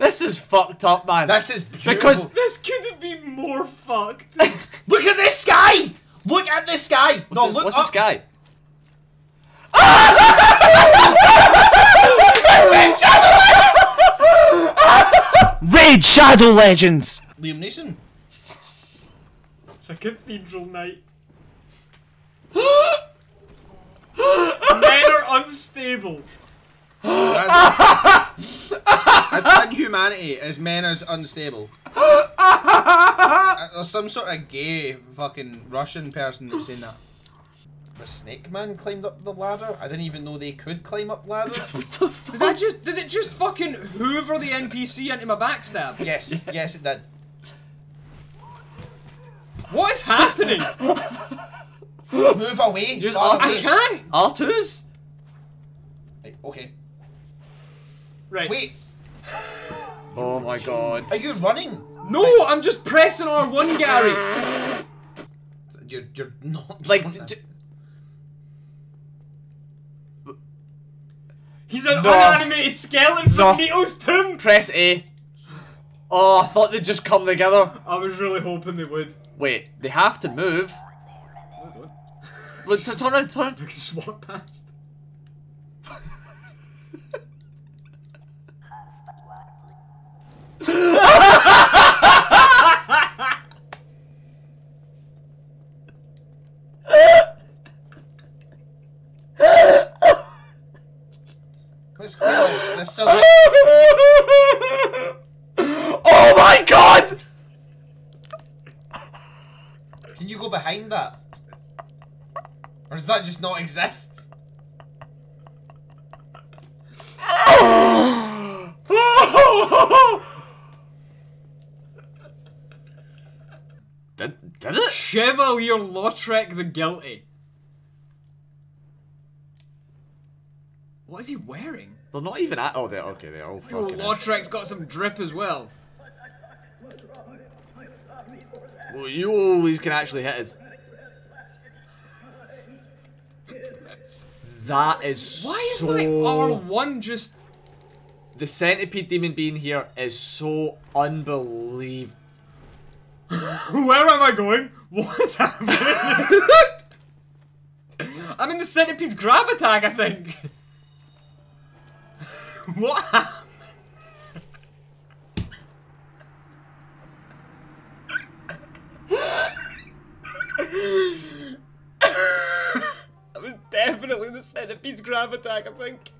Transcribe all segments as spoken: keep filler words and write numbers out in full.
This is fucked up, man. This is beautiful. Because this couldn't be more fucked. Look at this sky! Look at this sky! What's no, the, look what's up. What's the sky? Raid Shadow Legends! Raid Shadow Legends! Liam Neeson. It's a cathedral night. Men are unstable. That's in humanity is men is unstable. There's some sort of gay fucking Russian person that's saying that. The snake man climbed up the ladder. I didn't even know they could climb up ladders. What the fuck? Did I just did it just fucking hoover the N P C into my backstab? Yes, yes, yes it did. What is happening? Move away. Just R two. I can't. R two's. Right, okay. Right. Wait. Oh my god. Are you running? No, right. I'm just pressing R one, Gary. You're you're not. Like. He's an no. unanimated skeleton from no. Nito's tomb. Press A. Oh, I thought they'd just come together. I was really hoping they would. Wait, they have to move. Look, turn around, turn around. They just walk past. What's going on? Is this so good? Oh my god! Can you go behind that? Or does that just not exist? did, did it? Chevalier Lautrec the Guilty. What is he wearing? They're not even at- oh they're- okay they're all fucking- Lautrec's got some drip as well. Well you always can actually hit us. That is Why so... Why is my R one just... The Centipede Demon being here is so unbelievable. Where am I going? What's happening? I'm in the Centipede's grab attack, I think. What happened? Definitely the Centipede's grab attack, I think.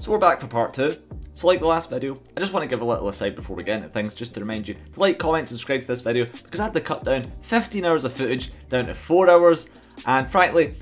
So we're back for part two. So like the last video, I just want to give a little aside before we get into things, just to remind you to like, comment, subscribe to this video, because I had to cut down fifteen hours of footage down to four hours, and frankly,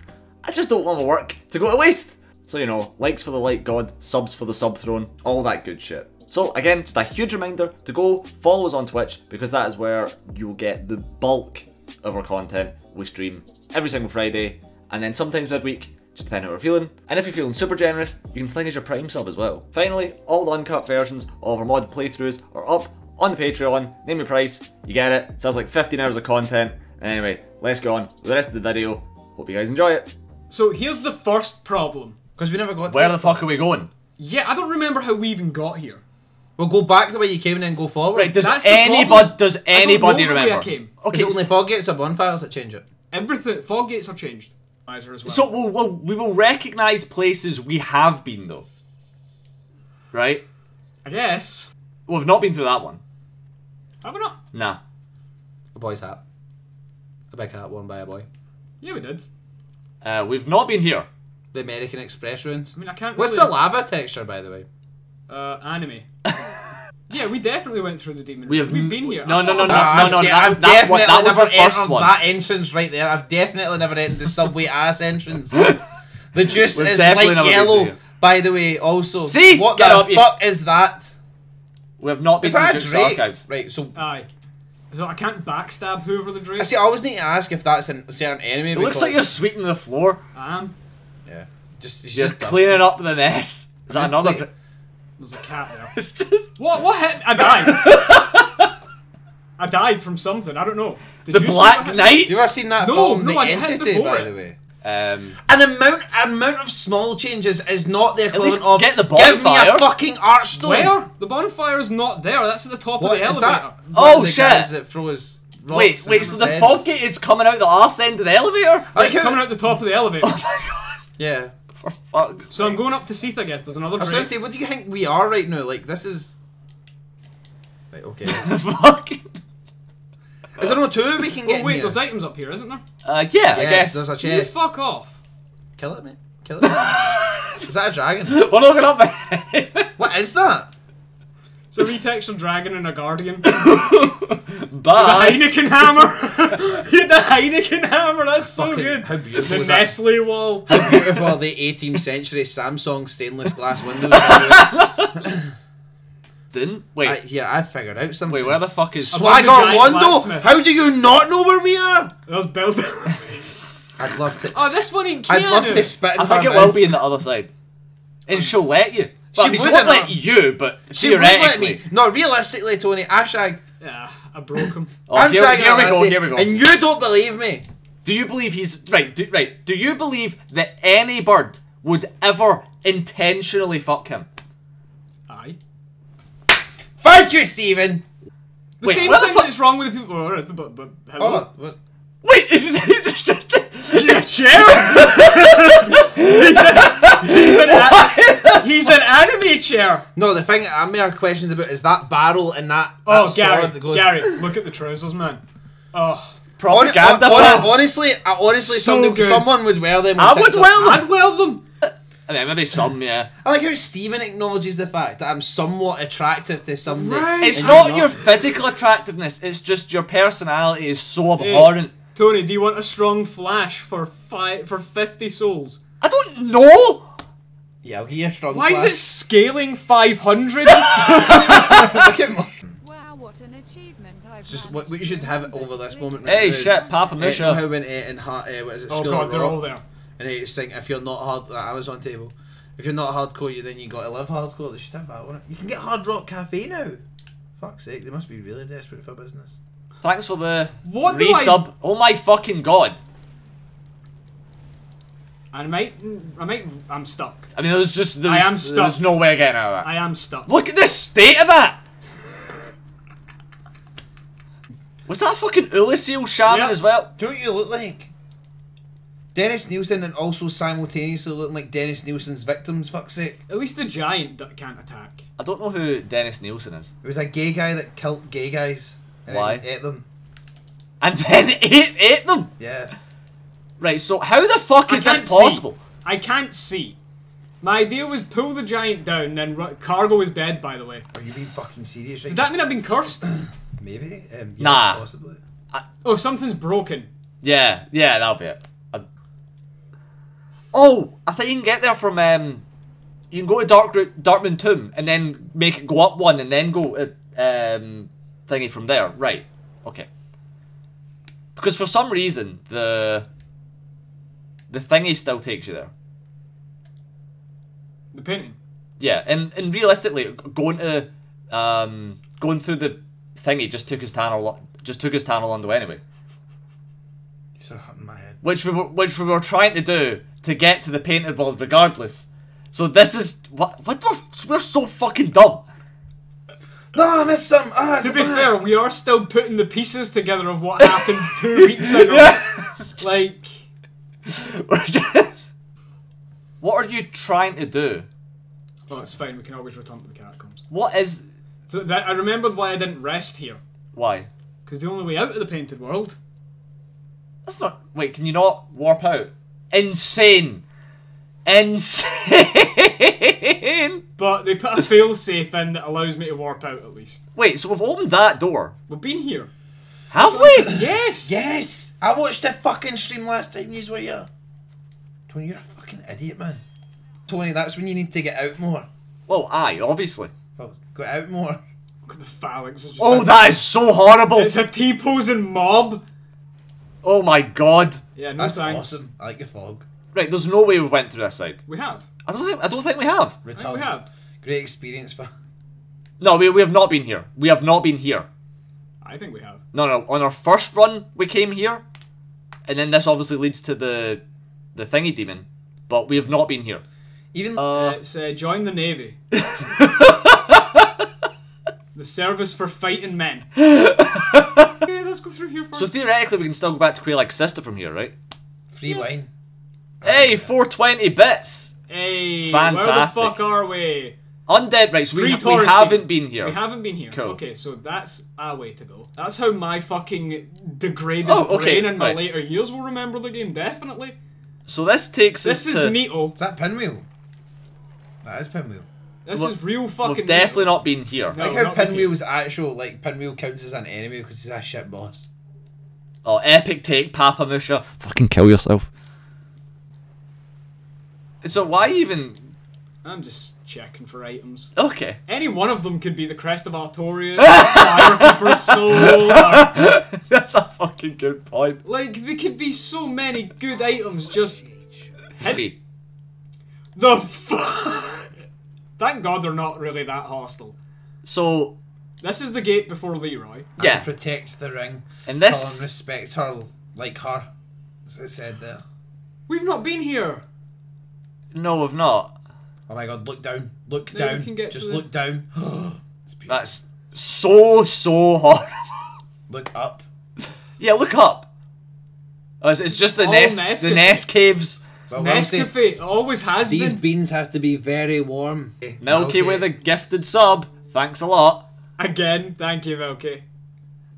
I just don't want my work to go to waste. So you know, likes for the like god, subs for the sub throne, all that good shit. So again, just a huge reminder to go follow us on Twitch, because that is where you'll get the bulk of our content. We stream every single Friday, and then sometimes midweek, just depending on how we're feeling. And if you're feeling super generous, you can sling us your Prime sub as well. Finally, all the uncut versions of our mod playthroughs are up on the Patreon. Name your price, you get it. Sounds like fifteen hours of content. And anyway, let's go on with the rest of the video. Hope you guys enjoy it. So here's the first problem, because we never got to where the fuck are we going? Yeah, I don't remember how we even got here. Well, go back the way you came and then go forward. Right, does That's anybody does anybody I don't know remember? Where I came. Okay, is it only fog gates or bonfires that change it? Everything fog gates are changed. As well. So we'll, we'll, we will recognise places we have been though, right? I guess we've not been through that one. Have we not? Nah. A boy's hat. A big hat worn by a boy. Yeah, we did. Uh, we've not been here. The American Express ruins. I mean, I can't. What's really... the lava texture, by the way? Uh, anime. Yeah, we definitely went through the demon. We have We've been here. No, no, no, no, no, no, no. I've definitely never entered that entrance right there. I've definitely never entered the subway ass entrance. The juice is like yellow, by the way. Also, see, what the fuck is that? We have not been to Duke's Archives, right? So, aye. So I can't backstab whoever the Drake. I see. I always need to ask if that's a certain enemy. It looks like you're sweeping the floor. I am. Yeah. Just, just cleaning up the mess. Is that another? There's a cat there. It's just... What, what hit me? I died. I died from something, I don't know. Did the you Black Knight? Have you ever seen that no, film, no, The Entity, by it. the way? Um, an amount, an amount of small changes is not the equivalent of get the bonfire. Give me a fucking archstone. Where? The bonfire's not there. That's at the top what, of the elevator. That, oh the shit! Guys that throws wait, wait. So the ends. Pocket is coming out the arse end of the elevator. Like, it's coming out the top of the elevator. Oh my god. Yeah. For fuck's sake. So I'm going up to Seath. I guess there's another. I was going to say, what do you think we are right now? Like this is. Right. Okay. Fucking. Is there no two we can get? Oh wait, in here? There's items up here, isn't there? Uh, yeah, yes, I guess. There's a chest. You fuck off. Kill it, mate. Kill it. Is that a dragon? We're not going up there. What is that? It's a retextured dragon and a guardian. But the Heineken hammer. You had the Heineken hammer. That's fucking so good. How beautiful the Nestle that? Wall. How beautiful are the eighteenth century Samsung stainless glass windows? Didn't wait I, here I figured out something. Wait, where the fuck is Swagger Londo? How do you not know where we are? There's building. I'd love to. Oh, this one ain't. I'd love to spit. I think it will be in the other side, and she'll let you. But she I mean, wouldn't let you, but she theoretically. Would let me. No, realistically, Tony, I shagged. Yeah, I broke him. Oh, I'm here, shagging. Here we go. Here we go. And you don't believe me. Do you believe he's right? Do, right? Do you believe that any bird would ever intentionally fuck him? Thank you, Stephen! The Wait, same thing that's wrong with the people. Oh, where's the but, but, hello? Oh, what? Wait, is this, is this just a, is it a chair? he's, a, he's, an a, he's an anime chair! No, the thing I may have questions about is that barrel and that, oh, that Gary, sword that goes. Gary, look at the trousers, man. Oh. Propaganda on, on, on, honestly, I, honestly so someone, someone would wear them. I would wear them! I'd wear them! I mean, maybe some, yeah. I like how Stephen acknowledges the fact that I'm somewhat attractive to somebody. Right. It's not, not your physical attractiveness, it's just your personality is so hey, abhorrent. Tony, do you want a strong flash for five, for fifty souls? I don't know! Yeah, I'll give you a strong Why flash. Why is it scaling five hundred? Wow, what an achievement. It's just what we should have over this moment. Hey, right shit, Papa Misha. Uh, how in, uh, in, uh, what is it, oh god, they're all there. And they just think if you're not hard, that Amazon table, if you're not hardcore, you then you gotta live hardcore. They should have that one. You can get Hard Rock Cafe now. Fuck's sake, they must be really desperate for business. Thanks for the what resub. I... Oh my fucking god! I might, I might, I'm stuck. I mean, there's just there's, I am stuck. There's no way of getting out of that. I am stuck. Look at the state of that. Was that a fucking Ulysseal shaman yep. as well? Don't you look like? Dennis Nielsen and also simultaneously looking like Dennis Nielsen's victims, fuck's sake. At least the giant that can't attack. I don't know who Dennis Nielsen is. It was a gay guy that killed gay guys. And Why? Then ate them. And then ate, ate them? Yeah. Right, so how the fuck is this possible? See. I can't see. My idea was pull the giant down and then Cargo is dead, by the way. Are you being fucking serious? Does that mean I've been cursed? Maybe. Um, yes, nah. Possibly. I oh, something's broken. Yeah, yeah, that'll be it. Oh, I think you can get there from, um, you can go to Darkroot, Dartmoon Tomb, and then make it go up one, and then go, uh, um, thingy from there. Right. Okay. Because for some reason, the, the thingy still takes you there. The painting? Yeah, and, and realistically, going to, um, going through the thingy just took his Tanner, just took his Tanner Londo anyway. You're so hot in my head. Which we were, which we were trying to do. To get to the Painted World regardless. So this is... What? What we're, we're so fucking dumb. No, I missed some... Ah, to be ah. fair, we are still putting the pieces together of what happened two weeks ago. Yeah. Like... just, what are you trying to do? Well, it's fine. We can always return to the Catacombs. What is... So that, I remembered why I didn't rest here. Why? Because the only way out of the Painted World... That's not... Wait, can you not warp out? Insane. Insane. But they put a failsafe in that allows me to warp out at least. Wait, so we've opened that door. We've been here. Have we? Yes. Yes. I watched a fucking stream last time you were here. Tony, you're a fucking idiot, man. Tony, that's when you need to get out more. Well, aye, obviously. Well, get out more. Look at the phalanx. Just oh, that is so horrible. It's a T-posing mob. Oh my god. Yeah, no That's thanks. Awesome. I like your fog. Right, there's no way we went through this side. We have. I don't think I don't think we have. I think we have. Great experience for No, we we have not been here. We have not been here. I think we have. No no, on our first run we came here. And then this obviously leads to the the thingy demon, but we have not been here. Even uh, it's uh, join the navy. The service for fighting men. Okay, let's go through here first. So theoretically, we can still go back to Quelaag's sister from here, right? Free yeah. wine. Hey, four twenty bits. Hey, fantastic. Where the fuck are we? Undead, right? So we, we haven't been. been here. We haven't been here. Cool. Okay, so that's a way to go. That's how my fucking degraded oh, okay. brain in my right. later years will remember the game, definitely. So this takes this us This is to... neato. Is that Pinwheel? That is Pinwheel. This Look, is real fucking We've definitely neato. not been here. No, like how Pinwheel's actual, like, Pinwheel counts as an enemy because he's a shit boss. Oh, epic take, Papa Musha. Fucking kill yourself. So why even... I'm just checking for items. Okay. Any one of them could be the crest of Artorias, Fire Pepper Soul, or... That's a fucking good point. Like, there could be so many good items, just... Heavy. The fuck? Thank God they're not really that hostile. So... This is the gate before Leroy. Yeah. And protect the ring. And this... Call and respect her, like her, as I said there. We've not been here. No, we've not. Oh my god, look down. Look no, down. Can get Just look down. That's so, so horrible. Look up. Yeah, look up. Oh, it's, it's just the, oh, nest, Nescafe. the nest caves. Well, Nescafe. It always has These been. These beans have to be very warm. Milky okay. with a gifted sub. Thanks a lot. Again, thank you, Milky.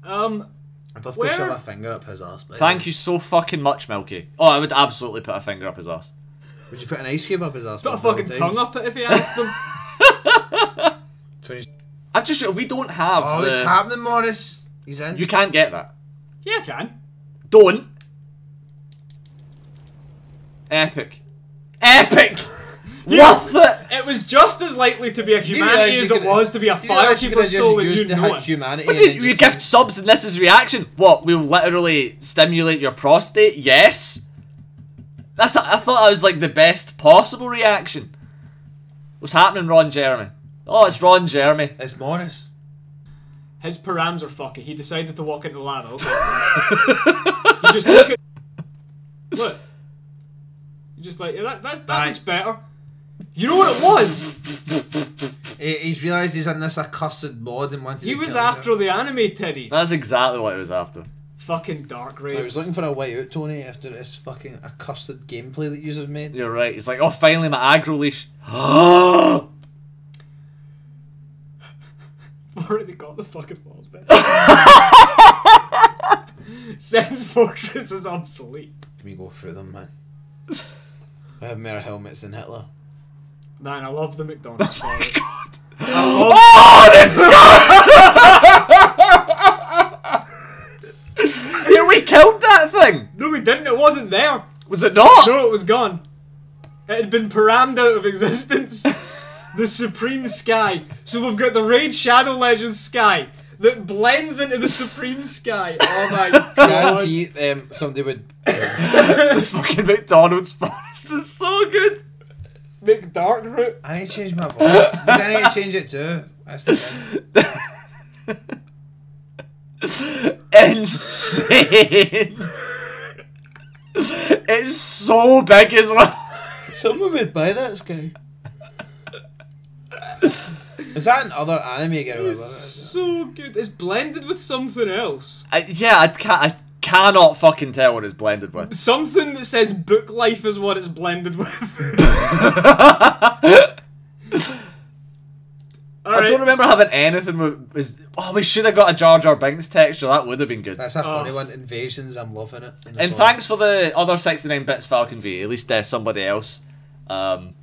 Um, I'd love where? to shove a finger up his ass. Thank you so fucking much, Milky. Oh, I would absolutely put a finger up his ass. Would you put an ice cube up his ass? Put a fucking tongue up it if he asked them. I've just we don't have. Oh, the... it's happening, Morris. He's in. You can't get that. Yeah, I can. Don't. Epic. Epic. Worth it. It was just as likely to be a humanity as it was to be a firekeeper's soul, and you know it. You, you gift subs, and this is reaction. What? We'll literally stimulate your prostate. Yes. That's a, I thought that was like the best possible reaction. What's happening, Ron Jeremy? Oh, it's Ron Jeremy. It's Morris. His params are fucking. He decided to walk into lava. Okay. You just look at. Look. You're just like, yeah, that, that, that looks better. You know what it was? he, he's realised he's in this accursed mod and wanted he to. He was after him. the anime teddies. That's exactly what he was after. Fucking dark raves. I was looking for a way out, Tony, after this fucking accursed gameplay that you've made. You're right. It's like, oh, finally my aggro leash. Oh! I've already got the fucking walls back. Sen's Fortress is obsolete. Can we go through them, man? I have more helmets than Hitler. Man, I love the McDonald's. Oh, my God. Oh, this guy! We killed that thing! No, we didn't. It wasn't there. Was it not? No, it was gone. It had been parammed out of existence. The Supreme Sky. So we've got the Raid Shadow Legends Sky that blends into the Supreme Sky. Oh my god. Guarantee um, somebody would... The fucking McDonald's forest is so good. McDarkroot. I need to change my voice. I need to change it too. That's the thing. Insane. It's so big as well. Someone would buy that sky. Is that another anime game? It's it? so good. It's blended with something else. I, yeah, I can't. I cannot fucking tell what it's blended with. Something that says book life is what it's blended with. All I right. don't remember having anything with... Was, oh, we should have got a Jar Jar Binks texture. That would have been good. That's a funny oh. one. Invasions, I'm loving it. And board. thanks for the other sixty-nine bits, Falcon V. At least uh, somebody else. Um,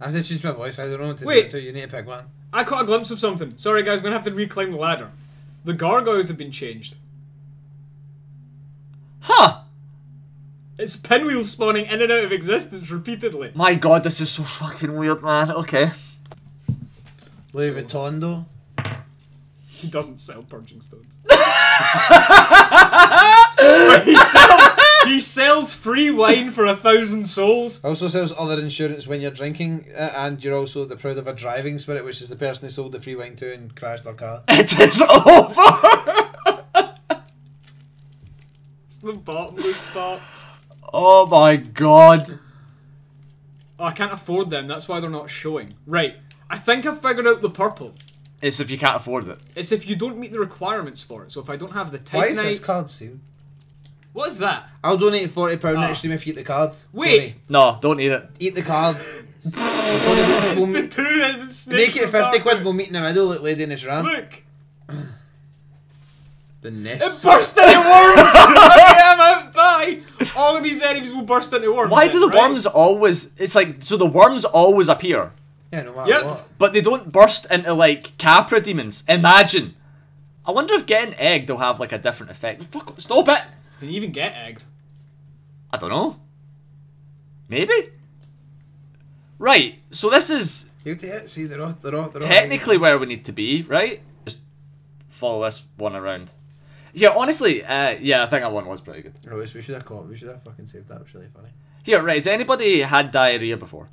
I have to change my voice. I don't know what to Wait. do. Wait. You need to pick one. I caught a glimpse of something. Sorry, guys. I'm going to have to reclaim the ladder. The gargoyles have been changed. Huh. It's Pinwheel spawning in and out of existence repeatedly. My god, this is so fucking weird, man. Okay. Louis Vuitton, though. He doesn't sell punching stones. But he, sell, he sells free wine for a thousand souls. Also sells other insurance when you're drinking, uh, and you're also the proud of a driving spirit, which is the person he sold the free wine to and crashed their car. It is over! It's the bottomless box. Oh my god. Oh, I can't afford them. That's why they're not showing. Right. I think I've figured out the purple. It's if you can't afford it. It's if you don't meet the requirements for it. So if I don't have the Titanite... Why is this card sealed? What is that? I'll donate forty pounds oh. next time if you eat the card. Wait. Donate. No, don't eat it. Eat the card. we'll we'll meet... the Make it fifty quid, we'll meet in the middle, like Lady in the Tram. Look. The nest. It burst into worms! Okay, I'm out, bye! All of these enemies will burst into worms. Why do the right? worms always... It's like, so the worms always appear. Yeah, no matter yep. what. But they don't burst into, like, Capra demons. Imagine. I wonder if getting egged will have, like, a different effect. Fuck, stop it! Can you even get egged? I don't know. Maybe? Right, so this is... See, they're all, they're all, they're technically all where we need to be, right? Just follow this one around. Yeah, honestly, uh, yeah, I think that one was pretty good. No, we should have caught, we should have fucking saved that, it was really funny. Here, right, has anybody had diarrhea before?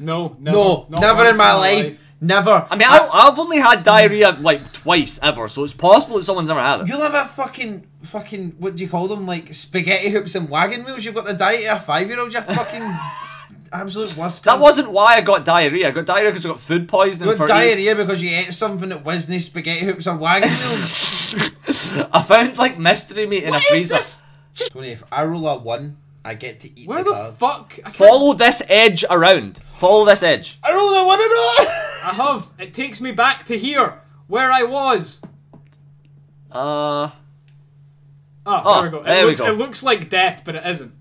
No, no, no, never in my life. life. Never. I mean, I've, I've only had diarrhea like twice ever, so it's possible that someone's never had it. You live at fucking, fucking, what do you call them? Like spaghetti hoops and wagon wheels. You've got the diet of a five-year-old. You fucking absolute worst. That wasn't why I got diarrhea. I got diarrhea because I got food poisoning. You got diarrhea because you ate something that wasn't spaghetti hoops and wagon wheels. I found like mystery meat in what a freezer. Is this? Tony, if I roll a one, I get to eat. Where the, the fuck? I Follow this edge around. Follow this edge. I rolled a one and all. I have. It takes me back to here, where I was. Uh. Oh, oh there we go. It there looks, we go. It looks like death, but it isn't.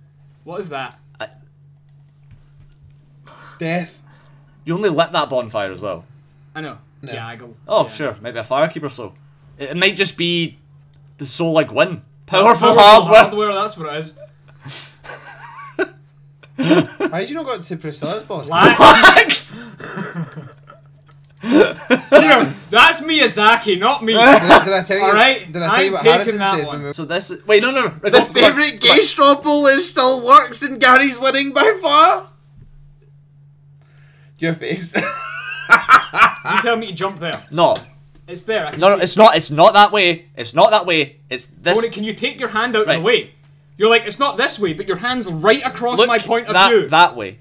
What is that? I... Death. You only lit that bonfire as well. I know. No. Yeah, I go. Oh, yeah. Sure. Maybe a firekeeper. So it, it might just be the soul like Gwyn. Powerful, Powerful hardware. hardware. That's what it is. Why did you not go to Priscilla's boss? Relax! Here, that's Miyazaki, not me. Did I, did I tell you? All right, did I tell you what Harrison said? One. So this is, wait, no, no, no. The favourite gay straw poll is still works, and Gary's winning by far. Your face. You tell me to jump there. No. It's there. I can no, no, it's it. not. It's not that way. It's not that way. It's this. Tony, can you take your hand out right. of the way? You're like, it's not this way, but your hand's right across Look my point of that, view. that way.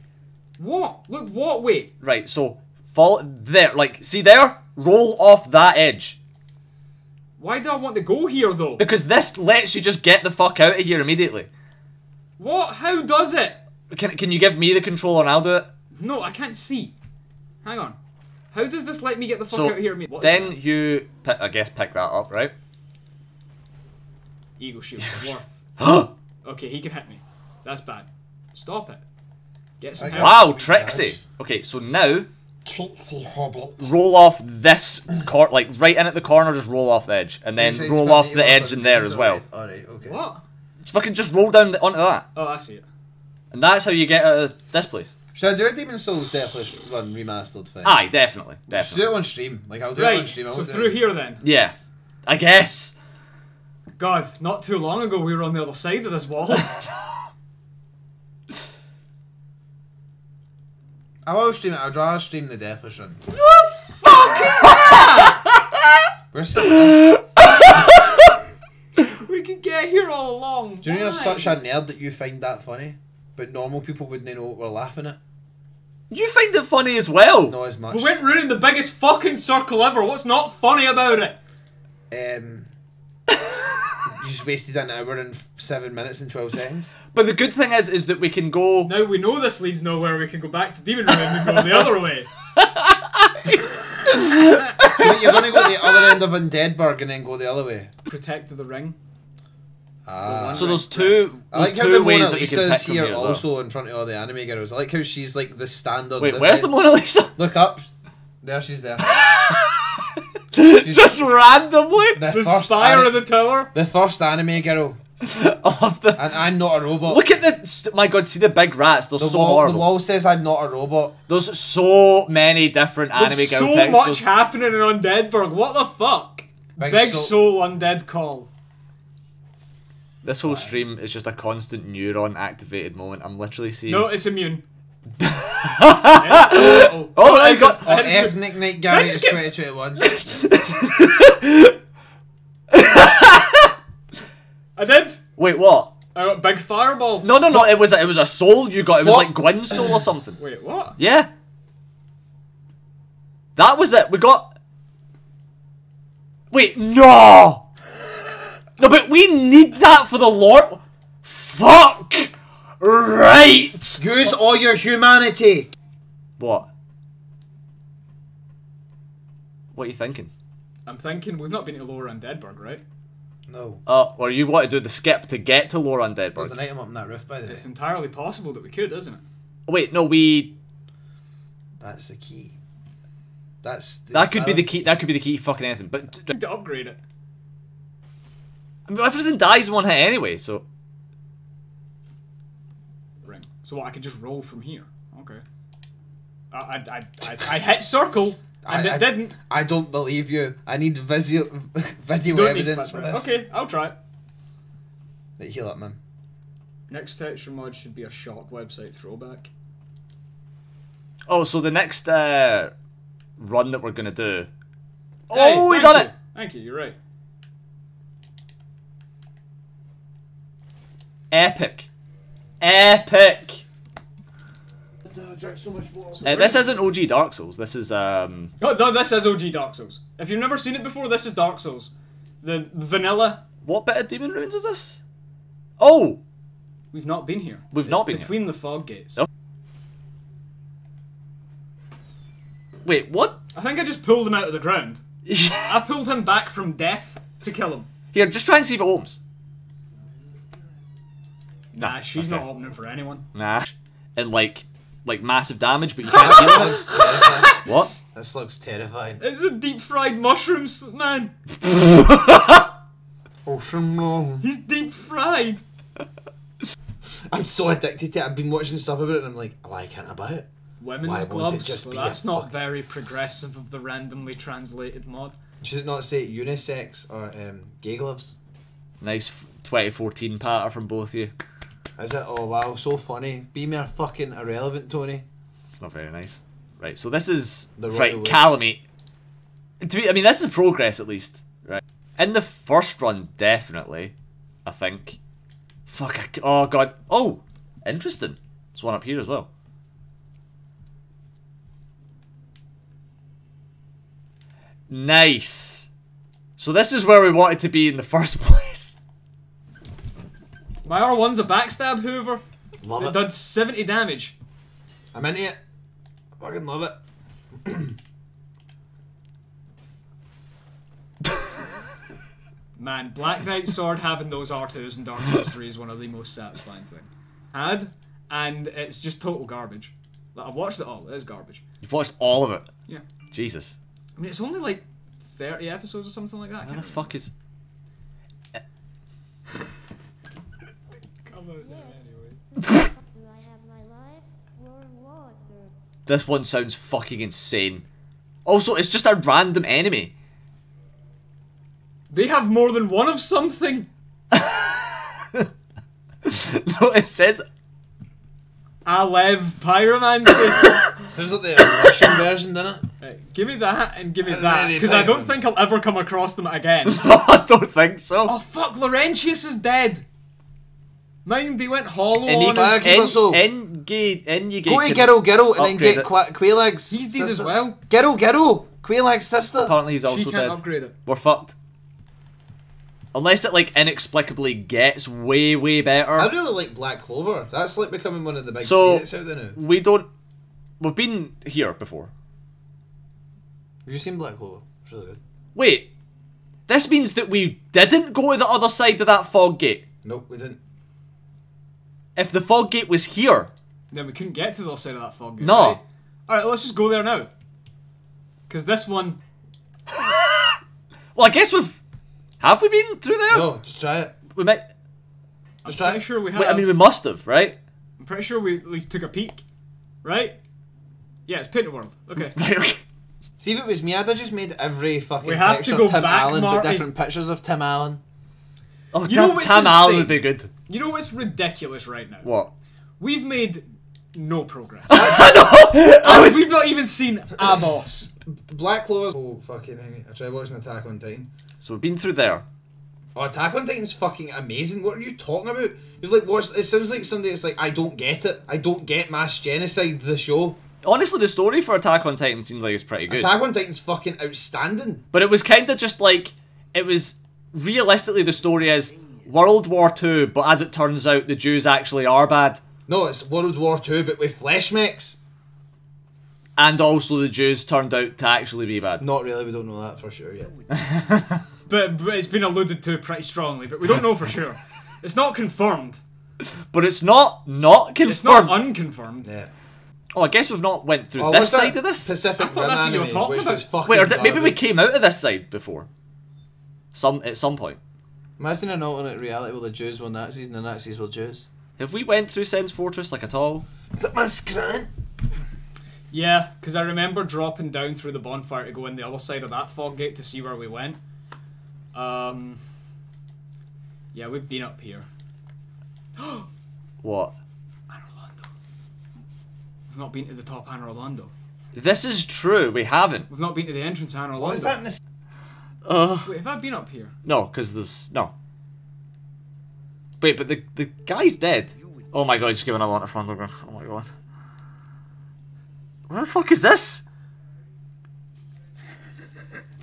What? Look what way? Right, so, fall there. Like, see there? Roll off that edge. Why do I want to go here, though? Because this lets you just get the fuck out of here immediately. What? How does it? Can, can you give me the controller and I'll do it? No, I can't see. Hang on. How does this let me get the fuck so out of here immediately? Then you, pick, I guess, pick that up, right? Eagle shoot. Worth. Huh? Okay, he can hit me. That's bad. Stop it. Get some help. Wow, Trixie. Okay, so now... Trixie Hobbit. Roll off this, cor like, right in at the corner, just roll off the edge. And then roll off the edge in there as well. Alright, okay. What? Just fucking just roll down onto that. Oh, I see it. And that's how you get out of this place. Should I do a Demon Souls Death Wish Run remastered thing? Aye, definitely. Definitely. Do it on stream. Like, I'll do it on stream. Right, so through here then? Yeah. I guess. God, not too long ago we were on the other side of this wall. I will stream it, I'd rather stream the Death Wish Run. The fuck is that?! We're sitting We could get here all along. Do you know you're such a nerd that you find that funny? But normal people wouldn't know what we're laughing at. You find it funny as well! Not as much. We went ruining the biggest fucking circle ever, what's not funny about it? Um... You just wasted an hour and seven minutes and twelve seconds. But the good thing is, is that we can go. Now we know this leads nowhere. We can go back to Demon Ruin and go the other way. So you're going to go to the other end of Undead Burg and then go the other way. Protect the ring. Ah. So there's two. I like how the Mona Lisa's here also in front of all the anime girls. I like how she's like the standard. Wait, where's the Mona Lisa? Look up. There, she's there. She's just randomly the, the spire of the tower. The first anime girl. I love that. And I'm not a robot. Look at the my god, see the big rats. They're the so wall, horrible. The wall says I'm not a robot. There's so many different There's anime girl so texts. much There's... happening in Undead Burg. What the fuck? Big, big soul. soul undead call. This whole stream is just a constant neuron activated moment. I'm literally seeing. No, it's immune. Yes, oh, oh. oh, oh I got oh, F Nick Nick Gary is twenty twenty-one. I did. Wait, what? I got big fireball. No, no, no. It was a, it was a soul you got. It was what? Like Gwyn's soul or something. Wait, what? Yeah. That was it. We got. Wait, no. No, but we need that for the lore. Fuck. Right. Use all your humanity. What? What are you thinking? I'm thinking we've not been to Lower Undead Burg, right? No. Oh, or you want to do the skip to get to Lower Undead Burg? There's an item up in that roof, by the way. It's entirely possible that we could, isn't it? Wait, no, we. That's the key. That's. The that could be the key. key. That could be the key. To fucking anything, but I need to upgrade it. I mean, everything dies in one hit anyway, so. Ring. So what? I could just roll from here. Okay. I I I I, I hit circle. And I, it didn't. I, I don't believe you. I need video, video evidence for this. Okay, I'll try it. But heal up, man. Next texture mod should be a shock website throwback. Oh, so the next uh, run that we're going to do... Hey, oh, we done you. it! Thank you, you're right. Epic. Epic! So much water. Uh, this isn't O G Dark Souls, this is um... Oh, no, this is O G Dark Souls. If you've never seen it before, this is Dark Souls. The vanilla... What bit of Demon Ruins is this? Oh! We've not been here. We've it's not been between here. the fog gates. No. Wait, what? I think I just pulled him out of the ground. I pulled him back from death to kill him. Here, just try and see if it opens. Nah, nah she's okay. not opening for anyone. Nah. And like... Like massive damage, but you can't deal with it. What? This looks terrifying. It's a deep fried mushroom, man. Oh, he's deep fried. I'm so addicted to it. I've been watching stuff about it and I'm like, why can't I buy it? Women's why clubs? It just well, that's not fuck? very progressive of the randomly translated mod. Should it not say unisex or um, gay gloves? Nice twenty fourteen patter from both of you. Is it? Oh wow, so funny. Be mere fucking irrelevant, Tony. It's not very nice. Right, so this is... The right, Kalameet. To be, I mean, this is progress at least. Right. In the first run, definitely. I think. Fuck, I, oh god. Oh! Interesting. There's one up here as well. Nice. So this is where we wanted to be in the first place. My R one's a backstab hoover. Love it. It did seventy damage. I'm into it. Fucking love it. Man, Black Knight Sword having those R twos and Dark Souls three is one of the most satisfying things. Had, and it's just total garbage. Like, I've watched it all, it is garbage. You've watched all of it? Yeah. Jesus. I mean, it's only like thirty episodes or something like that. Where the fuck is... This one sounds fucking insane. Also, it's just a random enemy. They have more than one of something. No, it says Alev Pyromancy. Sounds like the Russian version, doesn't it? Right, give me that and give me that, because I don't think I'll ever come across them again. No, I don't think so. Oh fuck, Laurentius is dead. Mind, they went hollow and on us. Go and get Geralt, Geralt, and then get Quelaag's He's dead sister. as well. Geralt, Geralt, Quelaag's sister. Apparently he's also she can't dead. Upgrade it. We're fucked. Unless it like inexplicably gets way, way better. I really like Black Clover. That's like becoming one of the big favorites so out there now. We don't... We've been here before. Have you seen Black Clover? It's really good. Wait. This means that we didn't go to the other side of that fog gate. Nope, we didn't. If the fog gate was here... Then we couldn't get to the other side of that fog gate. No. Right? Alright, let's just go there now. Because this one... Well, I guess we've... Have we been through there? No, just try it. We might... I'm just pretty sure we have... Wait, I mean, we must have, right? I'm pretty sure we at least took a peek. Right? Yeah, it's Painted World. Okay. Right, okay. See, if it was me, I'd have just made every fucking we have picture to go of Tim back, Allen, Martin. but different pictures of Tim Allen. Oh, you Tim, know Tim Allen would be good. You know what's ridiculous right now? What? We've made no progress. no, I was... We've not even seen a boss. Black Clover's... Oh, fucking hang it. I tried watching Attack on Titan. So we've been through there. Oh, Attack on Titan's fucking amazing. What are you talking about? You've like watched. It sounds like somebody that's like, I don't get it. I don't get mass genocide. The show. Honestly, the story for Attack on Titan seems like it's pretty good. Attack on Titan's fucking outstanding. But it was kind of just like, it was realistically the story is World War Two, but as it turns out, the Jews actually are bad. No, it's World War Two, but with flesh mechs. And also the Jews turned out to actually be bad. Not really, we don't know that for sure yet. but, but it's been alluded to pretty strongly, but we don't know for sure. It's not confirmed. But it's not not confirmed. It's not unconfirmed. Yeah. Oh, I guess we've not went through oh, this side that of this. Pacific I thought Rim that's what you were talking about. Wait, or th maybe we came out of this side before. Some At some point. Imagine an alternate reality where the Jews were Nazis and the Nazis were Jews. Have we went through Sen's Fortress, like, at all? Is that my scran? Yeah, because I remember dropping down through the bonfire to go in the other side of that fog gate to see where we went. Um, yeah, we've been up here. What? Anor Londo. We've not been to the top Anor Londo. This is true, we haven't. We've not been to the entrance Anor Londo. What is that in this? Uh, Wait, have I been up here? No, because there's... no. Wait, but the the guy's dead. Oh my god, he's just given a lot of front over. Oh my god. Where the fuck is this?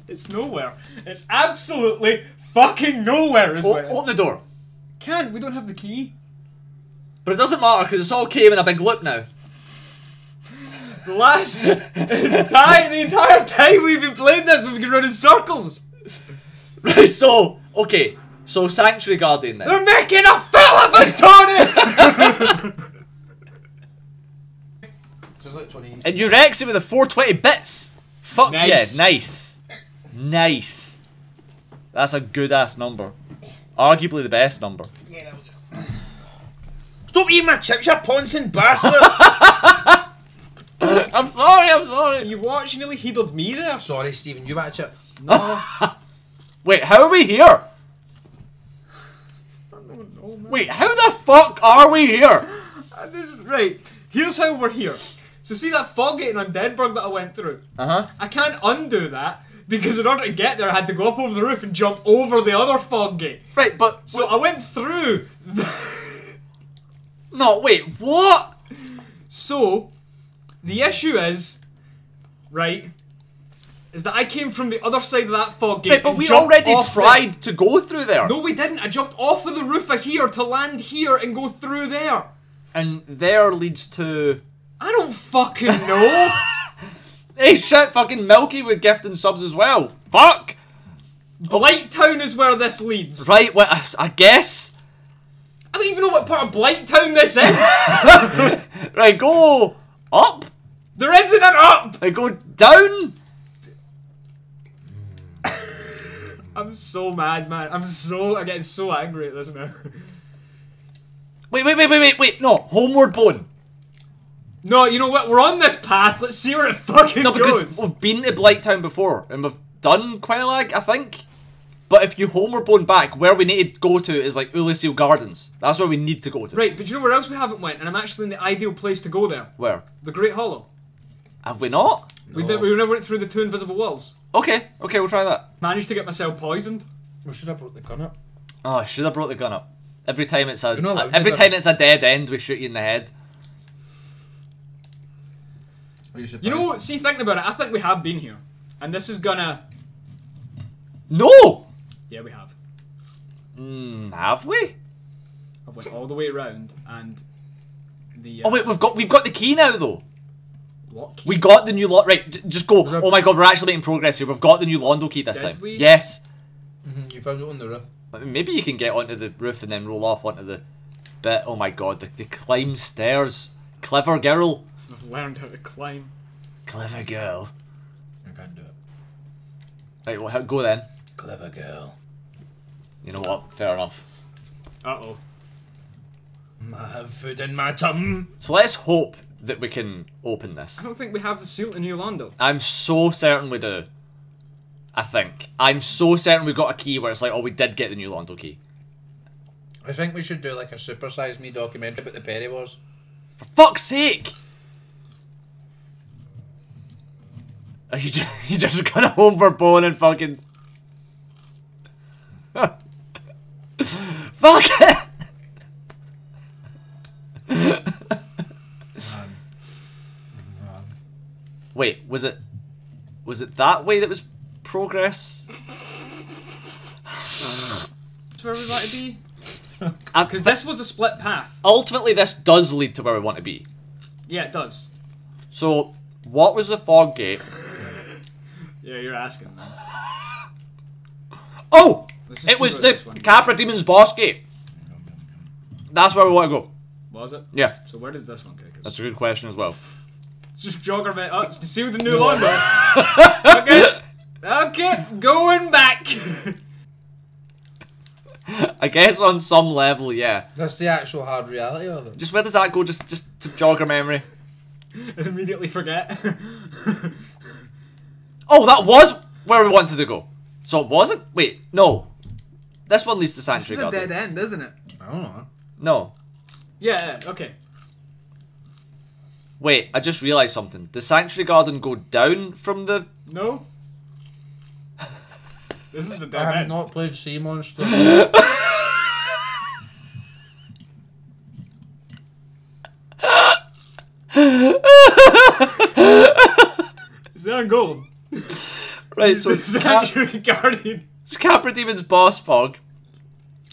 It's nowhere. It's absolutely fucking nowhere is where. Open the door. Can't, we don't have the key. But it doesn't matter because it's all came in a big loop now. The last time, the entire time we've been playing this, we've been running circles. Right, so, okay. So, Sanctuary Guardian then. They're making a film of us, Tony! And you wrecked it with the four twenty bits! Fuck nice. Yeah, nice. Nice. That's a good ass number. Arguably the best number. Yeah, that was it. Stop eating my chips, you pouncing bastard! I'm sorry, I'm sorry. You watched, you nearly heedled me there. Sorry, Stephen, you had a chip. No. Wait, how are we here? Oh, wait, how the fuck are we here? Right, here's how we're here. So see that fog gate in Undead Burg that I went through? Uh-huh. I can't undo that, because in order to get there I had to go up over the roof and jump over the other fog gate. Right, but... So I went through... The no, wait, what? So, the issue is, right, is that I came from the other side of that fog gate. Wait, but we already tried to go through there. No, we didn't. I jumped off of the roof of here to land here and go through there. And there leads to... I don't fucking know. Hey, shit, fucking Milky with gift and subs as well. Fuck! Blighttown is where this leads. Right, well, I guess. I don't even know what part of Blighttown this is. Right, go up. There isn't an up. Right, go down. I'm so mad, man. I'm so... I'm getting so angry at this now. Wait, wait, wait, wait, wait, wait. No, Homeward Bone. No, you know what? We're on this path. Let's see where it fucking goes. No, because goes. We've been to Blighttown before, and we've done Quelaag, I think. But if you Homeward Bone back, where we need to go to is, like, Ulyseal Gardens. That's where we need to go to. Right, but you know where else we haven't went? And I'm actually in the ideal place to go there. Where? The Great Hollow. Have we not? No. We, did, we never went through the two invisible walls. Okay, okay, we'll try that. Managed to get myself poisoned. We should have brought the gun up. Oh, I should have brought the gun up. Every time it's a no, every time that. It's a dead end, we shoot you in the head. You, you know what? See, thinking about it, I think we have been here, and this is gonna. No. Yeah, we have. Mm, have we? I went all the way around, and the. Uh, oh wait, we've got we've got the key now though. What key? We got the new lot. Right, j just go. Oh my god, we're actually making progress here. We've got the new Londo key this Did time. We? Yes. Mm-hmm. You found it on the roof. Maybe you can get onto the roof and then roll off onto the bit. Oh my god, the, the climb stairs. Clever girl. I've learned how to climb. Clever girl. I can't do it. Right, well, go then. Clever girl. You know what? Fair enough. Uh oh. I have food in my tum. So let's hope that we can open this. I don't think we have the seal to New Londo. I'm so certain we do. I think. I'm so certain we got a key where it's like, oh, we did get the New Londo key. I think we should do like a Super Size Me documentary about the Perry Wars. For fuck's sake! Are you just, you just gonna Homeward Bone and fucking... Fuck! Run. Run. Wait, was it... Was it that way that was progress? That's where we want to be. Because this was a split path. Ultimately, this does lead to where we want to be. Yeah, it does. So, what was the fog gate? Yeah, you're asking, man. Oh! It was the Capra Demon's boss gate. That's where we want to go. Was it? Yeah. So where does this one take us? That's a good question as well. Just jog our way up to see with the New Londo. Okay. Okay, going back. I guess on some level, yeah. That's the actual hard reality of it. Just where does that go? Just, just to jog our memory. And immediately forget. Oh, that was where we wanted to go. So it wasn't. Wait, no. This one leads to Sanctuary Garden. This is a dead end, isn't it? I don't know. No. Yeah. Okay. Wait, I just realised something. Does Sanctuary Garden go down from the? No. This is the dead I end. I have not played Sea Monster. Is there a goal? Right, so it's Sanctuary Garden. It's Capra Demon's boss fog,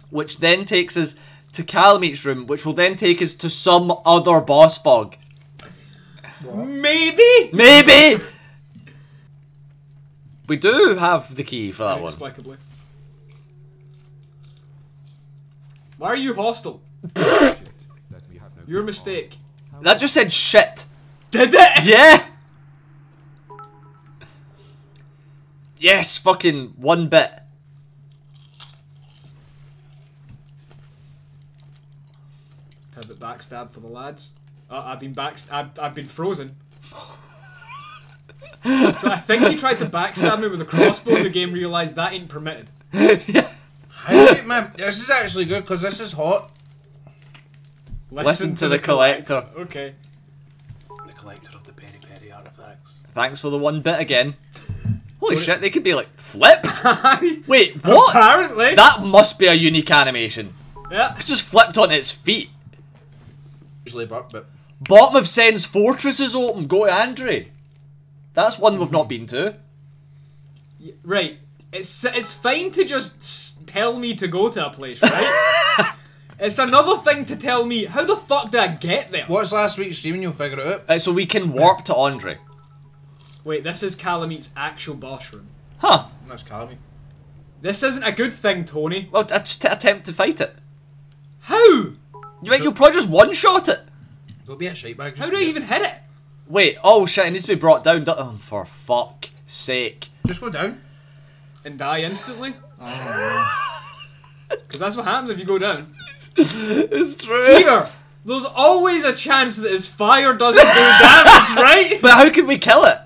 which then takes us to Kalameet's room, which will then take us to some other boss fog. What? Maybe? Maybe! We do have the key for that one. Inexplicably. Why are you hostile? Your mistake. That just said shit. Did it? Yeah! Yes, fucking one bit. Had the backstab for the lads. Uh, I've been backst- I've, I've been frozen. So I think he tried to backstab me with a crossbow and the game realised that ain't permitted. Yeah. Hey, man, this is actually good because this is hot. Listen, Listen to, to the, the collector. collector. Okay. The collector of the peri peri artifacts. Thanks for the one bit again. Holy what? Shit, they could be like, flipped? Wait, what? Apparently. That must be a unique animation. Yeah. It's just flipped on its feet. Usually, but, but. Bottom of Sen's Fortress is open, go to Andre. That's one we've not been to. Yeah, right. It's, it's fine to just tell me to go to a place, right? It's another thing to tell me, how the fuck did I get there? What's last week's stream and you'll figure it out? Uh, so we can warp to Andre. Wait, this is Kalameet's actual boss room. Huh. That's Kalameet. This isn't a good thing, Tony. Well, just attempt to fight it. How? You mean, you'll probably just one-shot it. Don't be a shite bag. How do I even hit it? Wait, oh shit, it needs to be brought down. Oh, for fuck's sake. Just go down. And die instantly? Oh. Because that's what happens if you go down. It's true. Here! There's always a chance that his fire doesn't do damage, right? But how can we kill it?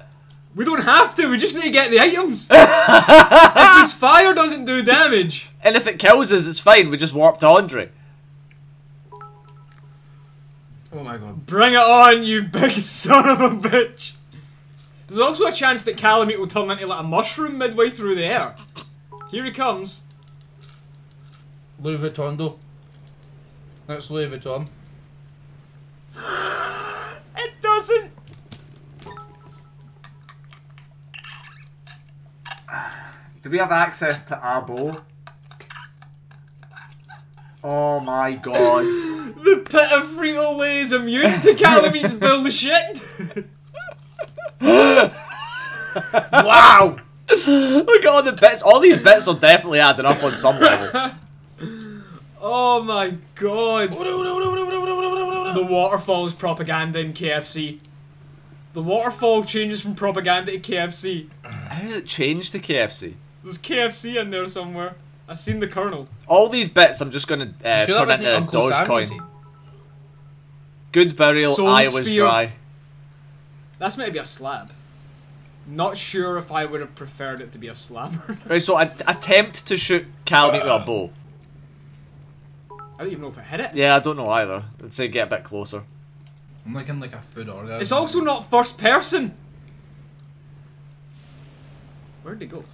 We don't have to, we just need to get the items! If his fire doesn't do damage! And if it kills us, it's fine, we just warp to Andre. Oh my god. Bring it on, you big son of a bitch! There's also a chance that Kalameet will turn into like a mushroom midway through the air. Here he comes. Louis Vuitton, though. That's Louis Vuitton. It doesn't! Do we have access to Abo? Oh my god. The pit of Frito-Lay is immune to Kalameet's bullshit! Wow! Look at all the bits. All these bits are definitely adding up on some level. Oh my god. The waterfall is propaganda in K F C. The waterfall changes from propaganda to K F C. How does it change to K F C? There's K F C in there somewhere. I've seen the Colonel. All these bits I'm just going to uh, turn into Dogecoin. Good burial, Soul I was spear. Dry. That's meant to be a slab. Not sure if I would have preferred it to be a slab or not. Right, so I attempt to shoot Kalameet uh, with a bow. I don't even know if I hit it. Yeah, I don't know either. I'd say get a bit closer. I'm like in like a food order. It's also not first person! Where'd they go?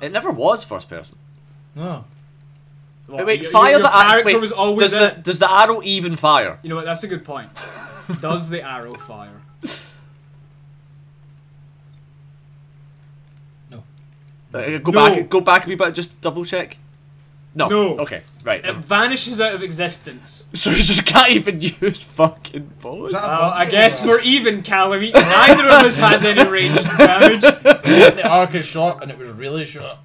It never was first person. No. What? Wait, wait, your, fire your, your the arrow. Wait, was always does the, does the arrow even fire? You know what, that's a good point. Does the arrow fire? No. Uh, go no. back go back a wee bit, just double check. No. No. Okay, right. It vanishes out of existence. So you just can't even use fucking bows. Well, I guess we're even, Kalameet. Neither of us has any ranged damage. The arc is short and it was really short.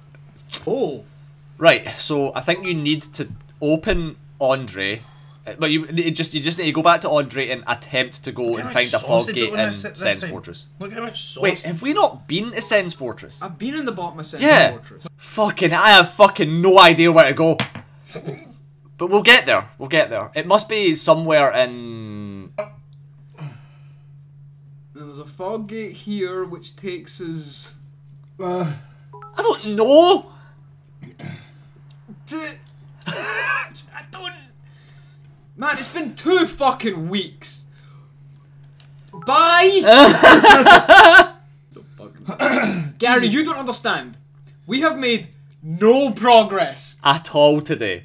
Oh. Right, so I think you need to open Andre, but you it just you just need to go back to Andre and attempt to go and find a fog gate in Sen's Fortress. Look how much sauce. Wait, have we not been to Sen's Fortress? I've been in the bottom of Sen's yeah. Fortress. Fucking, I have fucking no idea where to go. But we'll get there. We'll get there. It must be somewhere in. There was a fog gate here, which takes us. Uh... I don't know. I don't. Man, it's been two fucking weeks. Bye. Fucking Gary, you don't understand. We have made no progress at all today.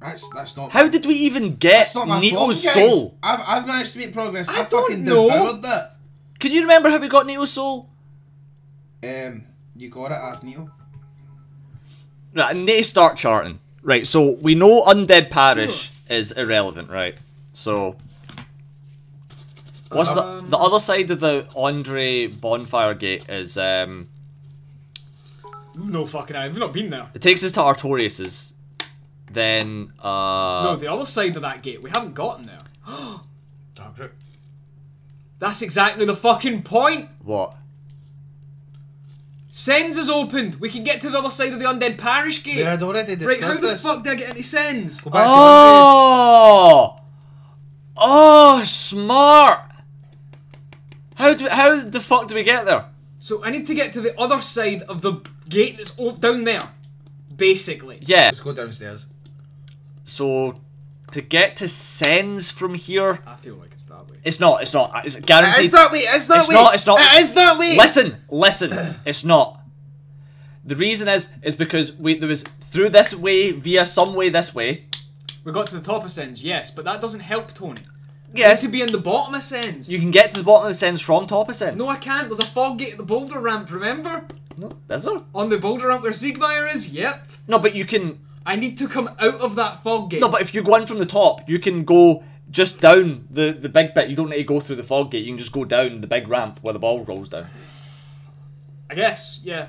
That's that's not. How did we even get Neo's soul? I've I've managed to make progress. I, I don't fucking know. devoured that. Can you remember how we got Neo's soul? Um, you got it, as Neo. Right, and they start charting. Right, so we know Undead Parish Ooh. is irrelevant, right? So, what's um, the the other side of the Andre bonfire gate is um. No fucking idea. We've not been there. It takes us to Artorias's. Then uh. No, the other side of that gate. We haven't gotten there. Darkroot. That's exactly the fucking point. What? Sen's is opened! We can get to the other side of the Undead Parish gate! We had already discussed this. Right, how the this. fuck did I get into Sen's? Oh! Oh, smart! How do, how the fuck do we get there? So I need to get to the other side of the gate that's off down there. Basically. Yeah. Let's go downstairs. So, to get to Sen's from here... I feel like it's that way. It's not, it's not. It's guaranteed. It's that way, it's that it's way. Not, it's not, it is that way. Listen, listen, it's not. The reason is, is because we, there was through this way, via some way this way. We got to the top of Sen's, yes, but that doesn't help, Tony. Yes. You need to be in the bottom of Sen's. You can get to the bottom of the Sen's from top of Sen's. No, I can't. There's a fog gate at the boulder ramp, remember? No, is there? On the boulder ramp where Siegmeyer is, yep. No, but you can... I need to come out of that fog gate. No, but if you go in from the top, you can go just down the, the big bit. You don't need to go through the fog gate. You can just go down the big ramp where the ball rolls down. I guess, yeah.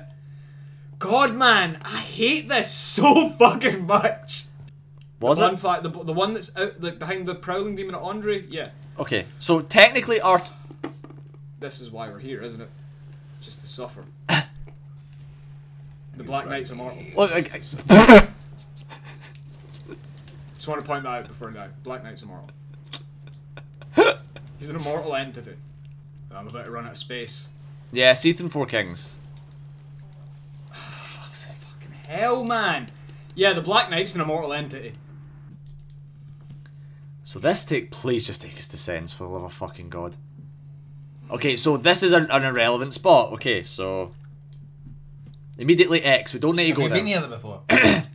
God, man, I hate this so fucking much. Was the it? Fact, the, the one that's out like, behind the Prowling Demon at Andre? Yeah. Okay, so technically our... T this is why we're here, isn't it? Just to suffer. The Black Knights are mortal. Look, I, I just want to point that out before now. Black Knight's immortal. He's an immortal entity. I'm about to run out of space. Yeah, Seath and Four Kings. Oh, fuck's sake, fucking hell, man. Yeah, the Black Knight's an immortal entity. So this take, please just take us to Sen's for the love of fucking God. Okay, so this is an, an irrelevant spot. Okay, so immediately X, we don't need to Have go there. Have you been near them before?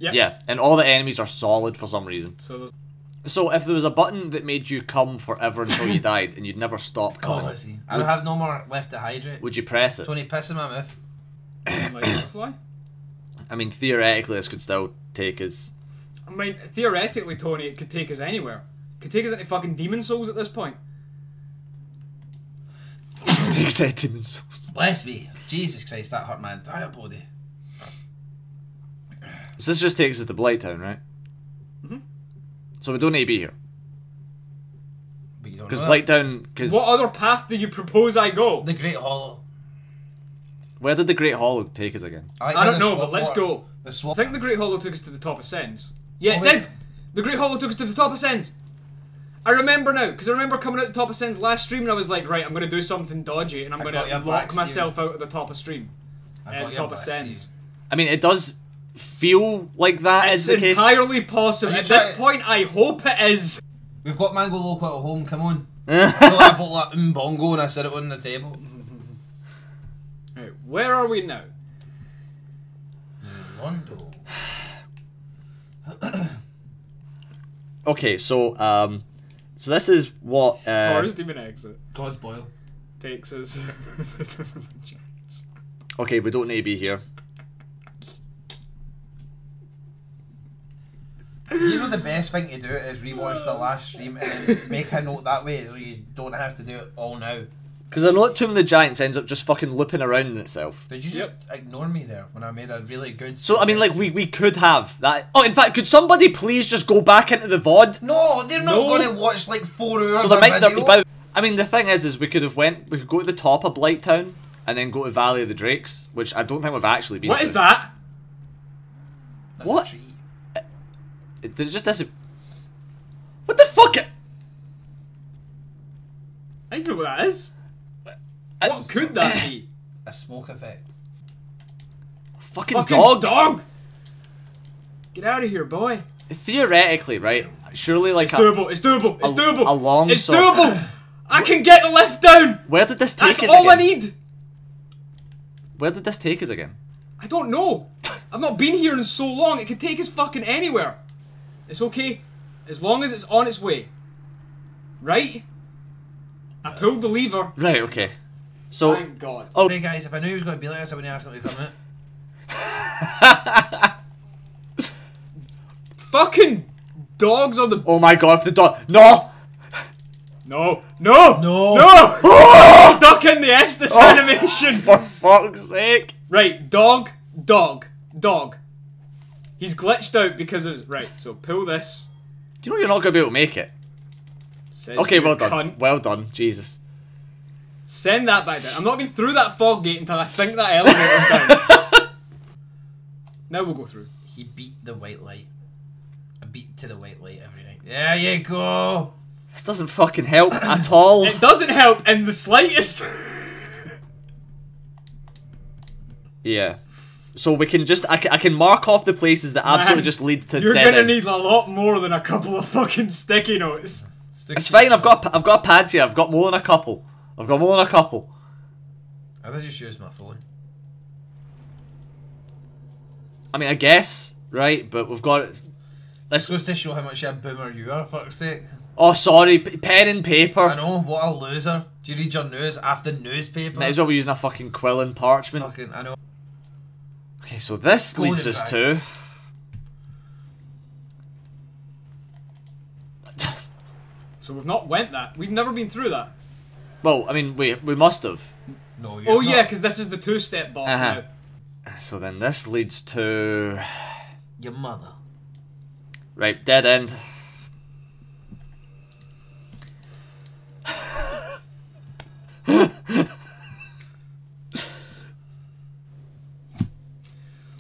Yep. Yeah, and all the enemies are solid for some reason. So, so if there was a button that made you come forever until you died and you'd never stop coming. Oh, I see. I would, have no more left to hydrate. Would you press it? Tony, piss in my mouth. Like I mean, theoretically this could still take us... I mean, theoretically, Tony, it could take us anywhere. It could take us into fucking Demon Souls at this point. It takes us into Demon Souls. Bless me. Jesus Christ, that hurt my entire body. So this just takes us to Blighttown, right? Mm-hmm. So we don't need to be here. Because Blighttown... Cause what other path do you propose I go? The Great Hollow. Where did the Great Hollow take us again? I, like I don't know, but let's water. go. I think the Great Hollow took us to the top of Sen's. Yeah, oh, it did! The Great Hollow took us to the top of Sen's! I remember now, because I remember coming out the top of Sen's last stream and I was like, right, I'm going to do something dodgy and I'm going to lock myself out at the top of stream. At uh, the top of Sen's. I mean, it does... feel like that it's is the case. It's entirely possible. At this point, I hope it is. We've got Mango Loco at home, come on. I bought that mbongo and I set it on the table. Right, where are we now? New Londo. Okay, so um, so this is what uh, Taurus Demon exit. God's boil takes us. Okay, we don't need to be here. You know the best thing to do is rewatch the last stream and then make a note that way, so you don't have to do it all now. Because I know that Tomb of the Giants ends up just fucking looping around in itself. Did you just yep. ignore me there when I made a really good... So, I mean, like, we, we could have that... Oh, in fact, could somebody please just go back into the V O D? No, they're not no. going to watch, like, four hours so there of video. I mean, the thing is, is we could have went... We could go to the top of Blighttown and then go to Valley of the Drakes, which I don't think we've actually been What to. is that? That's what? A tree. It, it just disappeared. What the fuck? I don't know what that is. What I'm could that be? A smoke effect. Fucking, Fucking dog! dog! Get out of here, boy! Theoretically, right? Surely, like it's a, doable. It's doable. It's a, doable. A long. It's sort. doable. I can get the lift down. Where did this take That's us again? That's all I need. Where did this take us again? I don't know. I've not been here in so long. It could take us fucking anywhere. It's okay, as long as it's on its way. Right? I pulled the lever. Right. Okay. So, thank God. Oh, hey guys, if I knew he was going to be like this, I wouldn't ask him to come in. Fucking dogs on the. Oh my God! If the dog. No. No. No. No. No. I'm stuck in the Estes oh, animation. For fuck's sake! Right, dog, dog, dog. He's glitched out because of right. So pull this. Do you know you're not going to be able to make it? Says okay, well done. Cunt. Well done, Jesus. Send that back down. I'm not going through that fog gate until I think that elevator's down. Now we'll go through. He beat the white light. I beat to the white light every night. There you go! This doesn't fucking help at all. It doesn't help in the slightest. Yeah. So we can just... I can, I can mark off the places that Man, absolutely just lead to you're dead You're going to need a lot more than a couple of fucking sticky notes. Sticky it's fine, I've got, I've got a pad here. I've got more than a couple. I've got more than a couple. I just used my phone. I mean, I guess, right? But we've got... This goes to show how much of a boomer you are, fuck's sake. Oh, sorry. P pen and paper. I know. What a loser. Do you read your news after newspaper? Might as well be using a fucking quill and parchment. Fucking, I know. Okay, so this Go leads us back. to... So we've not went that. We've never been through that. Well, I mean, we we must have. No, you're oh not. yeah, because this is the two-step boss uh-huh. now. So then this leads to your mother. Right, dead end.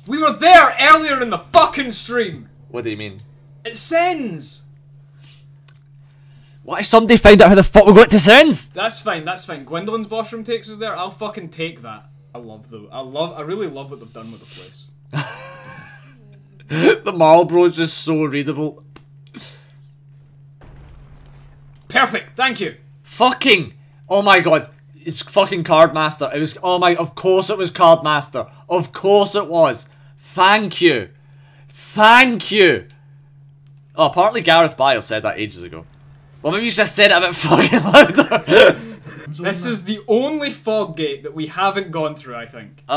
We were there earlier in the fucking stream. What do you mean? It sends. Why somebody found out how the fuck we got to Sen's? That's fine, that's fine. Gwyndolin's boss room takes us there. I'll fucking take that. I love the. I love. I really love what they've done with the place. The Marlboro's just so readable. Perfect. Thank you. Fucking. Oh my God. It's fucking Cardmaster. It was. Oh my. Of course it was Cardmaster. Of course it was. Thank you. Thank you. Oh, apparently Gareth Bale said that ages ago. Well, maybe you just said it a bit fucking louder. This is the only fog gate that we haven't gone through, I think. Uh,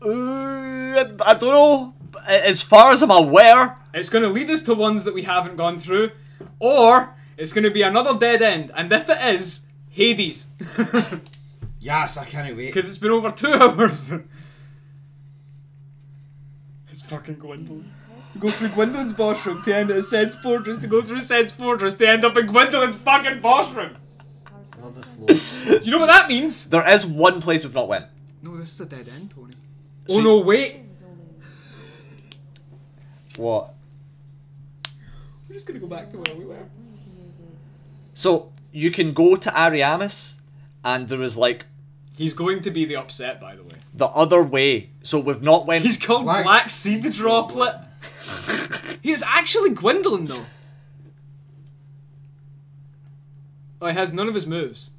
uh I don't know. As far as I'm aware, it's going to lead us to ones that we haven't gone through, or it's going to be another dead end. And if it is, Hades. Yes, I can't wait. Because it's been over two hours. It's fucking Gwyndolin. Go through Gwyndolin's boss room to end at Sen's Fortress, to go through Sen's Fortress to end up in Gwyndolin's fucking boss room. Another floor. You know what that means? There is one place we've not went. No, this is a dead end, Tony. Oh so no, wait. What? We're just gonna go back to where we were. So you can go to Ariamis, and there is like. He's going to be the upset, by the way. The other way. So we've not went. He's called Black, Black Seed Droplet. He is actually Gwyndolin, though. Oh, he has none of his moves.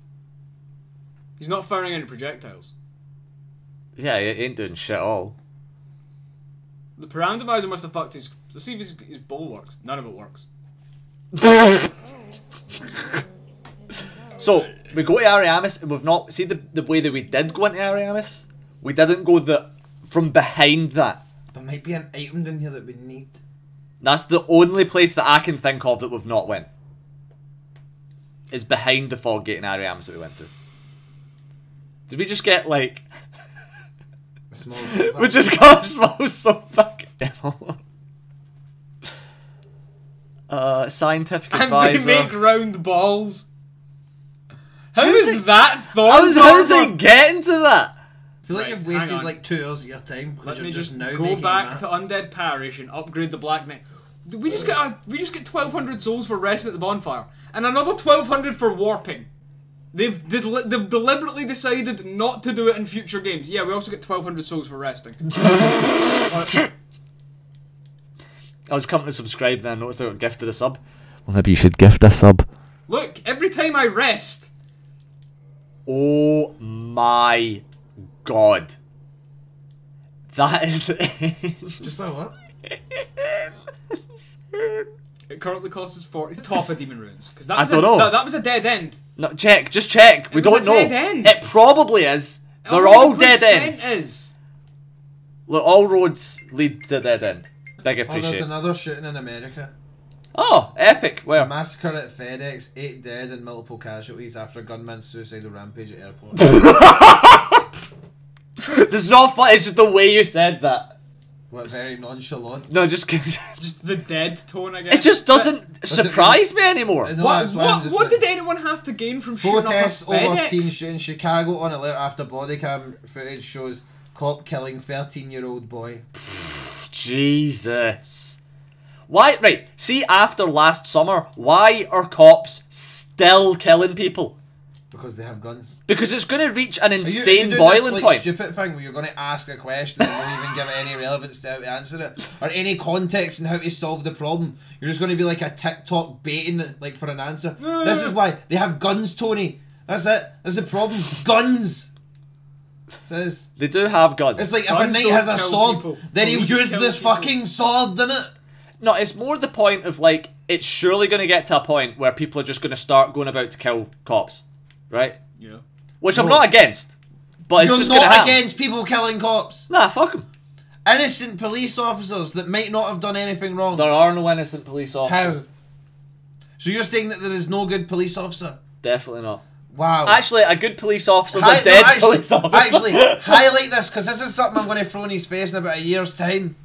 He's not firing any projectiles. Yeah, he ain't doing shit all. The randomizer must have fucked his. Let's see if his, his bowl works. None of it works. So we go to Ariamis, and we've not see the the way that we did go into Ariamis. We didn't go the from behind that. There might be an item in here that we need. That's the only place that I can think of that we've not went. Is behind the fog gate in Ariamis that we went to. Did we just get like? We just got a small soap packet. Uh, scientific and advisor. And they make round balls. How How's is it, that thought? How is it getting to that? I feel right, like you've wasted like two hours of your time because you're just, just now go back that. to Undead Parish and upgrade the Black Knight. We just get a, we just get twelve hundred souls for resting at the bonfire and another twelve hundred for warping. They've del they've deliberately decided not to do it in future games. Yeah, we also get twelve hundred souls for resting. I was coming to subscribe, then I noticed I got gifted a sub. Well, maybe you should gift a sub. Look, every time I rest. Oh my God, that is just what? It currently costs us forty. Top of Demon Ruins, because that I was don't a, know. No, that was a dead end. No, check, just check. It we was don't a know. Dead end. It probably is. It They're all dead ends. Is. Look, all roads lead to dead end. Big appreciate. Oh, there's another shooting in America. Oh, epic! Where? A massacre at FedEx, eight dead and multiple casualties after gunman's suicidal rampage at airport. There's not fun, it's just the way you said that. What, very nonchalant? No, just just the dead tone again. It just doesn't but, surprise me anymore. No, what what, what like, did anyone have to gain from shooting up a FedEx? Over team shooting Chicago on alert after body cam footage shows cop killing thirteen year old boy. Jesus. Why, right, see after last summer, why are cops still killing people? Because they have guns. Because it's going to reach an insane are you, are you boiling this, like, point. Stupid thing where you're going to ask a question and don't even give it any relevance to how to answer it, or any context in how to solve the problem. You're just going to be like a TikTok baiting like for an answer. This is why they have guns, Tony. That's it. That's the problem. Guns. Says they do have guns. It's like if guns a knight has a sword, people. then he'll use this people. fucking sword, innit? No, it's more the point of, like, it's surely going to get to a point where people are just going to start going about to kill cops, right? Yeah. Which no. I'm not against, but You're it's just going to happen. You're not against people killing cops? Nah, fuck them. Innocent police officers that might not have done anything wrong. There are no innocent police officers. How? So you're saying that there is no good police officer? Definitely not. Wow. Actually, a good police officer's Hi a dead no, actually, police officer. Actually, highlight this, because this is something I'm going to throw in his face in about a year's time.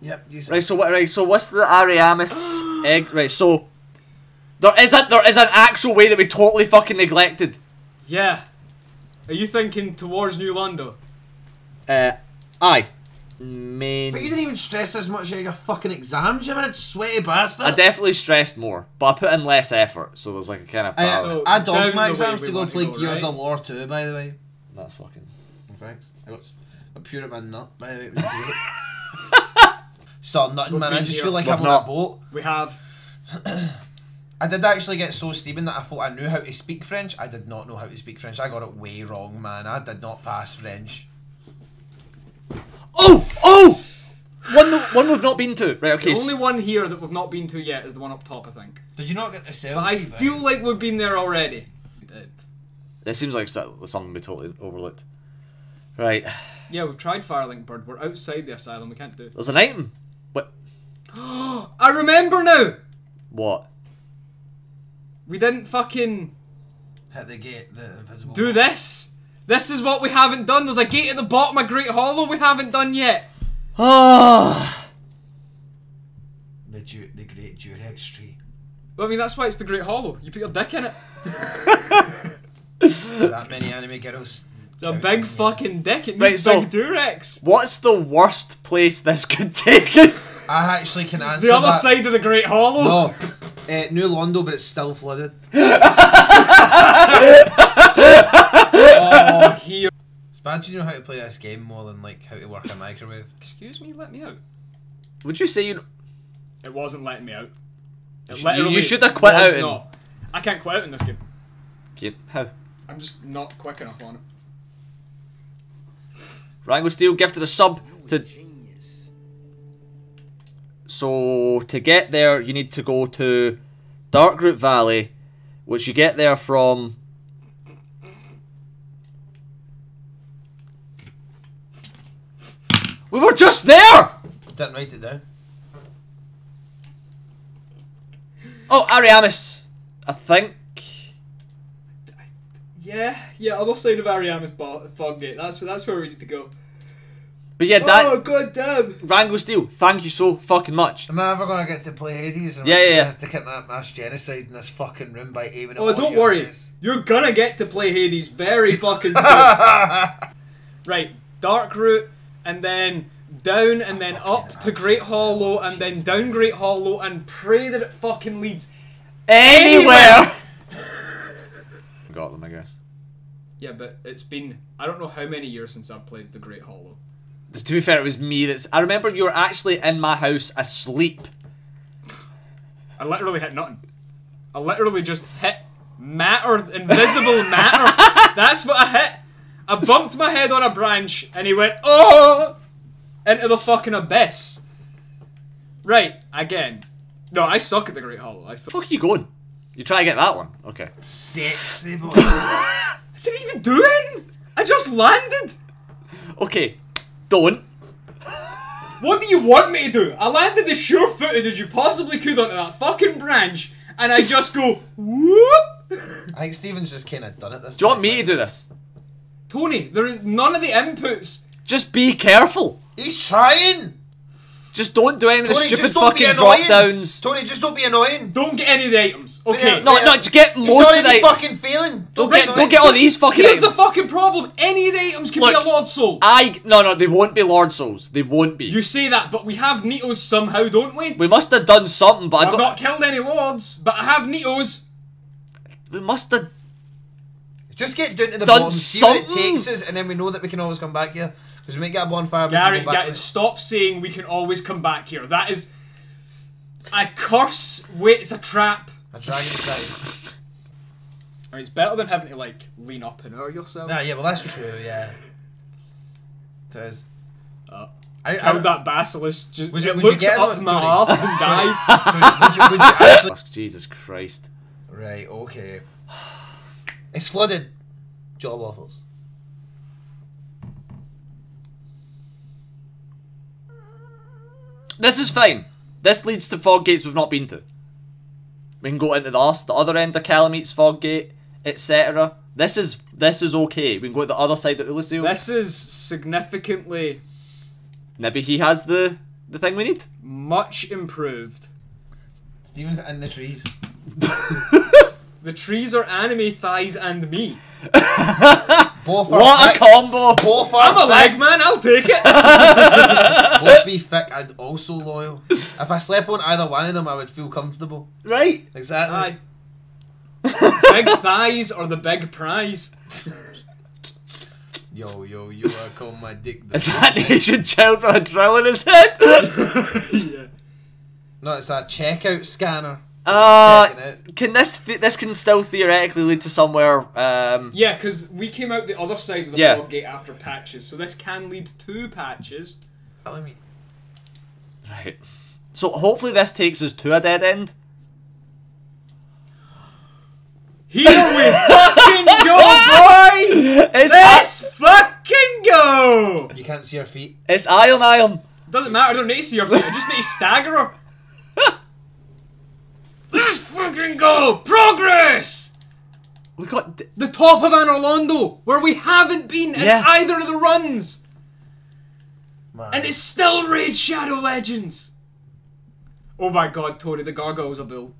Yep, right, so what? Right, so what's the Ariamis egg? Right, so there is a there is an actual way that we totally fucking neglected. Yeah. Are you thinking towards New Londo? Uh, aye. Main. But you didn't even stress as much at your fucking exams, you mad sweaty bastard. I definitely stressed more, but I put in less effort, so there's like a kind of balance. I, I dogged my exams to go play go, Gears right? of War two, by the way. That's fucking. Thanks. I got a pure at my nut, by the way. So nothing, man. I just here. feel like We've I'm not. on a boat. We have. I did actually get so steaming that I thought I knew how to speak French. I did not know how to speak French. I got it way wrong, man. I did not pass French. Oh! Oh! One, one we've not been to. Right, okay. The only one here that we've not been to yet is the one up top, I think. Did you not get the sale? But I feel thing? like we've been there already. We did. This seems like something we totally overlooked. Right. Yeah, we've tried Firelink Bird. We're outside the asylum. We can't do it. There's an item. What? I remember now! What? We didn't fucking... Hit the gate, the invisible... Do this! This is what we haven't done! There's a gate at the bottom of Great Hollow we haven't done yet! Ah! the, the Great Durex tree. Well, I mean, that's why it's the Great Hollow. You put your dick in it. That many anime girls... The big fucking dick, it needs right, big so, Durex. What's the worst place this could take us? I actually can answer The other that. side of the Great Hollow? No. Uh, New Londo, but it's still flooded. Oh, here. It's bad you know how to play this game more than like how to work a microwave. Excuse me, let me out. Would you say you... It wasn't letting me out. It literally you should have quit out. In... I can't quit out in this game. How? I'm just not quick enough on it. Wrangle Steel gifted a sub to... So, to get there, you need to go to Darkroot Valley, which you get there from... We were just there! Didn't write it down. Oh, Ariamis, I think. Yeah, yeah, I'm on side of Ariamis Foggate. That's that's where we need to go. But yeah, that. Oh god damn! Wrangle Steel, thank you so fucking much. Am I ever gonna get to play Hades? And yeah, yeah. Have to get that mass genocide in this fucking room by aiming at. Oh, don't worry, face. You're gonna get to play Hades very fucking soon. Right, Darkroot, and then. Down and then up to Great Hollow and then down Great Hollow and pray that it fucking leads anywhere. Got them, I guess. Yeah, but it's been I don't know how many years since I've played the Great Hollow. To be fair, it was me that's. I remember you were actually in my house asleep. I literally hit nothing. I literally just hit matter, invisible matter. That's what I hit. I bumped my head on a branch and he went oh. Into the fucking abyss. Right, again. No, I suck at the Great Hollow. I f Fuck you going? You try to get that one? Okay. Sexy boy. I didn't even do it! I just landed! Okay, don't. What do you want me to do? I landed as sure footed as you possibly could onto that fucking branch, and I just go, whoop! I think Steven's just kinda done it this Do you want me like to do this? Tony, there is none of the inputs. Just be careful! He's trying! Just don't do any Tony, of the stupid fucking drop-downs. Tony, just don't be annoying. Don't get any of the items. Okay. No, no, just get most of the items. fucking failing. Don't, don't, get, don't get all these fucking Here's items. Here's the fucking problem. Any of the items can Look, be a Lord Soul. I... No, no, they won't be Lord Souls. They won't be. You say that, but we have Neatos somehow, don't we? We must have done something, but I've I don't... I've not killed any Lords, but I have Neatos. We must have... Just get down to the bottom, see what it takes us, and then we know that we can always come back here. Because we might get a bonfire. Gary, Gary stop saying we can always come back here. That is a curse. Wait, it's a trap. A dragon's side. I mean, it's better than having to like lean up and over yourself. Nah, yeah, well that's true. Yeah, it is. Uh, I killed that basilisk. Just would you, would looked you get up in my arse and died. would you, would you, would you actually... Jesus Christ. Right. Okay. It's flooded. Job offers. This is fine. This leads to fog gates we've not been to. We can go into the us, the other end of Calameet's fog gate, et cetera. This is this is okay. We can go to the other side of Ulysseo. This is significantly. Maybe he has the the thing we need. Much improved. Steven's in the trees. The trees are anime thighs and me. Both are what thick. A combo! Both are I'm a thick. Leg man, I'll take it! Both be thick and also loyal. If I slept on either one of them, I would feel comfortable. Right? Exactly. Aye. Big thighs are the big prize. Yo, yo, yo, I call my dick the Is that an Asian child with a drill in his head? Yeah. No, it's a checkout scanner. Uh, can this th this can still theoretically lead to somewhere? Um, yeah, because we came out the other side of the yeah. fog gate after patches, so this can lead to patches. I mean, right. So hopefully this takes us to a dead end. Here we fucking go, boys! It's Let's fucking go! You can't see her feet. It's iron, iron. Doesn't matter. I don't need to see her feet. I just need to stagger her. Let's fucking go! Progress! We got d the top of Anor Londo, where we haven't been yeah. in either of the runs! Man. And it's still Raid Shadow Legends! Oh my god, Tony, the gargoyle's a bull.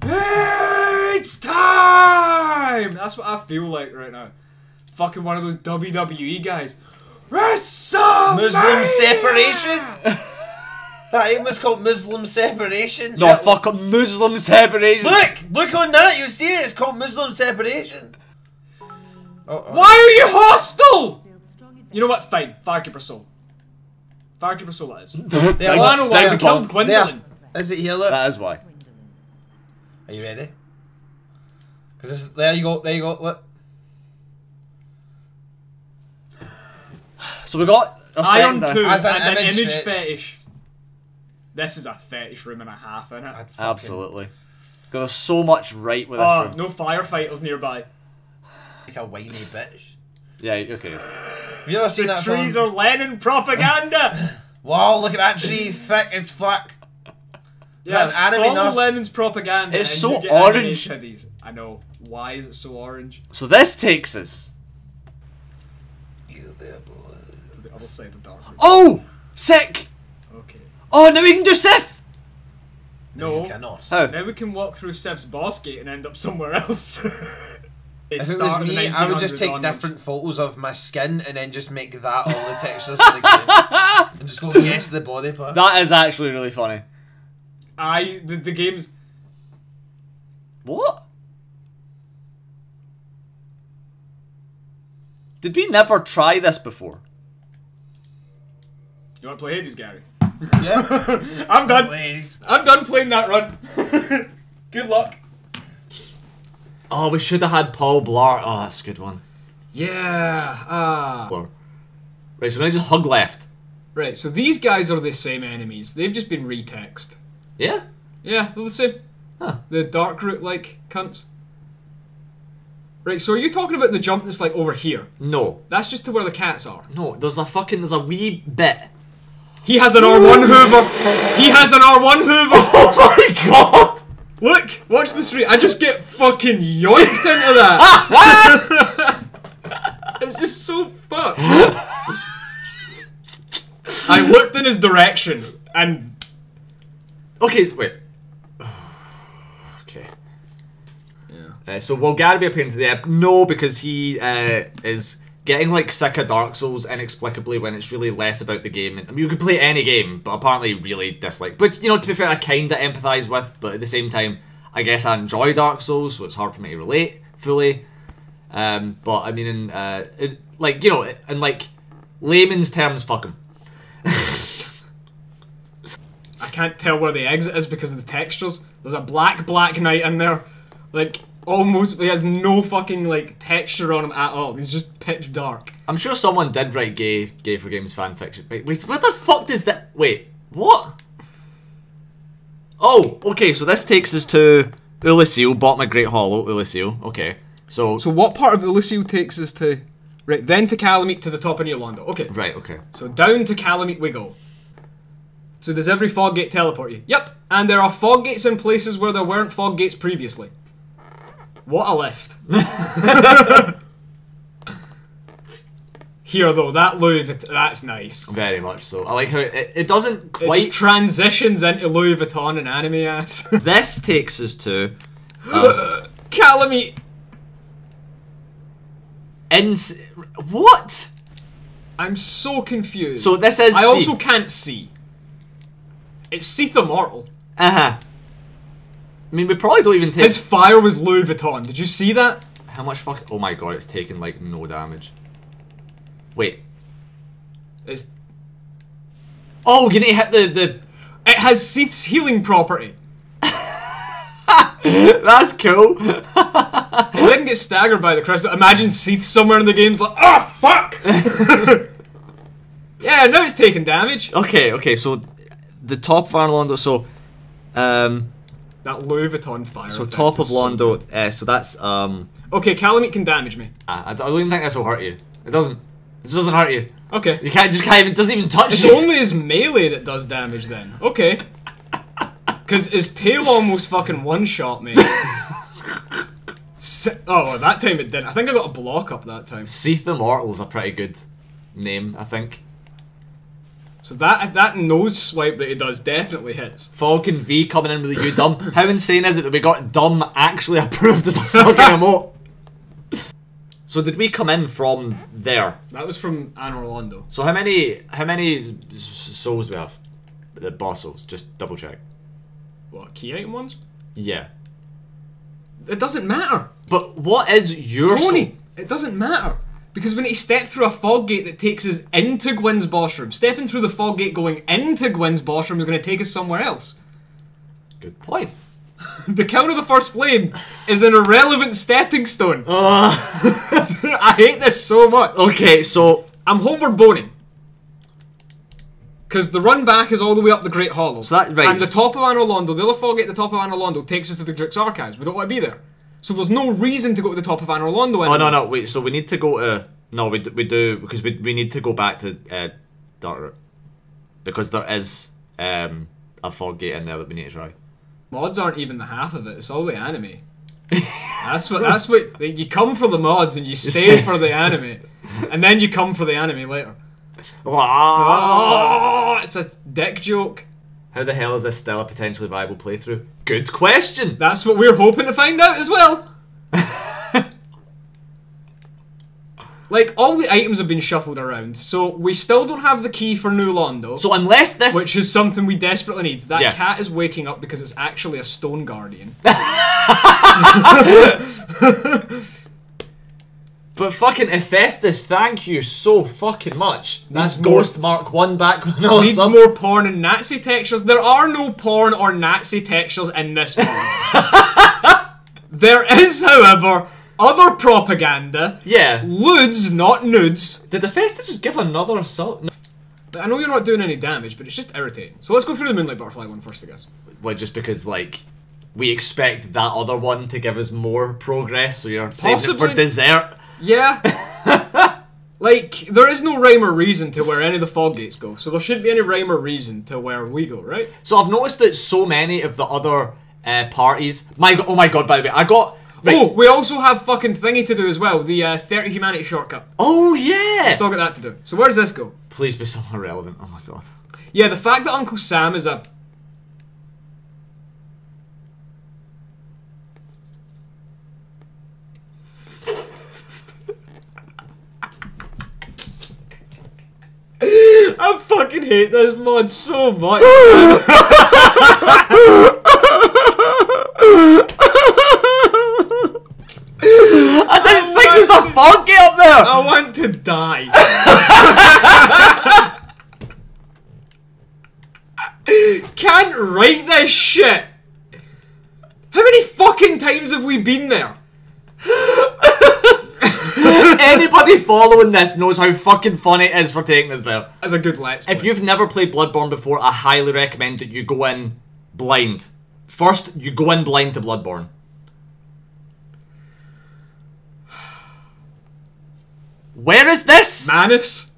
It's time! That's what I feel like right now. Fucking one of those W W E guys. WrestleMania! Muslim separation! That aim was called Muslim separation. No, that fuck up Muslim separation. Look! Look on that, you see it, it's called Muslim separation. Uh -oh. Why are you hostile? You know what? Fine. Farkeeper Soul. Farkeeper Soul that is. There, well, I know why I killed Gwyndolin. Is it here, look? That is why. Are you ready? Cause this there you go, there you go, look. So we got Iron two as an and image, an image fetish. fetish. This is a fetish room and a half, isn't it? Absolutely. Because there's so much right with oh, this room. No firefighters nearby. Like a whiny bitch. Yeah, okay. Have you ever seen the that trees film? Are Lenin propaganda! Wow, look at that tree, thick, it's black. Yeah, it's from Lenin's propaganda. It's so orange. I know. Why is it so orange? So this takes us. You there, boy. To the other side of the dark. Oh! Sick! Okay. Oh, now we can do Sif! No. no cannot. How? Now we can walk through Sif's boss gate and end up somewhere else. If it was me, I would just take onwards. different photos of my skin and then just make that all the textures in the game. And just go, guess the body part. That is actually really funny. I the, the game's what? Did we never try this before? You want to play Hades, Gary? Yeah, I'm done. Please. I'm done playing that run. Good luck. Oh, we should have had Paul Blart. Oh, that's a good one. Yeah. Ah. Uh... Right, so now just hug left. Right, so these guys are the same enemies. They've just been retexted. Yeah? Yeah, they're the same. Huh. The Darkroot-like cunts. Right, so are you talking about the jump that's like over here? No. That's just to where the cats are. No, there's a fucking, there's a wee bit. He has an Ooh. R one Hoover! He has an R one Hoover! Oh my god! Look, watch the street. I just get fucking yoinked into that. It's just so fucked. I looked in his direction and... Okay, wait. Okay. Yeah. Uh, so will Gary be appearing to the ep? No, because he uh, is getting like sick of Dark Souls inexplicably when it's really less about the game. I mean, you could play any game, but apparently really dislike. But, you know, to be fair, I kind of empathise with, but at the same time, I guess I enjoy Dark Souls, so it's hard for me to relate fully. Um, but, I mean, in, uh, in, like, you know, in like layman's terms, fuck him. I can't tell where the exit is because of the textures. There's a black, black knight in there. Like, almost, he has no fucking, like, texture on him at all. He's just pitch dark. I'm sure someone did write gay, gay for games fanfiction. Wait, wait, what the fuck does that, wait, what? Oh, okay, so this takes us to Ulysseal, bottom of Great Hollow, Ulysseal, okay. So So what part of Ulysseal takes us to, right, then to Kalameet to the top of New Londo, okay. Right, okay. So down to Kalameet we go. So does every fog gate teleport you? Yep, and there are fog gates in places where there weren't fog gates previously. What a lift. Here though, that Louis Vuitton, that's nice. Very much so. I like how it, it doesn't quite... It transitions into Louis Vuitton and anime ass. This takes us to... Um, Kalameet! Ins... What? I'm so confused. So this is I also Seath. can't see. It's Seath Immortal. Uh-huh. I mean, we probably don't even take- His fire was Louis Vuitton, did you see that? How much fuck- Oh my god, it's taking, like, no damage. Wait. It's- Oh, you need to hit the- the- It has Seath's healing property. That's cool. It didn't get staggered by the crystal. Imagine Seath somewhere in the game's like, oh, fuck! Yeah, now it's taking damage. Okay, okay, so- The top of Anor Londo, so, um... That Louis Vuitton fire. So top of Londo, so, uh, so that's, um... Okay, Kalameet can damage me. I, I don't even think this will hurt you. It doesn't. This doesn't hurt you. Okay. You can't, just can't even, doesn't even touch it's you. It's only his melee that does damage then. Okay. Because his tail almost fucking one-shot me. Se oh, that time it did. I think I got a block up that time. Seath Immortal's a pretty good name, I think. So that that nose swipe that he does definitely hits. Falcon V coming in with a you dumb. How insane is it that we got dumb actually approved as a fucking emote? So did we come in from there? That was from Anor Londo. So how many how many souls do we have? The boss souls. Just double check. What, key item ones? Yeah. It doesn't matter. But what is your Tony? Soul? It doesn't matter. Because when he stepped through a fog gate that takes us into Gwyn's boss room, stepping through the fog gate going into Gwyn's boss room is going to take us somewhere else. Good point. The count of the first flame is an irrelevant stepping stone. Uh. I hate this so much. Okay, so... I'm homeward boning. Because the run back is all the way up the Great Hollow. So that, right. And the top of Anor Londo, the other fog at the top of Anor Londo takes us to the Duke's Archives. We don't want to be there. So there's no reason to go to the top of Anor Londo anymore. Oh, no, no, wait. So we need to go to... No, we, d we do, because we, we need to go back to uh, Darkroot. Because there is um, a fog gate in there that we need to try. Mods aren't even the half of it. It's all the anime. That's what, that's what... You come for the mods and you stay for the anime. And then you come for the anime later. Oh, it's a dick joke. How the hell is this still a potentially viable playthrough? Good question! That's what we're hoping to find out as well! Like, all the items have been shuffled around, so we still don't have the key for New Londo. So unless this... Which is something we desperately need. That yeah. cat is waking up because it's actually a stone guardian. But fucking Hephaestus, thank you so fucking much. That's needs Ghost more, Mark one back when I needs some. more porn and Nazi textures. There are no porn or Nazi textures in this one. There is, however, other propaganda. Yeah. Lewds, not nudes. Did Hephaestus just give another assault? No. I know you're not doing any damage, but it's just irritating. So let's go through the Moonlight Butterfly one first, I guess. Well, just because, like... We expect that other one to give us more progress, so you're saving it for dessert. Yeah. Like, there is no rhyme or reason to where any of the fog gates go, so there shouldn't be any rhyme or reason to where we go, right? So I've noticed that so many of the other uh, parties... My Oh my god, by the way, I got... Right. Oh, we also have fucking thingy to do as well, the uh, thirty humanity shortcut. Oh, yeah! We've still got that to do. So where does this go? Please be somewhere relevant, oh my god. Yeah, the fact that Uncle Sam is a... I fucking hate this mod so much. I didn't I think there's a fog gate up there. I want to die. Can't write this shit. How many fucking times have we been there? Anybody following this knows how fucking funny it is for taking us there. That's a good let's play. If you've never played Bloodborne before, I highly recommend that you go in blind. First, you go in blind to Bloodborne. Where is this? Manus.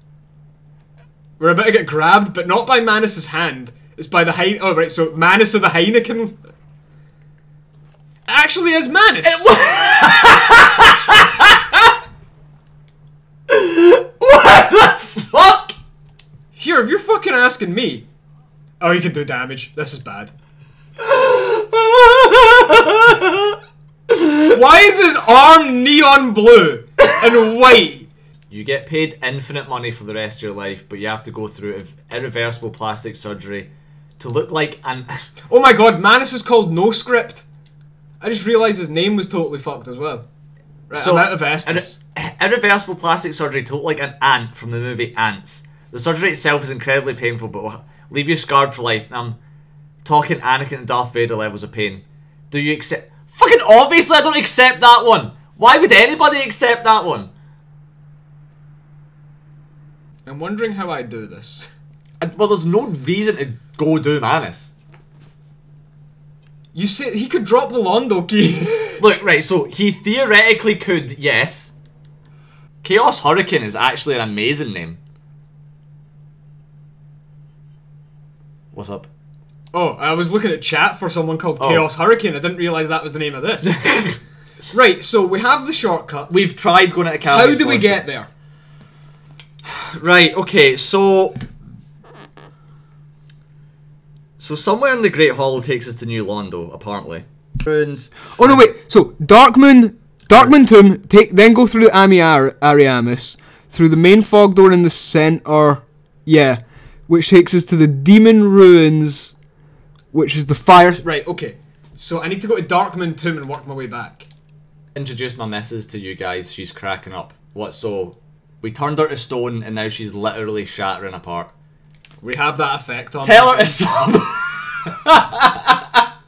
We're about to get grabbed, but not by Manus's hand. It's by the Hein- Oh, right, so Manus of the Heineken... Actually is Manus. It was What the fuck? Here, if you're fucking asking me. Oh, you can do damage. This is bad. Why is his arm neon blue and white? You get paid infinite money for the rest of your life, but you have to go through irreversible plastic surgery to look like an... Oh my god, Manus is called No Script. I just realised his name was totally fucked as well. Right, so, I'm out of Estes. Irreversible plastic surgery to look like an ant from the movie Ants. The surgery itself is incredibly painful, but will leave you scarred for life. And I'm talking Anakin and Darth Vader levels of pain. Do you accept... Fucking obviously I don't accept that one! Why would anybody accept that one? I'm wondering how I do this. And, well, there's no reason to go do Manus. You said he could drop the Londo key. Look, right, so he theoretically could, yes. Chaos Hurricane is actually an amazing name. What's up? Oh, I was looking at chat for someone called oh. Chaos Hurricane. I didn't realise that was the name of this. Right, so we have the shortcut. We've tried going at a How do we get there? Right, okay, so... So somewhere in the Great Hollow takes us to New Londo, apparently. Oh no, wait. So Darkmoon, Darkmoon Tomb. Take then go through Ami Ar Ariamis through the main fog door in the center. Yeah, which takes us to the Demon Ruins, which is the fire. Right. Okay. So I need to go to Darkmoon Tomb and work my way back. Introduce my missus to you guys. She's cracking up. What? So we turned her to stone, and now she's literally shattering apart. We have that effect on Tell her to stop!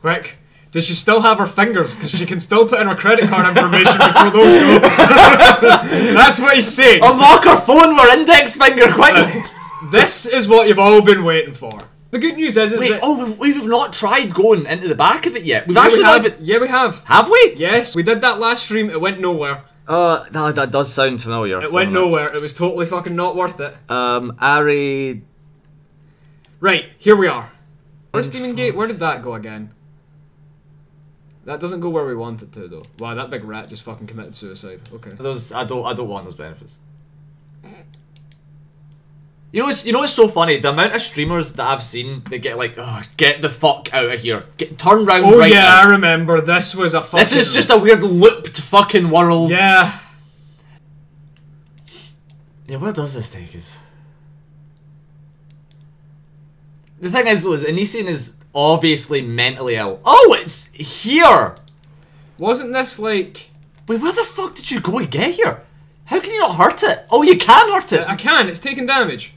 Quick, does she still have her fingers? Because she can still put in her credit card information before those go. That's what he's saying. Unlock her phone with her index finger, quickly! This is what you've all been waiting for. The good news is, is Wait, that- oh, we've, we've not tried going into the back of it yet. We've yeah, actually- we have. It. Yeah, we have. Have we? Yes, we did that last stream, it went nowhere. Uh, that, that does sound familiar. It went nowhere, it? it was totally fucking not worth it. Um, Ari... Right, here we are. Where's Demon Gate? Where did that go again? That doesn't go where we want it to, though. Wow, that big rat just fucking committed suicide. Okay. Those, I don't, I don't want those benefits. You know, what's, you know what's so funny? The amount of streamers that I've seen that get like, oh, get the fuck out of here. Get, turn round oh, right Oh yeah, now. I remember. This was a fucking... This is just a weird looped fucking world. Yeah. Yeah, where does this take us? The thing is, though, is Anisian is obviously mentally ill. Oh, it's here! Wasn't this like... Wait, where the fuck did you go to get here? How can you not hurt it? Oh, you can hurt it! I can, it's taking damage.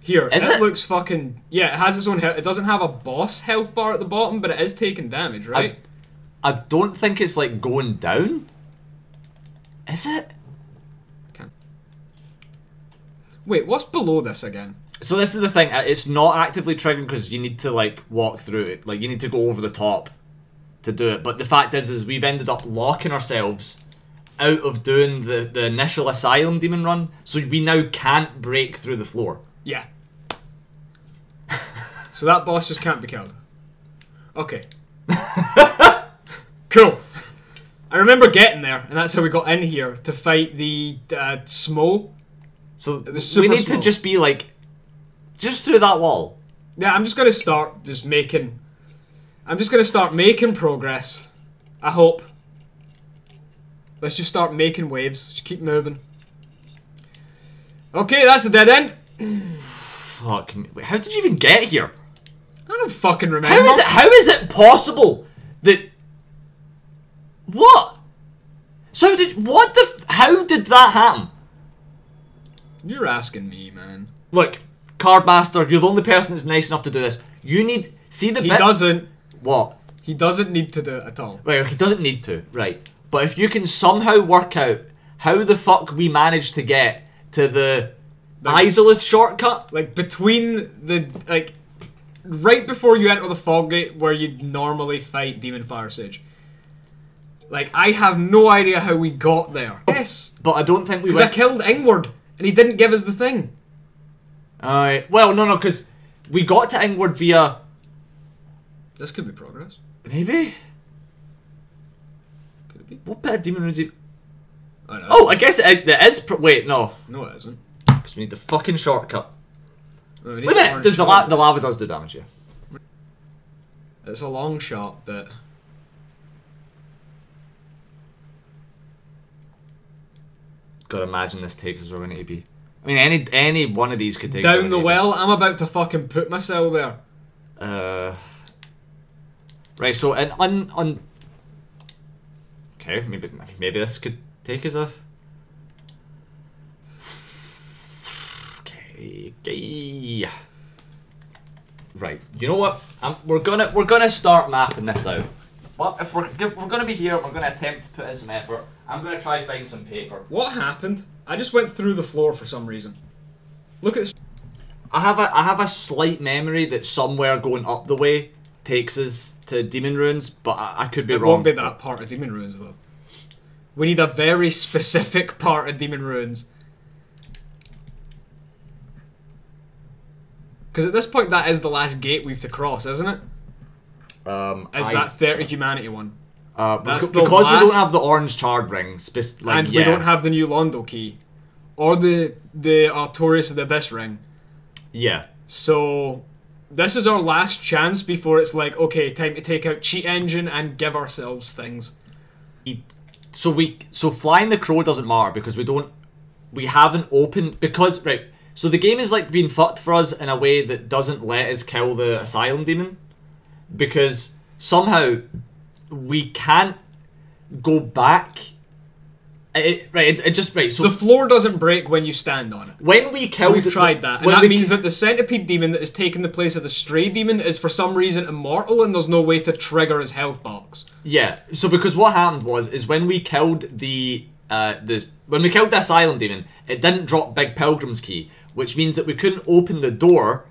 Here, is it, it looks fucking... Yeah, it has its own health. It doesn't have a boss health bar at the bottom, but it is taking damage, right? I, I don't think it's, like, going down. Is it? Okay. Wait, what's below this again? So this is the thing, it's not actively triggering because you need to, like, walk through it. Like, you need to go over the top to do it. But the fact is, is we've ended up locking ourselves out of doing the, the initial Asylum Demon run, so we now can't break through the floor. Yeah. So that boss just can't be killed. Okay. Cool. I remember getting there, and that's how we got in here, to fight the uh, small. So it was super we need small. to just be, like... Just through that wall. Yeah, I'm just gonna start just making... I'm just gonna start making progress. I hope. Let's just start making waves. Just keep moving. Okay, that's a dead end. Fuck me. Wait, how did you even get here? I don't fucking remember. How is it, how is it possible that... What? So did... What the... How did that happen? You're asking me, man. Look... Cardmaster, you're the only person that's nice enough to do this. You need... See the he bit... He doesn't. What? He doesn't need to do it at all. Right, he doesn't need to, right. But if you can somehow work out how the fuck we managed to get to the... Like, Izalith shortcut? Like, between the... Like, right before you enter the fog gate where you'd normally fight Demon Fire Sage. Like, I have no idea how we got there. Oh, yes. But I don't think we... Because I killed Ingward, and he didn't give us the thing. Alright, uh, well, no, no, because we got to Ingward via... This could be progress. Maybe? Could it be? What bit of Demon Ruins even... Oh, no, oh I guess it, it is... Pro Wait, no. No, it isn't. Because we need the fucking shortcut. No, we need Wait a minute, does the, la the lava does do damage, yeah. It's a long shot, but... Gotta imagine this takes us where we need to be. I mean, any any one of these could take down the well. I'm about to fucking put myself there. Uh, right. So an un un. Okay, maybe maybe this could take us off. Okay, okay. Right. You know what? I'm, we're gonna we're gonna start mapping this out. But if we're if we're gonna be here, we're gonna attempt to put in some effort. I'm gonna try and find some paper. What happened? I just went through the floor for some reason. Look at this. I have a I have a slight memory that somewhere going up the way takes us to Demon Ruins, but I, I could be it wrong. It won't be that part of Demon Ruins though. We need a very specific part of Demon Ruins. Because at this point, that is the last gate we've to cross, isn't it? Um, is I, that thirty humanity one? Uh, because we don't have the orange chard ring, like, and yeah. we don't have the new Londo key, or the the Artorias of the Abyss ring. Yeah. So this is our last chance before it's like, okay, time to take out Cheat Engine and give ourselves things. So we so flying the crow doesn't matter because we don't we haven't opened because right. So the game is like being fucked for us in a way that doesn't let us kill the Asylum Demon because somehow. We can't go back. It, right, it, it just right. So the floor doesn't break when you stand on it. When we killed, we've tried that, and that means that the Centipede Demon that is taking the place of the Stray Demon is for some reason immortal, and there's no way to trigger his health box. Yeah. So because what happened was, is when we killed the uh, the When we killed the Asylum Demon, it didn't drop Big Pilgrim's Key, which means that we couldn't open the door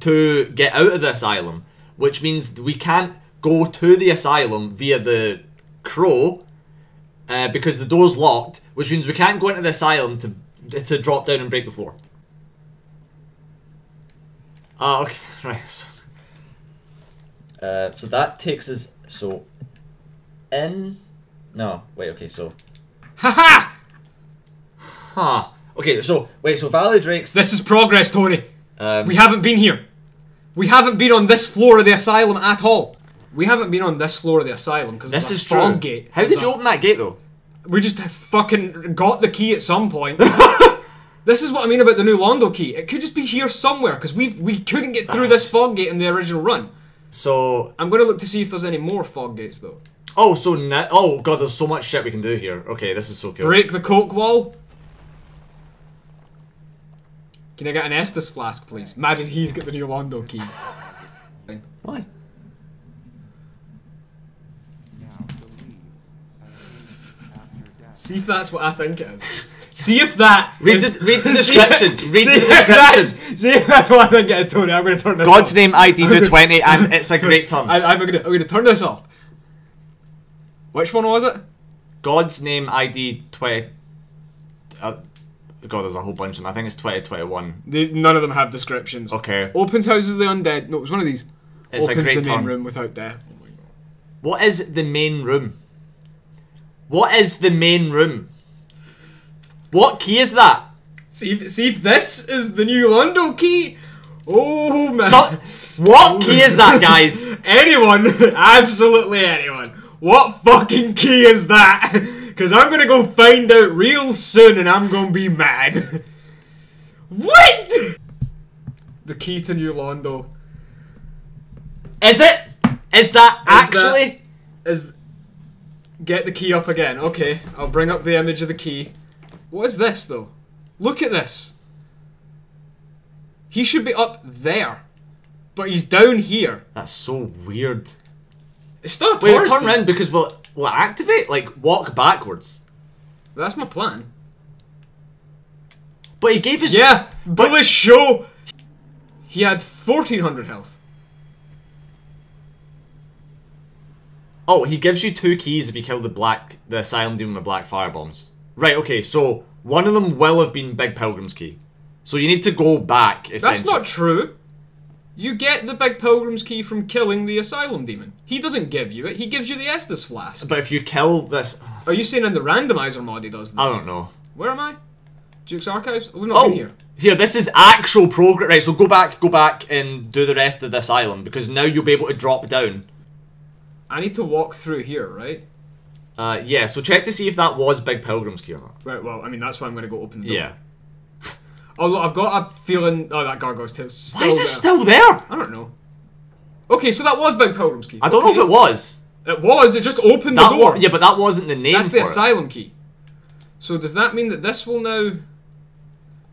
to get out of the asylum, which means we can't go to the asylum via the crow uh, because the door's locked, which means we can't go into the asylum to to drop down and break the floor. Ah, uh, okay, right. Uh, so that takes us so in. No, wait. Okay, so. Ha ha. Huh. Okay, so wait. So Valley Drake's. This is progress, Tony. Um, we haven't been here. We haven't been on this floor of the asylum at all. We haven't been on this floor of the asylum because this is true. Gate. How did you open that gate though? We just fucking got the key at some point. This is what I mean about the New Londo key. It could just be here somewhere because we we couldn't get through this fog gate in the original run. So I'm gonna look to see if there's any more fog gates though. Oh, so now oh god, there's so much shit we can do here. Okay, this is so cool. Break the coke wall. Can I get an Estus flask, please? Imagine he's got the New Londo key. Why? See if that's what I think it is. See if that. Read is, the, read the description. Read the description. See if that's what I think it is, Tony. I'm going to turn this God's off. God's name I D to twenty, and it's a great turn. I, I'm going to I'm going to turn this off. Which one was it? God's name I D twenty. Uh, God, there's a whole bunch of them. I think it's twenty twenty-one. They, none of them have descriptions. Okay. Opens Houses of the Undead. No, it was one of these. It's Opens a great the main turn. room without death. Oh my God. What is the main room? What is the main room? What key is that? See if, see if this is the New Londo key? Oh man. So, what key is that, guys? Anyone. Absolutely anyone. What fucking key is that? Because I'm going to go find out real soon and I'm going to be mad. What? The key to New Londo. Is it? Is that is actually? That, is, get the key up again. Okay, I'll bring up the image of the key. What is this though? Look at this. He should be up there. But he's down here. That's so weird. It's still a Wait, we'll turn around because we'll... Will it activate? Like, walk backwards. That's my plan. But he gave us... Yeah, but let's show... He had fourteen hundred health. Oh, he gives you two keys if you kill the black... The Asylum Demon with black firebombs. Right, okay, so one of them will have been Big Pilgrim's Key. So you need to go back, essentially. That's not true. You get the Big Pilgrim's Key from killing the Asylum Demon. He doesn't give you it, he gives you the Estus Flask. But if you kill this... Are you saying in the randomizer mod he does that? I don't know. Where am I? Duke's Archives? We've not oh, been here. Here, this is actual progress. Right, so go back, go back and do the rest of the Asylum, because now you'll be able to drop down. I need to walk through here, right? Uh, yeah, so check to see if that was Big Pilgrim's Key or not. Right, well, I mean, that's why I'm going to go open the door. Yeah. Oh, look, I've got a feeling... Oh, that gargoyle's tail still Why is it there. still there? I don't know. Okay, so that was Big Pilgrim's Key. I okay. don't know if it was. It was, it just opened that the door. Yeah, but that wasn't the name That's the for Asylum it. Key. So does that mean that this will now...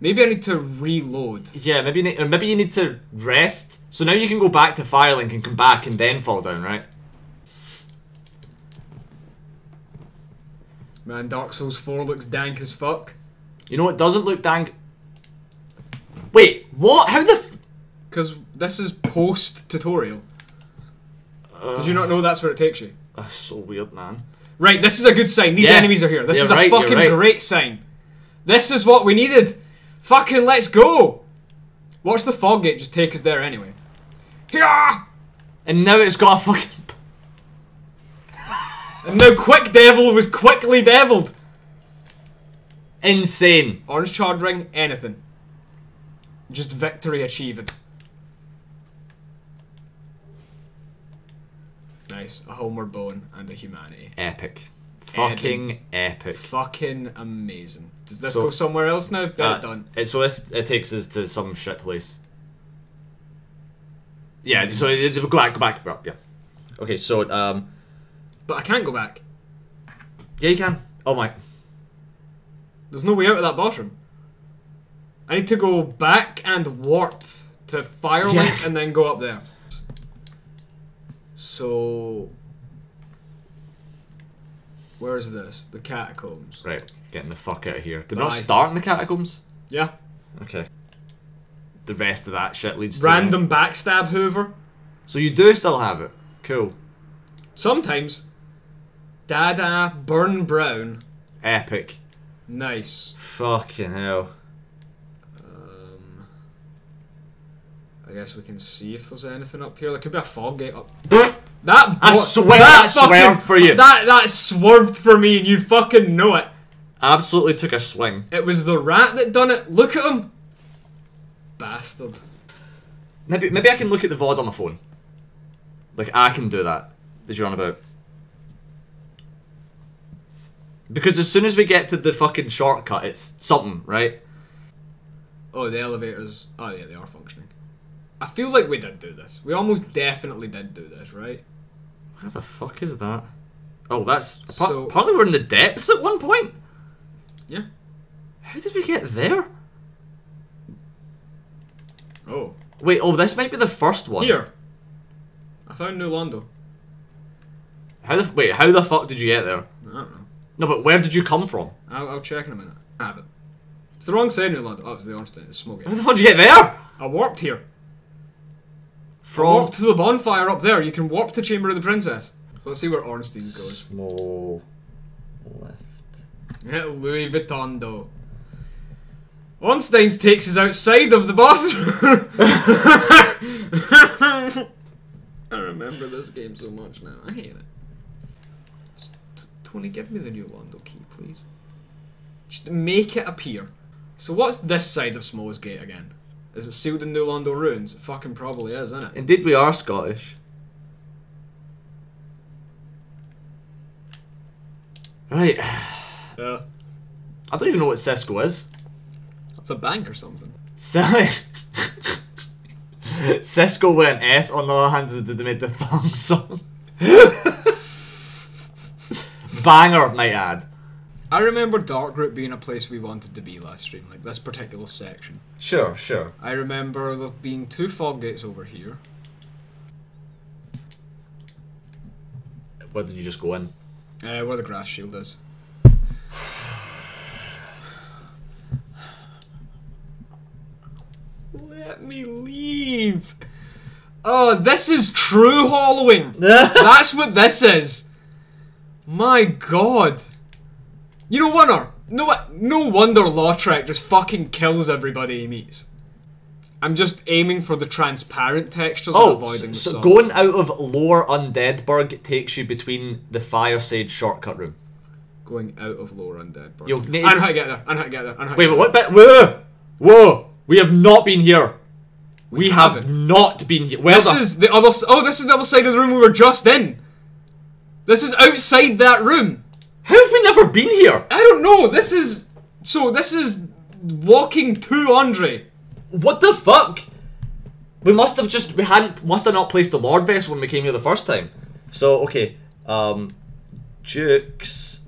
Maybe I need to reload. Yeah, maybe you need, or maybe you need to rest. So now you can go back to Firelink and come back and then fall down, right? Man, Dark Souls four looks dank as fuck. You know what doesn't look dank? Wait, what? How the f- Because this is post-tutorial. Uh, Did you not know that's where it takes you? That's so weird, man. Right, this is a good sign. These yeah. enemies are here. This yeah, is a right, fucking right. great sign. This is what we needed. Fucking let's go. Watch the fog gate just take us there anyway. Yeah! And now it's got a fucking... And now Quick Devil was quickly deviled. Insane. Orange Shard Ring, anything. Just victory achieved. Nice. A homeward bone and a humanity. Epic. Fucking Eden. epic. Fucking amazing. Does this so, go somewhere else now? Better uh, done. It, so this it takes us to some shit place. Yeah, so it, it, go back, go back, go back, yeah. Okay, so um But I can't go back. Yeah, you can. Oh my. There's no way out of that bathroom. I need to go back and warp to Firelink yeah. and then go up there. So... Where is this? The Catacombs. Right. Getting the fuck out of here. Did we all start in the catacombs? Yeah. Okay. The rest of that shit leads Random to... Random backstab hoover. So you do still have it. Cool. Sometimes. Dada, burn brown. Epic. Nice. Fucking hell. Um, I guess we can see if there's anything up here. There could be a fog gate up. That I swear that, that fucking, swerved for you. That that swerved for me, and you fucking know it. Absolutely took a swing. It was the rat that done it. Look at him, bastard. Maybe maybe I can look at the V O D on my phone. Like I can do that. That you're on about. Because as soon as we get to the fucking shortcut, it's something, right? Oh, the elevators. Oh yeah, they are functioning. I feel like we did do this. We almost definitely did do this, right? Where the fuck is that? Oh, that's... So, partly we're in the depths at one point? Yeah. How did we get there? Oh. Wait, oh, this might be the first one. Here. I found New Londo. How the... Wait, how the fuck did you get there? I don't know. No, but where did you come from? I'll, I'll check in a minute. Ah, but... It's the wrong side, New Londo. Oh, it's the orange thing. It's smoking. How the fuck did you get there? I warped here. From warp to the bonfire up there, you can warp to Chamber of the Princess. So let's see where Ornstein's goes. Small left. Yeah, Louis Vuitton though. Ornstein's takes us outside of the boss. I remember this game so much now. I hate it. Just, Tony, give me the New Londo key, please. Just make it appear. So what's this side of Smo's Gate again? Is it sealed in New Londo Ruins? It fucking probably is, isn't it? Indeed we are Scottish. Right. Yeah. I don't even know what Cisco is. It's a bank or something. Cisco with an S, on the other hand, did they make the thong song? Banger, might add. I remember Darkroot being a place we wanted to be last stream, like this particular section. Sure, sure. I remember there being two fog gates over here. Where did you just go in? Uh, where the grass shield is. Let me leave! Oh, this is true hollowing! That's what this is! My god! You know wonder, no, no wonder Lautrec just fucking kills everybody he meets. I'm just aiming for the transparent textures oh, and avoiding so, the sun. So going out of Lower Undead Burg takes you between the Fireside shortcut room. Going out of Lower Undead Burg. You'll, I know how to get there, I know how to get there, I know how to wait, get what there. Wait, what bit? Whoa! Whoa! We have not been here! We, we have haven't. not been here. Where this the is the other Oh, this is the other side of the room we were just in! This is outside that room! How have we never been here? I don't know, this is... So, this is... Walking to Andre. What the fuck? We must have just... We hadn't... Must have not placed the Lord Vessel when we came here the first time. So, okay. Um... Duke's...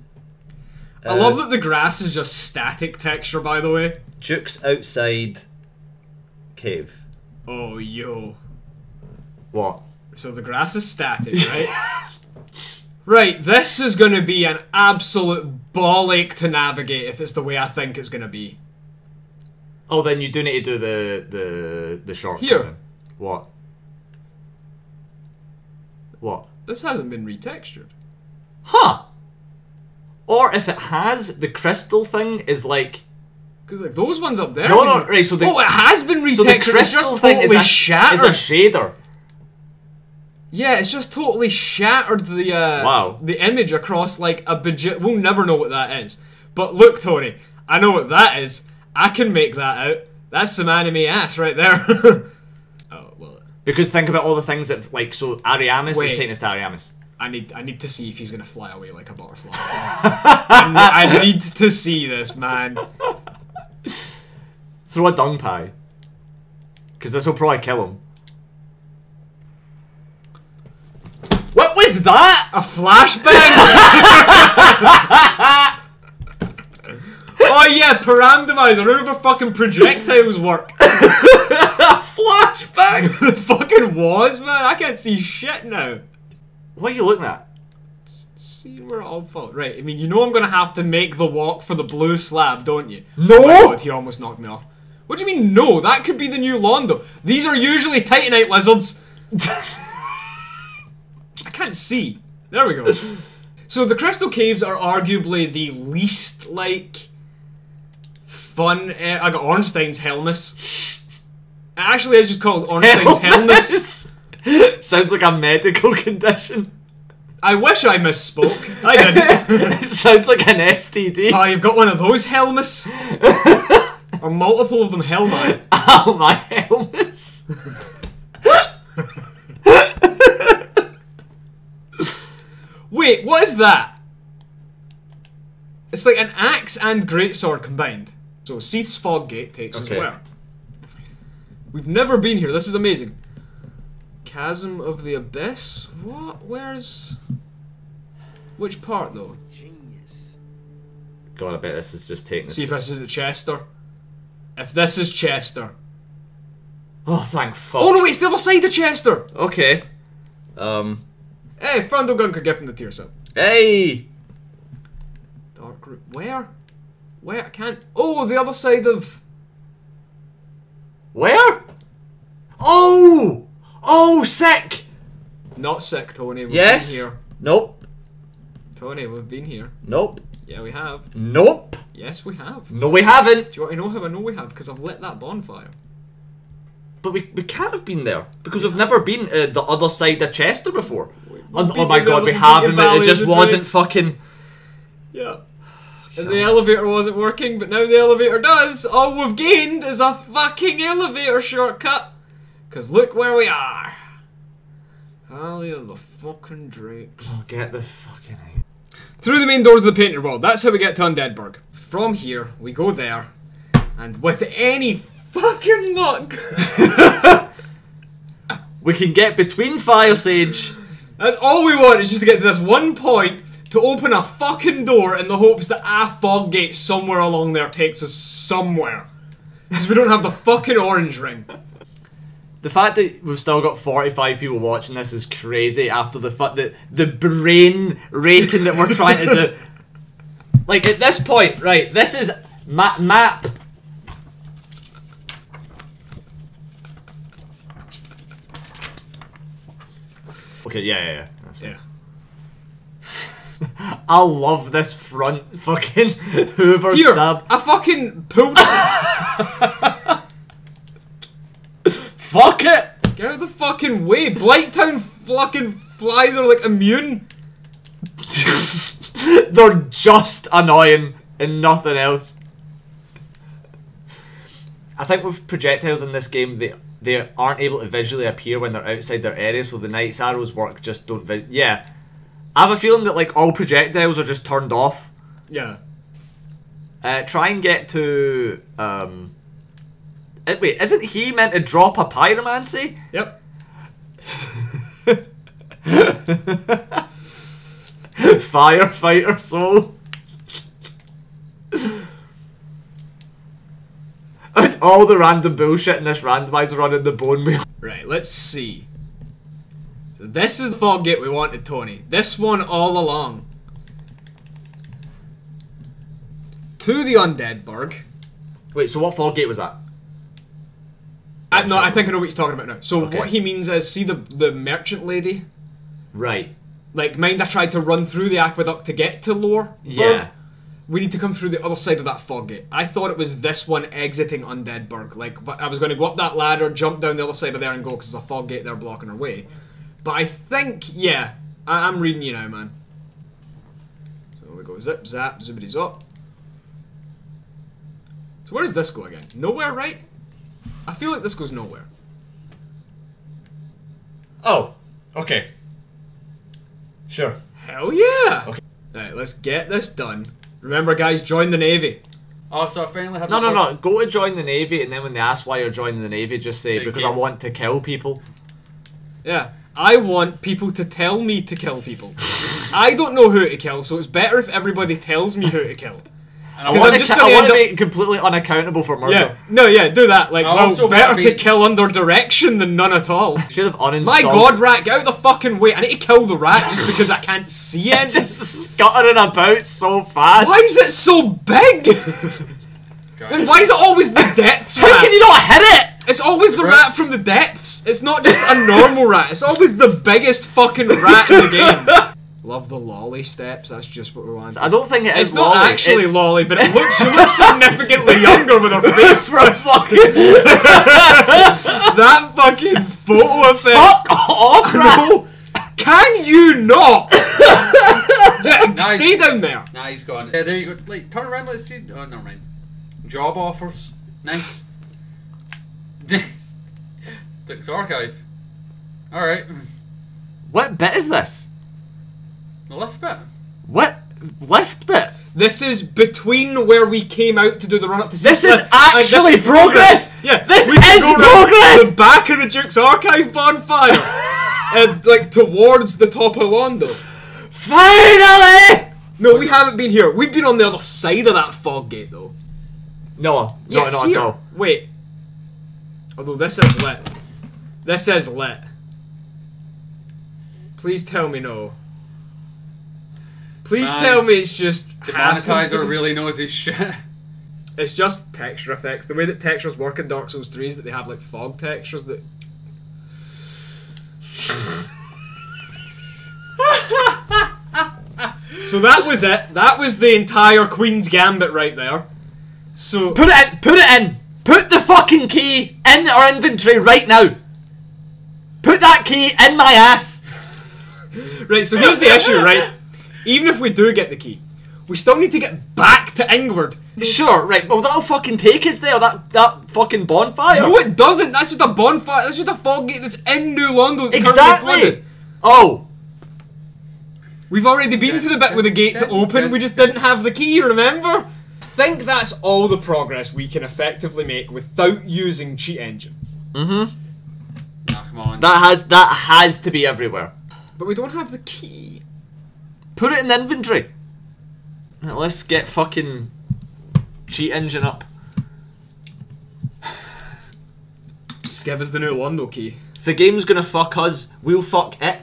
Uh, I love that the grass is just static texture, by the way. Duke's outside... Cave. Oh, yo. What? So the grass is static, right? Right, this is going to be an absolute ball ache to navigate if it's the way I think it's going to be. Oh, then you do need to do the the the shortcut. Here. Then. What? What? This hasn't been retextured. Huh. Or if it has, the crystal thing is like... Because like those ones up there... No, no, right, so the... Oh, it has been retextured, so the crystal it's just thing totally is a, shattered. Is a shader. Yeah, it's just totally shattered the uh, wow. the image across like a budget. We'll never know what that is. But look, Tony, I know what that is. I can make that out. That's some anime ass right there. Oh well. Because think about all the things that like so Ariamis Wait. is taking us to Ariamis. I need I need to see if he's gonna fly away like a butterfly. I, I need to see this man. Throw a dung pie. Because this will probably kill him. What was that? A flashbang? Oh yeah, parandomizer. Remember fucking projectiles work. A flashbang? It fucking was, man. I can't see shit now. What are you looking at? see where I'll fall. Right, I mean, you know I'm gonna have to make the walk for the blue slab, don't you? No! Oh my God, he almost knocked me off. What do you mean, no? That could be the new Londo. These are usually Titanite lizards. I can't see. There we go. So the Crystal Caves are arguably the least, like, fun... Uh, I got Ornstein's Helmus. It actually is just called Ornstein's Helmus. Helmus. Sounds like a medical condition. I wish I misspoke. I didn't. It sounds like an S T D. Oh, you've got one of those Helmus? Or multiple of them, hell my. Oh, my Helmus. Wait, what is that? It's like an axe and greatsword combined. So Seath's Fog Gate takes okay. us where? We've never been here, this is amazing. Chasm of the Abyss? What? Where's... Which part though? Genius. God, I bet this is just taking... See if this is at Chester. If this is Chester. Oh, thank fuck. Oh no, wait, it's the other side of Chester! Okay. Um... Hey, Frando Gunker, give him the tear sub. Hey! Darkroot... Where? Where? I can't... Oh, the other side of... Where? Oh! Oh, sick! Not sick, Tony. We've yes? been here. Nope. Tony, we've been here. Nope. Yeah, we have. Nope. Yes, we have. No, we haven't. Do you want to know how I know we have? Because I've lit that bonfire. But we, we can't have been there. Because yeah. we've never been uh, the other side of Chester before. Wait, oh, oh my god, we haven't. It just wasn't fucking... Yeah. And the elevator wasn't working, but now the elevator does. All we've gained is a fucking elevator shortcut. Because look where we are. Valley of the fucking Drakes. Oh, get the fucking... Through the main doors of the Painted World. That's how we get to Undead Burg. From here, we go there. And with any fucking luck... we can get between Fire Sage. That's all we want, is just to get to this one point... to open a fucking door in the hopes that a fog gate somewhere along there takes us somewhere. Because we don't have the fucking orange ring. The fact that we've still got forty-five people watching this is crazy after the fact that the brain raking that we're trying to do. Like, at this point, right, this is ma map. Okay, yeah, yeah, yeah. That's fine. Yeah. I love this front fucking Hoover Here, stab. A fucking pulse. Fuck it! Get out of the fucking way. Blighttown fucking flies are like immune. They're just annoying and nothing else. I think with projectiles in this game, they they aren't able to visually appear when they're outside their area, so the knight's arrows work just don't. Vi yeah. I have a feeling that, like, all projectiles are just turned off. Yeah. Uh, try and get to, um... wait, isn't he meant to drop a pyromancy? Yep. Firefighter soul. All the random bullshit in this randomizer running the bone meal. Right, let's see. This is the fog gate we wanted, Tony. This one all along. To the Undead Burg. Wait, so what fog gate was that? I, no, I think I know what he's talking about now. So okay. what he means is, see the, the merchant lady? Right. Like, mind I tried to run through the aqueduct to get to Lore Yeah. Burg? We need to come through the other side of that fog gate. I thought it was this one exiting Undead Burg. Like, but I was going to go up that ladder, jump down the other side of there and go, because there's a fog gate there blocking our way. But I think, yeah, I I'm reading you now, man. So we go zip, zap, zoomity zop. So where does this go again? Nowhere, right? I feel like this goes nowhere. Oh, okay. Sure. Hell yeah! Okay. Alright, let's get this done. Remember, guys, join the Navy. Oh, so I finally have... No, no, no, go to join the Navy, and then when they ask why you're joining the Navy, just say, because I want to kill people. Yeah. I want people to tell me to kill people. I don't know who to kill, so it's better if everybody tells me who to kill. And I want, I'm just I want to be completely unaccountable for murder. Yeah. No, yeah, do that. Like, well, better be... to kill under direction than none at all. Should have uninstalled. My god, rat, get out the fucking way. I need to kill the rat just because I can't see it. It's just scuttering about so fast. Why is it so big? And why is it always the depths rat? How can you not hit it? It's always the rat from the depths. It's not just a normal rat. It's always the biggest fucking rat in the game. Love the lolly steps. That's just what we want. I don't think it is. It's not lolly. actually it's... lolly, but it looks. She looks significantly younger with her face for a fucking. That fucking photo effect. Fuck off, no. Rat. Can you not? Just, stay down there. Nah, he's gone. Yeah, there you go. Like, turn around. Let's see. Oh, never mind. Job offers. Nice. Duke's Archive. All right. What bit is this? The left bit. What left bit? This is between where we came out to do the run up to. This is actually this progress. progress. Yeah, this we is progress. The back of the Duke's Archives bonfire, and like towards the top of Londo. Finally! No, we haven't been here. We've been on the other side of that fog gate, though. No, yeah, no, not here. at all. Wait. Although this is lit. This is lit. Please tell me no. Please Man, tell me it's just... The monetizer really knows his shit. It's just texture effects. The way that textures work in Dark Souls three is that they have, like, fog textures that... So that was it. That was the entire Queen's Gambit right there. So... Put it in! Put it in! Put the fucking key in our inventory right now! Put that key in my ass! Right, so here's the issue, right? Even if we do get the key, we still need to get back to Ingward. Sure, right. Well, that'll fucking take us there, that that fucking bonfire. No, it doesn't. That's just a bonfire. That's just a fog gate that's in New Londo. Exactly. Oh. We've already been to the bit with the gate to open. We just didn't have the key, remember? I think that's all the progress we can effectively make without using Cheat Engine. Mm-hmm. Nah, come on. That has, that has to be everywhere. But we don't have the key. Put it in the inventory. Right, let's get fucking Cheat Engine up. Give us the New Londo key. If the game's gonna fuck us, we'll fuck it.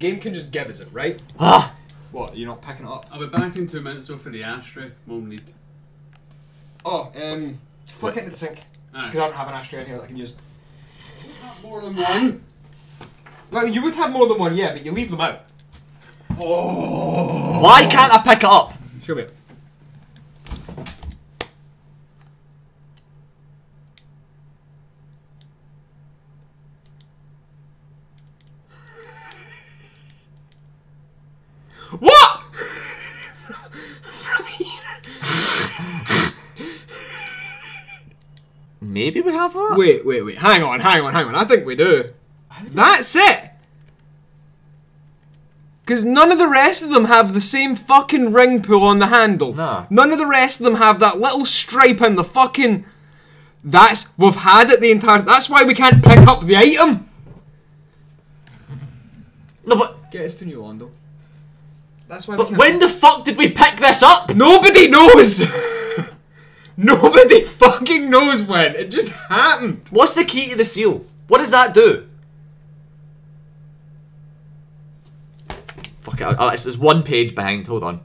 Game can just give us it, right? Ah! What, you're not picking it up? I'll be back in two minutes though for the ashtray. Mum need. Oh, um, flick it into the sink. Because I don't have an ashtray in here that I can use. More than one? Well, you would have more than one, yeah, but you leave them out. Oh. Why can't I pick it up? Show me. What? From here. Maybe we have that? Wait, wait, wait. Hang on, hang on, hang on. I think we do. That's it. Because none of the rest of them have the same fucking ring pull on the handle. Nah. None of the rest of them have that little stripe in the fucking... That's... We've had it the entire... That's why we can't pick up the item. No, but... Get us to New Londo. That's why. But when the fuck did we pick this up? Nobody knows! Nobody fucking knows when. It just happened. What's the key to the seal? What does that do? Fuck it. Oh, it's, it's one page behind. Hold on.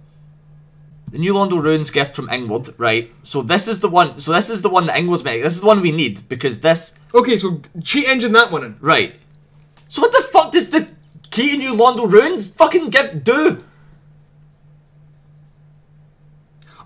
The New Londo Ruins gift from Ingward. Right. So this is the one. So this is the one that Ingward's making. This is the one we need because this. Okay. So Cheat Engine that one in. Right. So what the fuck does the key to New Londo Ruins fucking give do?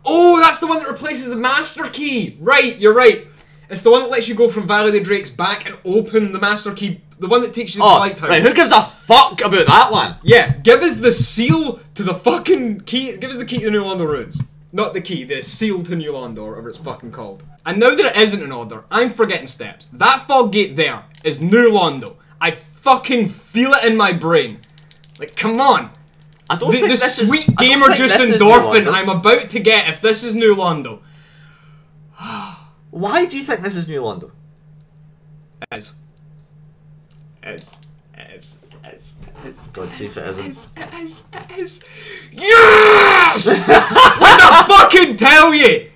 Oh, that's the one that replaces the master key. Right, you're right. It's the one that lets you go from Valley of the Drakes back and open the master key. The one that takes you to oh, Blighttown. Right, who gives a fuck about that one? Yeah, give us the seal to the fucking key. Give us the key to the New Londo Ruins. Not the key, the seal to New Londo, or whatever it's fucking called. And now that it isn't in order, I'm forgetting steps. That fog gate there is New Londo. I fucking feel it in my brain. Like, come on. I don't the, think the this sweet is, gamer juice endorphin I'm about to get if this is New Londo. Why do you think this is New Londo? It is. It is. as as as God, she says as as as yes. What the fucking tell you?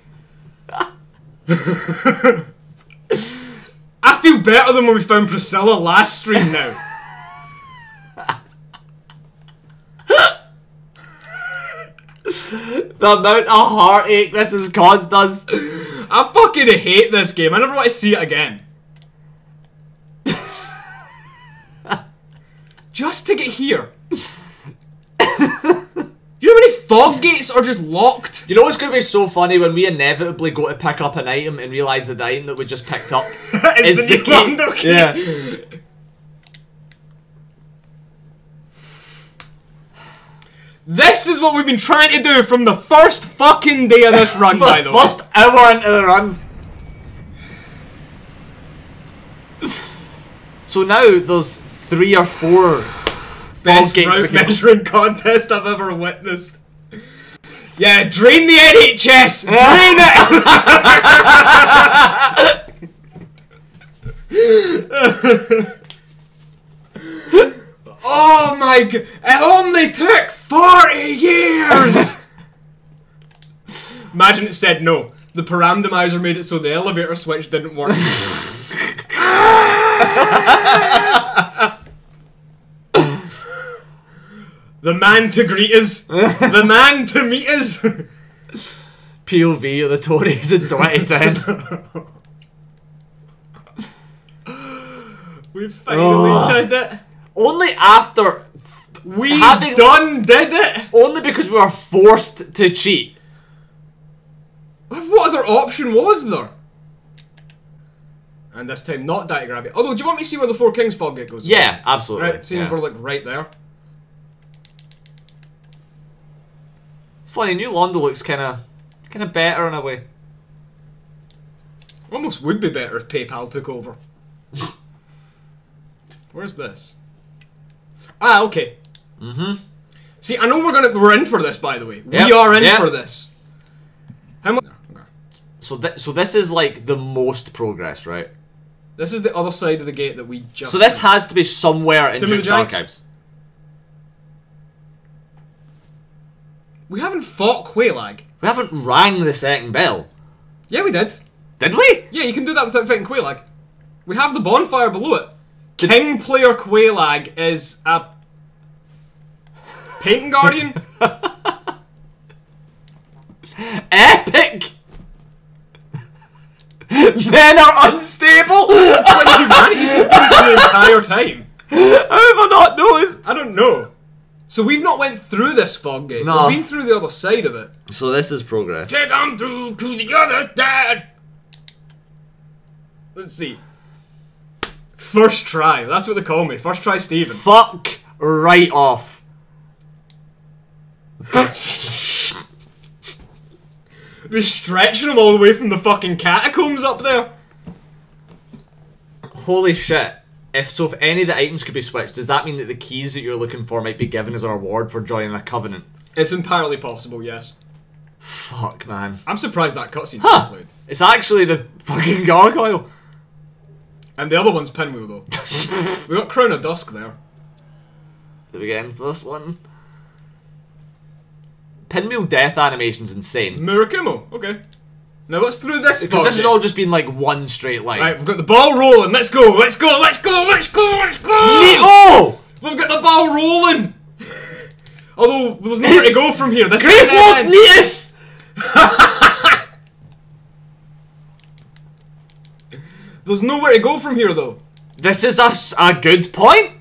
I feel better than when we found Priscilla last stream now. The amount of heartache this has caused us. I fucking hate this game. I never want to see it again. Just to get here. You know how many fog gates are just locked? You know what's going to be so funny when we inevitably go to pick up an item and realise that the item that we just picked up is the, the key. Londo key. Yeah. This is what we've been trying to do from the first fucking day of this run, by the way. First hour into the run. So now there's three or four best route measuring contest I've ever witnessed. Yeah, drain the N H S! Drain it! Oh my god! It only took forty years! Imagine it said no. The parandomizer made it so the elevator switch didn't work. The man to greet us. The man to meet us. P O V of the Tories in twenty ten. We finally oh. did it. Only after we having done did it. Only because we were forced to cheat. What other option was there? And this time, not die to grab it. Although, do you want me to see where the Four Kings fog gate goes? Yeah, absolutely. Right, seems yeah. we're like right there. It's funny, New Londo looks kind of, kind of better in a way. Almost would be better if PayPal took over. Where's this? Ah, okay. Mm-hmm. See, I know we're gonna we're in for this, by the way. Yep. We are in yep. for this. How much? Okay. So that so this is like the most progress, right? This is the other side of the gate that we just. So this did. has to be somewhere in Duke's Archives. We haven't fought Quelaag. We haven't rang the second bell. Yeah, we did. Did we? Yeah, you can do that without fighting Quelaag. We have the bonfire below it. King Player Quelaag is a painting guardian. Epic. Men are unstable. When humanity's the entire time. How have I not noticed? I don't know. So we've not went through this fog gate. No. We've been through the other side of it. So this is progress. Check on through to the other side. Let's see. First try. That's what they call me. First try, Steven. Fuck right off. They're stretching him all the way from the fucking catacombs up there. Holy shit. If so, if any of the items could be switched, does that mean that the keys that you're looking for might be given as a reward for joining a covenant? It's entirely possible, yes. Fuck, man. I'm surprised that cutscene's huh. played. It's actually the fucking gargoyle. And the other one's Pinwheel, though. We got Crown of Dusk there. Did we get into this one? Pinwheel death animation's insane. Murakumo, okay. Now let's through this. Because this has all just been like one straight line. Right, we've got the ball rolling. Let's go, let's go, let's go, let's go, let's go! Neato! We've got the ball rolling! Although, there's nowhere it's to go from here. This is Great Neatus! There's nowhere to go from here, though. This is a, a good point.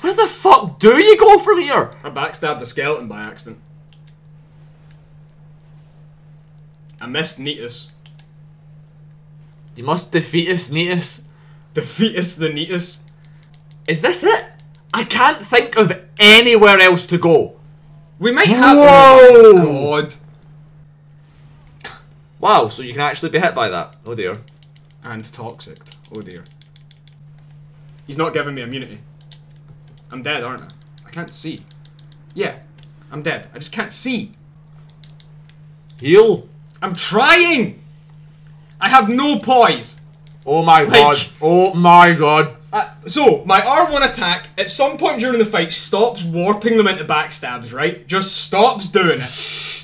Where the fuck do you go from here? I backstabbed a skeleton by accident. I missed Neatus. You must defeat us, Neatus. Defeat us, the Neatus. Is this it? I can't think of anywhere else to go. We might have. Whoa! Oh, God. Wow, so you can actually be hit by that. Oh dear. And toxic. Oh dear. He's not giving me immunity. I'm dead, aren't I? I can't see. Yeah, I'm dead. I just can't see. Heal. I'm trying! I have no poise. Oh my like, god. Oh my god. Uh, so, my R one attack, at some point during the fight, stops warping them into backstabs, right? Just stops doing it.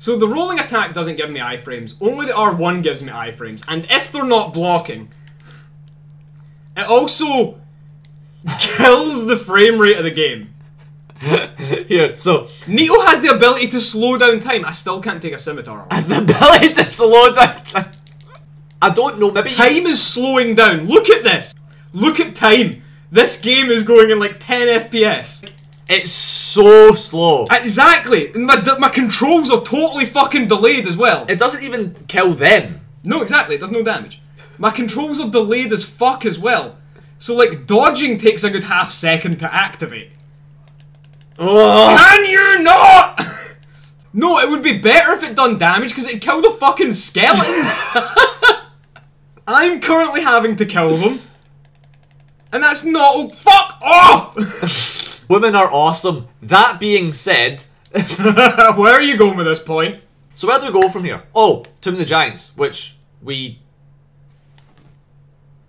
So the rolling attack doesn't give me iframes. Only the R one gives me iframes. And if they're not blocking, it also kills the frame rate of the game. Here, so Nito has the ability to slow down time. I still can't take a scimitar. Has the ability to slow down time? I don't know. Maybe time you... is slowing down. Look at this. Look at time. This game is going in like ten F P S. It's so slow. Exactly. And my my controls are totally fucking delayed as well. It doesn't even kill them. No, exactly. It does no damage. My controls are delayed as fuck as well. So like dodging takes a good half second to activate. Oh. Can you not? No, it would be better if it done damage because it'd kill the fucking skeletons. I'm currently having to kill them. And that's not... Oh, fuck off! Women are awesome. That being said... Where are you going with this point? So where do we go from here? Oh, Tomb of the Giants, which we...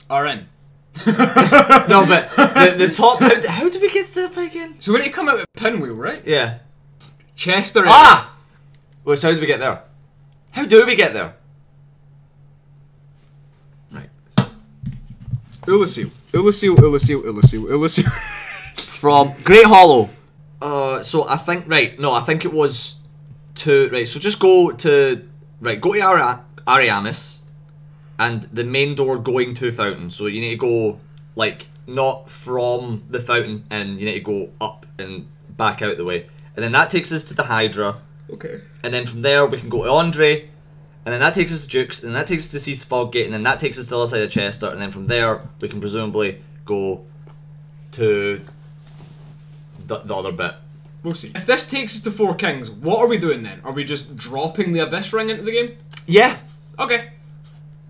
are in. No, but the, the top... How, how did we get to that again? So when it come out with Pinwheel, right? Yeah. Chester... Ah! Well, so how did we get there? How do we get there? Right. Ulasil. Ulasil, Ulasil, Ulasil, Ulasil. From Great Hollow. Uh, so I think... Right, no, I think it was to... Right, so just go to... Right, go to Ari Ariamis. And the main door going to fountain, so you need to go, like, not from the fountain, and you need to go up and back out the way. And then that takes us to the Hydra. Okay. And then from there, we can go to Andre, and then that takes us to Duke's, and that takes us to Seath's Fog Gate, and then that takes us to the other side of Chester, and then from there, we can presumably go to the, the other bit. We'll see. If this takes us to Four Kings, what are we doing then? Are we just dropping the Abyss Ring into the game? Yeah. Okay.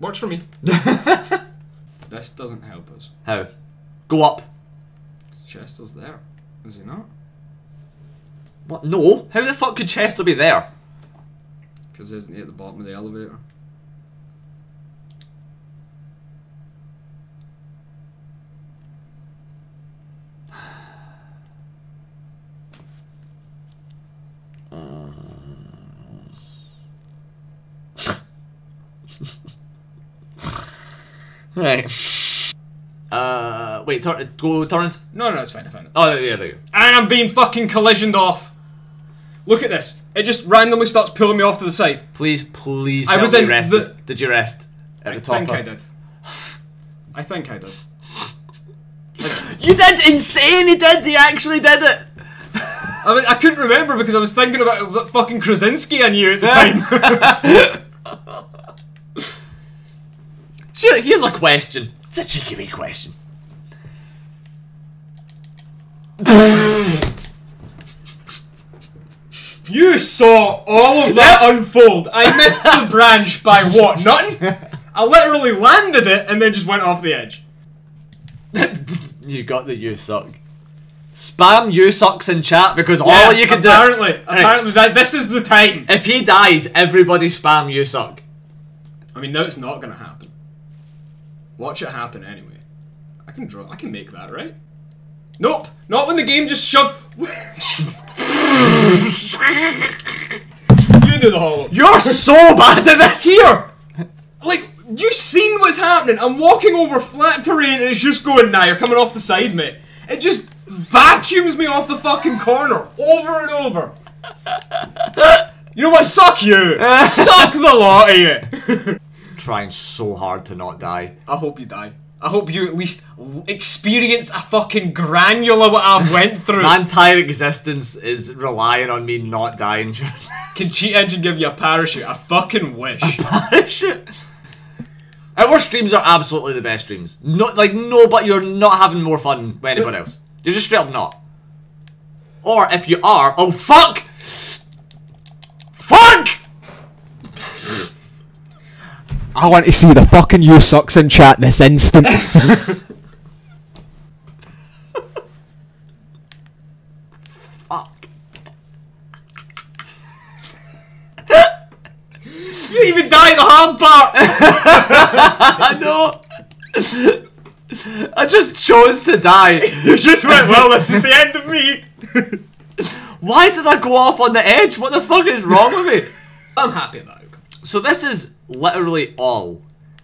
Works for me. This doesn't help us. How? Go up. Chester's there. Is he not? What? No. How the fuck could Chester be there? Because isn't he at the bottom of the elevator? Right. Uh, wait, tur go turn. No, no, it's fine, I found it. Oh, yeah, there you go. And I'm being fucking collisioned off. Look at this. It just randomly starts pulling me off to the side. Please, please I tell was me in you rested. The... Did you rest at I the top? I think I did. I think I did. You did insane, he did, he actually did it. I, mean, I couldn't remember because I was thinking about what fucking Krasinski I knew at the yeah. time. Here's a question. It's a cheeky wee question. You saw all of that unfold. I missed the branch by what? Nothing? I literally landed it and then just went off the edge. You got the you suck. Spam you sucks in chat because yeah, all you can apparently, do. Apparently, apparently that this is the time. If he dies, everybody spam you suck. I mean, no, it's not gonna happen. Watch it happen anyway. I can draw. I can make that, right? Nope. Not when the game just shoved. You do the hollow. You're so bad at this here. Like you seen what's happening. I'm walking over flat terrain and it's just going. Now nah, you're coming off the side, mate. It just vacuums me off the fucking corner over and over. You know what? Suck you. Suck the lot of you. Trying so hard to not die. I hope you die. I hope you at least experience a fucking granula what I've went through. My entire existence is relying on me not dying. Can Cheat Engine give you a parachute? I fucking wish. A parachute? Our streams are absolutely the best streams. Not like no, but you're not having more fun with anybody else. You're just straight up not. Or if you are, oh fuck! Fuck! I want to see the fucking you sucks in chat this instant. Fuck. You didn't even die the hard part. I just chose to die. You just went, well, this is the end of me. Why did I go off on the edge? What the fuck is wrong with me? I'm happy about it. So this is literally all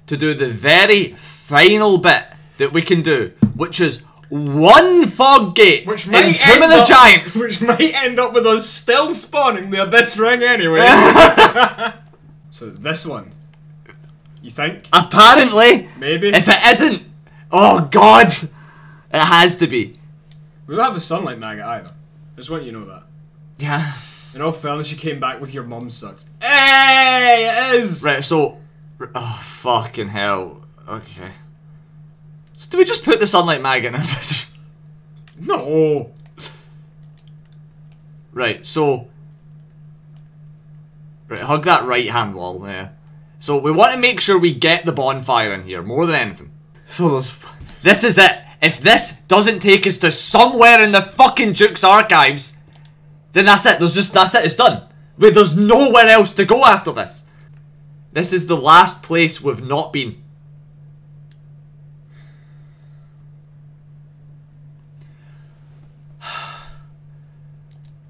to do the very final bit that we can do, which is one fog gate which might in Tomb of the Giants. Which might end up with us still spawning the Abyss Ring anyway. So this one, you think? Apparently. Maybe. If it isn't, oh god, it has to be. We don't have the sunlight maggot either. I just want you to know that. Yeah. In all fairness, you came back with your mum sucks. Hey, it is! Right, so... Oh, fucking hell. Okay. So do we just put the sunlight maggot in? No! Right, so... Right, hug that right-hand wall there. So we want to make sure we get the bonfire in here, more than anything. So there's... This is it. If this doesn't take us to somewhere in the fucking Duke's Archives... Then that's it, there's just, that's it, it's done. Wait, there's nowhere else to go after this. This is the last place we've not been.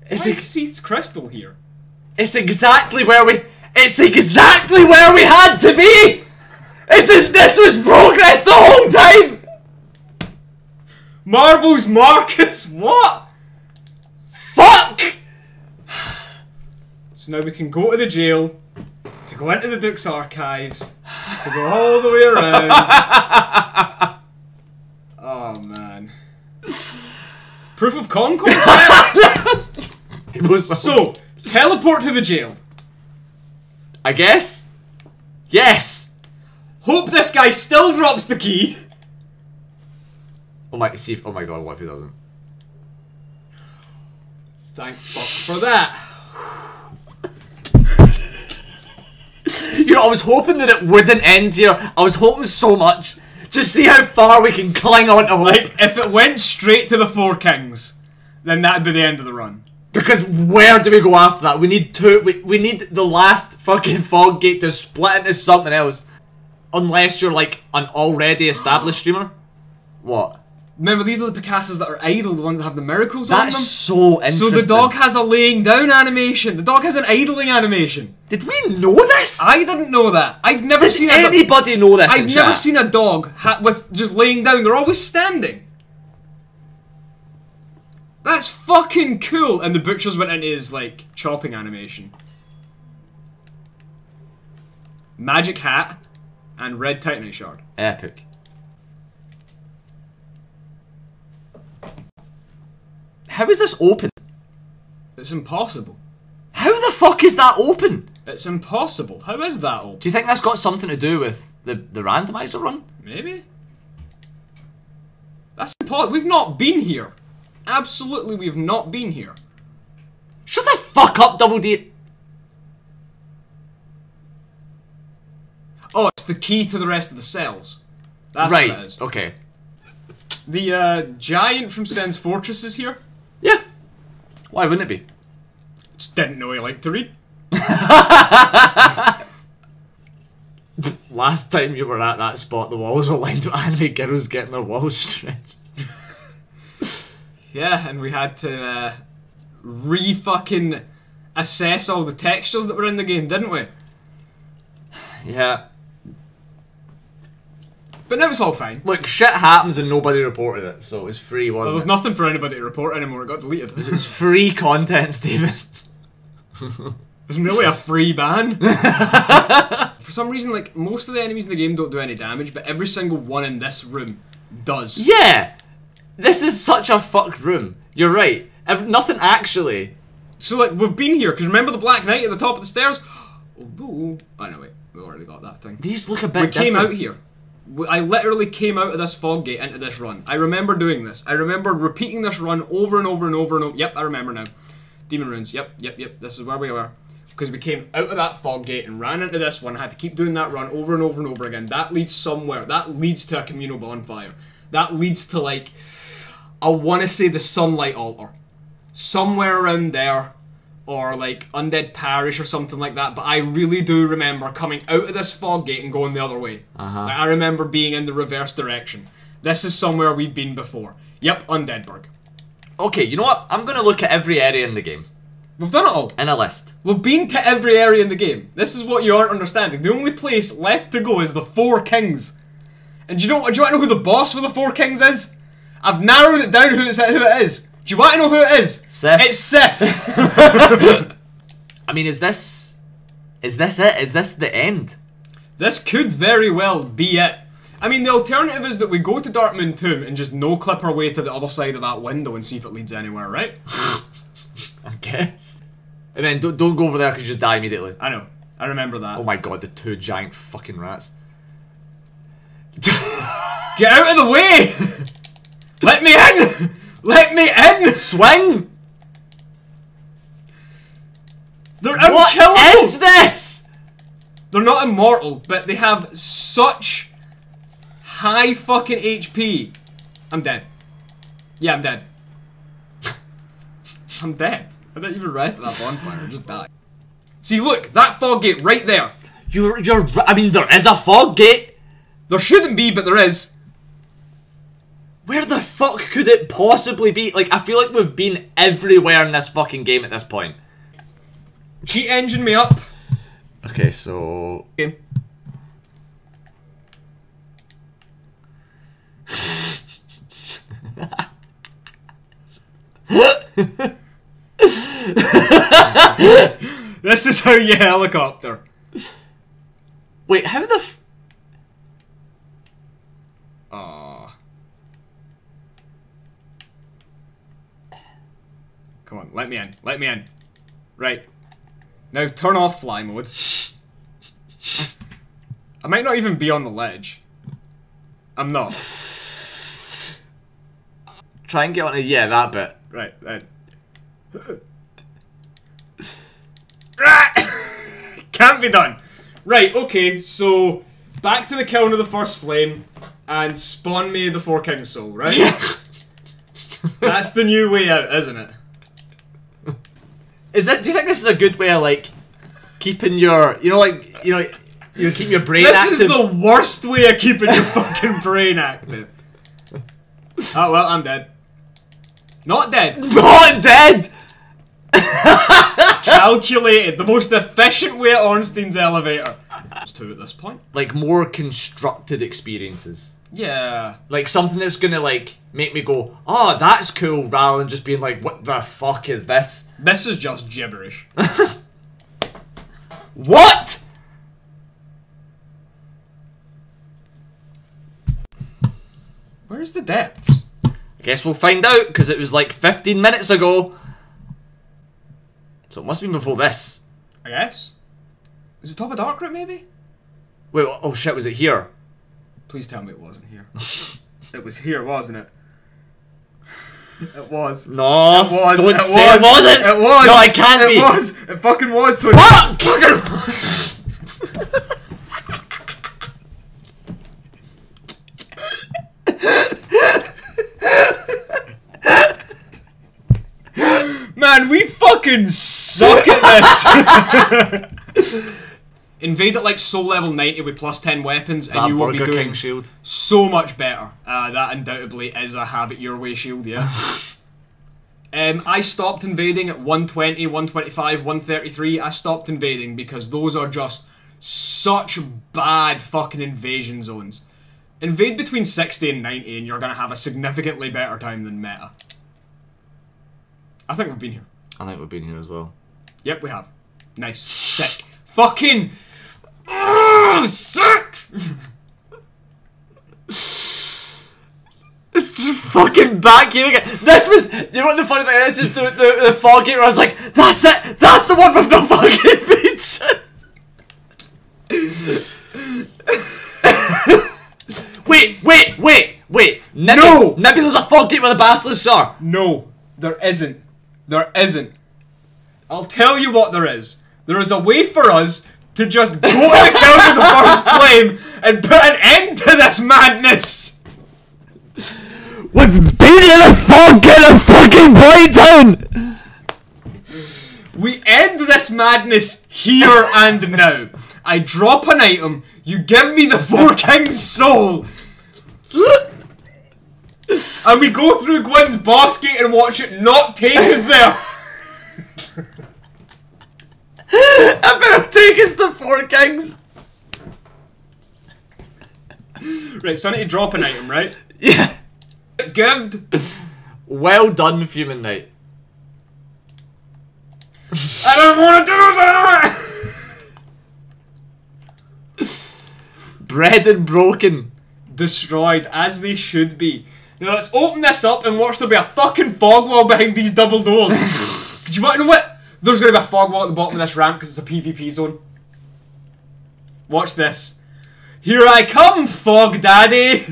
It's Why is Seath's crystal here? It's exactly where we, it's exactly where we had to be! This is, this was progress the whole time! Marbles Marcus, what? Fuck! So now we can go to the jail, to go into the Duke's Archives, to go all the way around. Oh man. Proof of Concord? So, teleport to the jail. I guess? Yes! Hope this guy still drops the key. Oh my, see if, oh my god, what if he doesn't? Thank fuck for that. You know, I was hoping that it wouldn't end here. I was hoping so much. Just see how far we can cling on to hope. Like, if it went straight to the Four Kings, then that'd be the end of the run. Because where do we go after that? We need two, we, we need the last fucking fog gate to split into something else. Unless you're like an already established streamer. What? Remember, these are the Picassos that are idle, the ones that have the miracles on them. That's so interesting. So the dog has a laying down animation. The dog has an idling animation. Did we know this? I didn't know that. I've never Did seen anybody a know this. I've never chat? seen a dog ha with just laying down. They're always standing. That's fucking cool. And the butchers went into his like chopping animation. Magic hat and red titanite shard. Epic. How is this open? It's impossible. How the fuck is that open? It's impossible. How is that open? Do you think that's got something to do with the, the randomizer run? Maybe. That's impossible. We've not been here. Absolutely, we've not been here. Shut the fuck up, Double D. Oh, it's the key to the rest of the cells. That's right. What it is. Okay. The uh, giant from Sen's Fortress is here. Yeah. Why wouldn't it be? Just didn't know he liked to read. Last time you were at that spot, the walls were lined with anime girls getting their walls stretched. Yeah, and we had to uh, re-fucking assess all the textures that were in the game, didn't we? Yeah. But now it's all fine. Look, shit happens and nobody reported it, so it's free, wasn't it? Well, there's nothing for anybody to report anymore, it got deleted. It's free content, Stephen. There's no way a free ban. For some reason, like, most of the enemies in the game don't do any damage, but every single one in this room does. Yeah! This is such a fucked room. You're right. If nothing actually. So, like, we've been here, because remember the Black Knight at the top of the stairs? Although... Oh, no, wait. We already got that thing. These look a bit different. We came out here. I literally came out of this fog gate into this run. I remember doing this. I remember repeating this run over and over and over and over. Yep, I remember now. Demon Ruins. Yep, yep, yep. This is where we were. Because we came out of that fog gate and ran into this one. I had to keep doing that run over and over and over again. That leads somewhere. That leads to a communal bonfire. That leads to, like, I want to say the sunlight altar. Somewhere around there, or like Undead Parish or something like that, but I really do remember coming out of this fog gate and going the other way. Uh-huh. Like, I remember being in the reverse direction. This is somewhere we've been before. Yep, Undead Burg. Okay, you know what? I'm gonna look at every area in the game. We've done it all. In a list. We've been to every area in the game. This is what you aren't understanding. The only place left to go is the Four Kings. And do you know, do you want to know who the boss for the Four Kings is? I've narrowed it down who it is. Do you want to know who it is? Sif. It's Sif. I mean, is this... Is this it? Is this the end? This could very well be it. I mean, the alternative is that we go to Darkmoon Tomb and just no-clip our way to the other side of that window and see if it leads anywhere, right? I guess. And then don't, don't go over there because you just die immediately. I know. I remember that. Oh my god, the two giant fucking rats. Get out of the way! Let me in! Let me in! Swing! They're unkillable! What is this?! They're not immortal, but they have such high fucking H P. I'm dead. Yeah, I'm dead. I'm dead. I didn't even rest at that bonfire, I just died. See, look, that fog gate right there. You're, you're, I mean, there is a fog gate. There shouldn't be, but there is. Where the fuck could it possibly be? Like, I feel like we've been everywhere in this fucking game at this point. Cheat engine me up. Okay, so... Okay. This is how you helicopter. Wait, how the f... Aww. Come on, let me in, let me in. Right. Now turn off fly mode. I might not even be on the ledge. I'm not. Try and get on a yeah, that bit. Right, then. Can't be done. Right, okay, so back to the kiln of the first flame and spawn me the Four Kings soul, right? Yeah. That's the new way out, isn't it? Is that, do you think this is a good way of, like, keeping your, you know, like, you know, you keep your brain this active? This is the worst way of keeping your fucking brain active. Oh, well, I'm dead. Not dead. Not dead! Calculated. The most efficient way at Ornstein's elevator. It's two at this point. Like, more constructed experiences. Yeah. Like, something that's gonna, like, make me go, oh, that's cool, rather than just being like, what the fuck is this? This is just gibberish. What?! Where's the depths? I guess we'll find out, because it was like fifteen minutes ago. So it must be before this. I guess. Is it top of Darkroot, maybe? Wait, oh shit, was it here? Please tell me it wasn't here. It was here, wasn't it? It was. No, it was. Don't it say was. It wasn't. It was. No, it can't it be. It was. It fucking was. Fuck! Fucking was. Man, we fucking suck at this! Invade at like soul level ninety with plus ten weapons, and you will be doing shield. So much better. Uh, that undoubtedly is a have it your way shield, yeah. um, I stopped invading at one twenty, one twenty-five, one thirty-three. I stopped invading because those are just such bad fucking invasion zones. Invade between sixty and ninety, and you're gonna have a significantly better time than meta. I think we've been here. I think we've been here as well. Yep, we have. Nice. Sick. Fucking... Ugh, sick! It's just fucking back here again. This was... You know what the funny thing is? Is the, the, the fog gate where I was like, that's it! That's the one with no fucking pizza! Wait, wait, wait, wait. Maybe, no! Maybe there's a fog gate where the bastards are. No. There isn't. There isn't. I'll tell you what there is. There is a way for us to just go to the kiln of the first flame and put an end to this madness! We've been in the fog in a fucking Blighttown! We end this madness here and now. I drop an item, you give me the Four Kings soul, and we go through Gwyn's boss gate and watch it not take us there. I better take us to Four Kings. Right, so I need to drop an item, right? Yeah. Good. Well done, Fumin Knight. I don't want to do that! Bread and broken. Destroyed, as they should be. Now let's open this up and watch there be a fucking fog wall behind these double doors. Do you want to know what? There's going to be a fog wall at the bottom of this ramp because it's a PvP zone. Watch this. Here I come, fog daddy!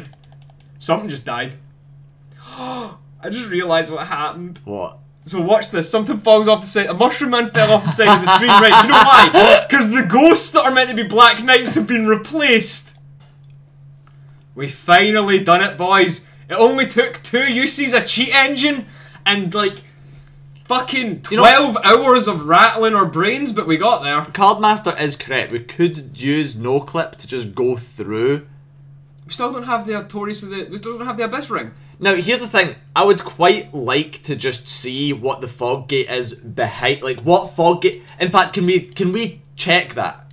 Something just died. I just realised what happened. What? So watch this, something falls off the side, a mushroom man fell off the side of the screen, right, do you know why? Because the ghosts that are meant to be Black Knights have been replaced. We finally done it, boys. It only took two uses of Cheat Engine and like fucking twelve you know, hours of rattling our brains, but we got there. Cardmaster is correct, we could use noclip to just go through. We still don't have the Tories of the, we still don't have the Abyss Ring. Now, here's the thing, I would quite like to just see what the fog gate is behind, like, what fog gate, in fact, can we, can we check that?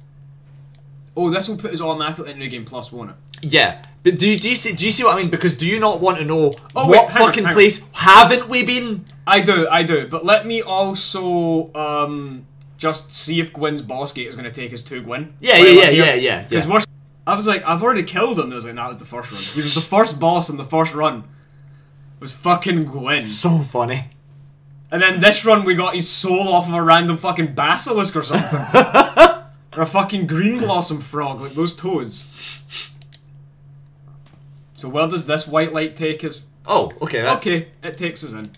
Oh, this will put us automatically in New Game Plus, won't it? Yeah, but do you, do you see, do you see what I mean? Because do you not want to know oh, what wait, fucking on, place haven't we been? I do, I do, but let me also, um, just see if Gwyn's boss gate is going to take us to Gwyn. Yeah, yeah, yeah, yeah, yeah, yeah, yeah. We're, I was like, I've already killed him, I was like, nah, that was the first run. He was the first boss in the first run. Was fucking Gwyn. So funny. And then this run we got his soul off of a random fucking basilisk or something. Or a fucking green blossom frog, like those toads. So where does this white light take us? Oh, okay. That... Okay, it takes us in.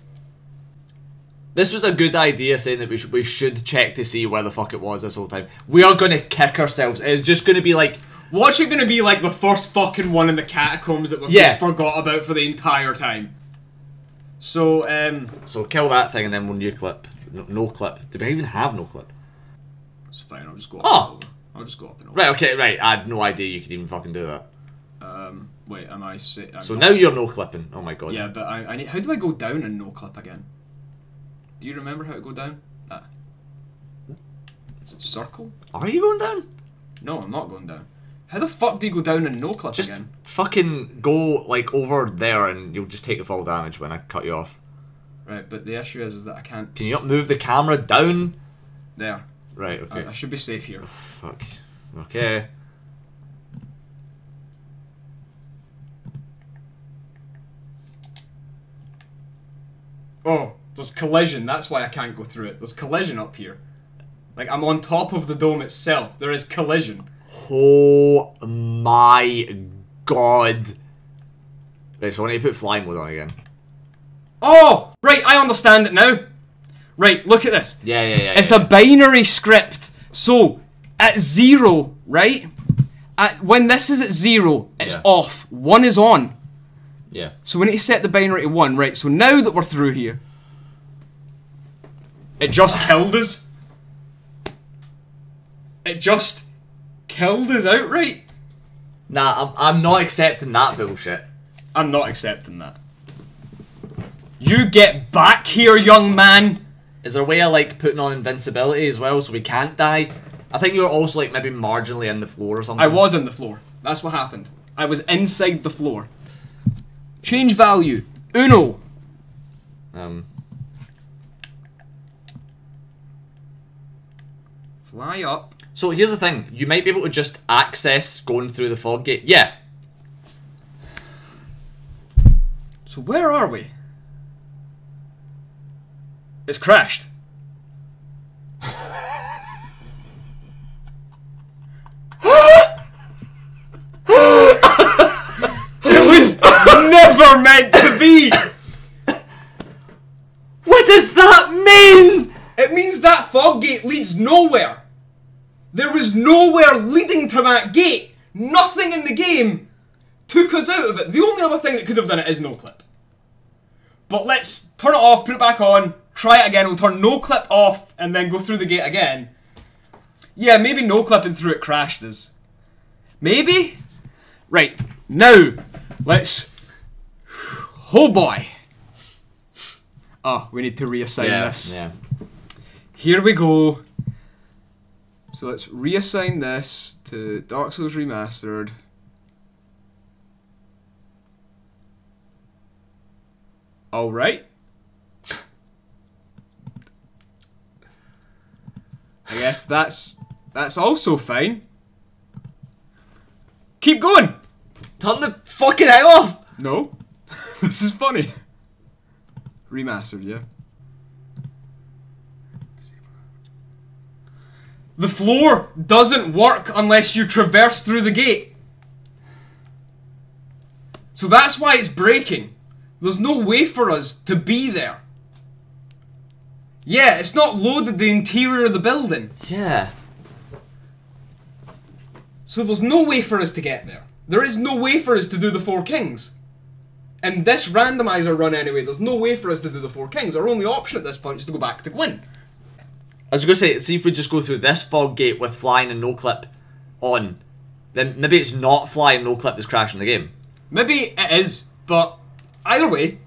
This was a good idea, saying that we should, we should check to see where the fuck it was this whole time. We are going to kick ourselves. It's just going to be like... What's it going to be like the first fucking one in the catacombs that we've yeah. just forgot about for the entire time? So, um... So, kill that thing and then we'll new clip. No, no clip. Do we even have no clip? It's fine, I'll just go up oh. and over. I'll just go up and over. Right, okay, right. I had no idea you could even fucking do that. Um, wait, am I... Si I'm so now si you're no clipping. Oh my god. Yeah, but I, I need... How do I go down and no clip again? Do you remember how to go down? That. Is it circle? Are you going down? No, I'm not going down. How the fuck do you go down and no clip just again? Just fucking go, like, over there and you'll just take the full damage when I cut you off. Right, but the issue is, is that I can't... Can you not move the camera down? There. Right, okay. I, I should be safe here. Oh, fuck. Okay. Oh, there's collision. That's why I can't go through it. There's collision up here. Like, I'm on top of the dome itself. There is collision. Oh my god. Right, so I need to put fly mode on again. Oh! Right, I understand it now. Right, look at this. Yeah, yeah, yeah. It's yeah. a binary script. So, at zero, right? At, when this is at zero, it's yeah. off. One is on. Yeah. So we need to set the binary to one, right? So now that we're through here... It just killed us. It just... killed us outright? Nah, I'm, I'm not accepting that bullshit. I'm not accepting that. You get back here, young man! Is there a way of, like, putting on invincibility as well so we can't die? I think you were also, like, maybe marginally in the floor or something. I was in the floor. That's what happened. I was inside the floor. Change value. Uno. Um. Fly up. So here's the thing, you might be able to just access going through the fog gate. Yeah. So where are we? It's crashed. It was never meant to be! What does that mean? It means that fog gate leads nowhere. There was nowhere leading to that gate. Nothing in the game took us out of it. The only other thing that could have done it is no clip. But let's turn it off, put it back on, try it again, we'll turn no clip off and then go through the gate again. Yeah, maybe no clipping through it crashed us. Maybe? Right, now, let's... Oh boy! Oh, we need to reassign yeah, this. Yeah. Here we go. So let's reassign this to Dark Souls Remastered. Alright. I guess that's that's also fine. Keep going! Turn the fucking thing off! No. This is funny. Remastered, yeah. The floor doesn't work unless you traverse through the gate. So that's why it's breaking. There's no way for us to be there. Yeah, it's not loaded the interior of the building. Yeah. So there's no way for us to get there. There is no way for us to do the Four Kings. And this randomizer run anyway, there's no way for us to do the Four Kings. Our only option at this point is to go back to Gwyn. I was going to say, see if we just go through this fog gate with flying and no clip on, then maybe it's not flying no clip that's crashing the game. Maybe it is, but either way.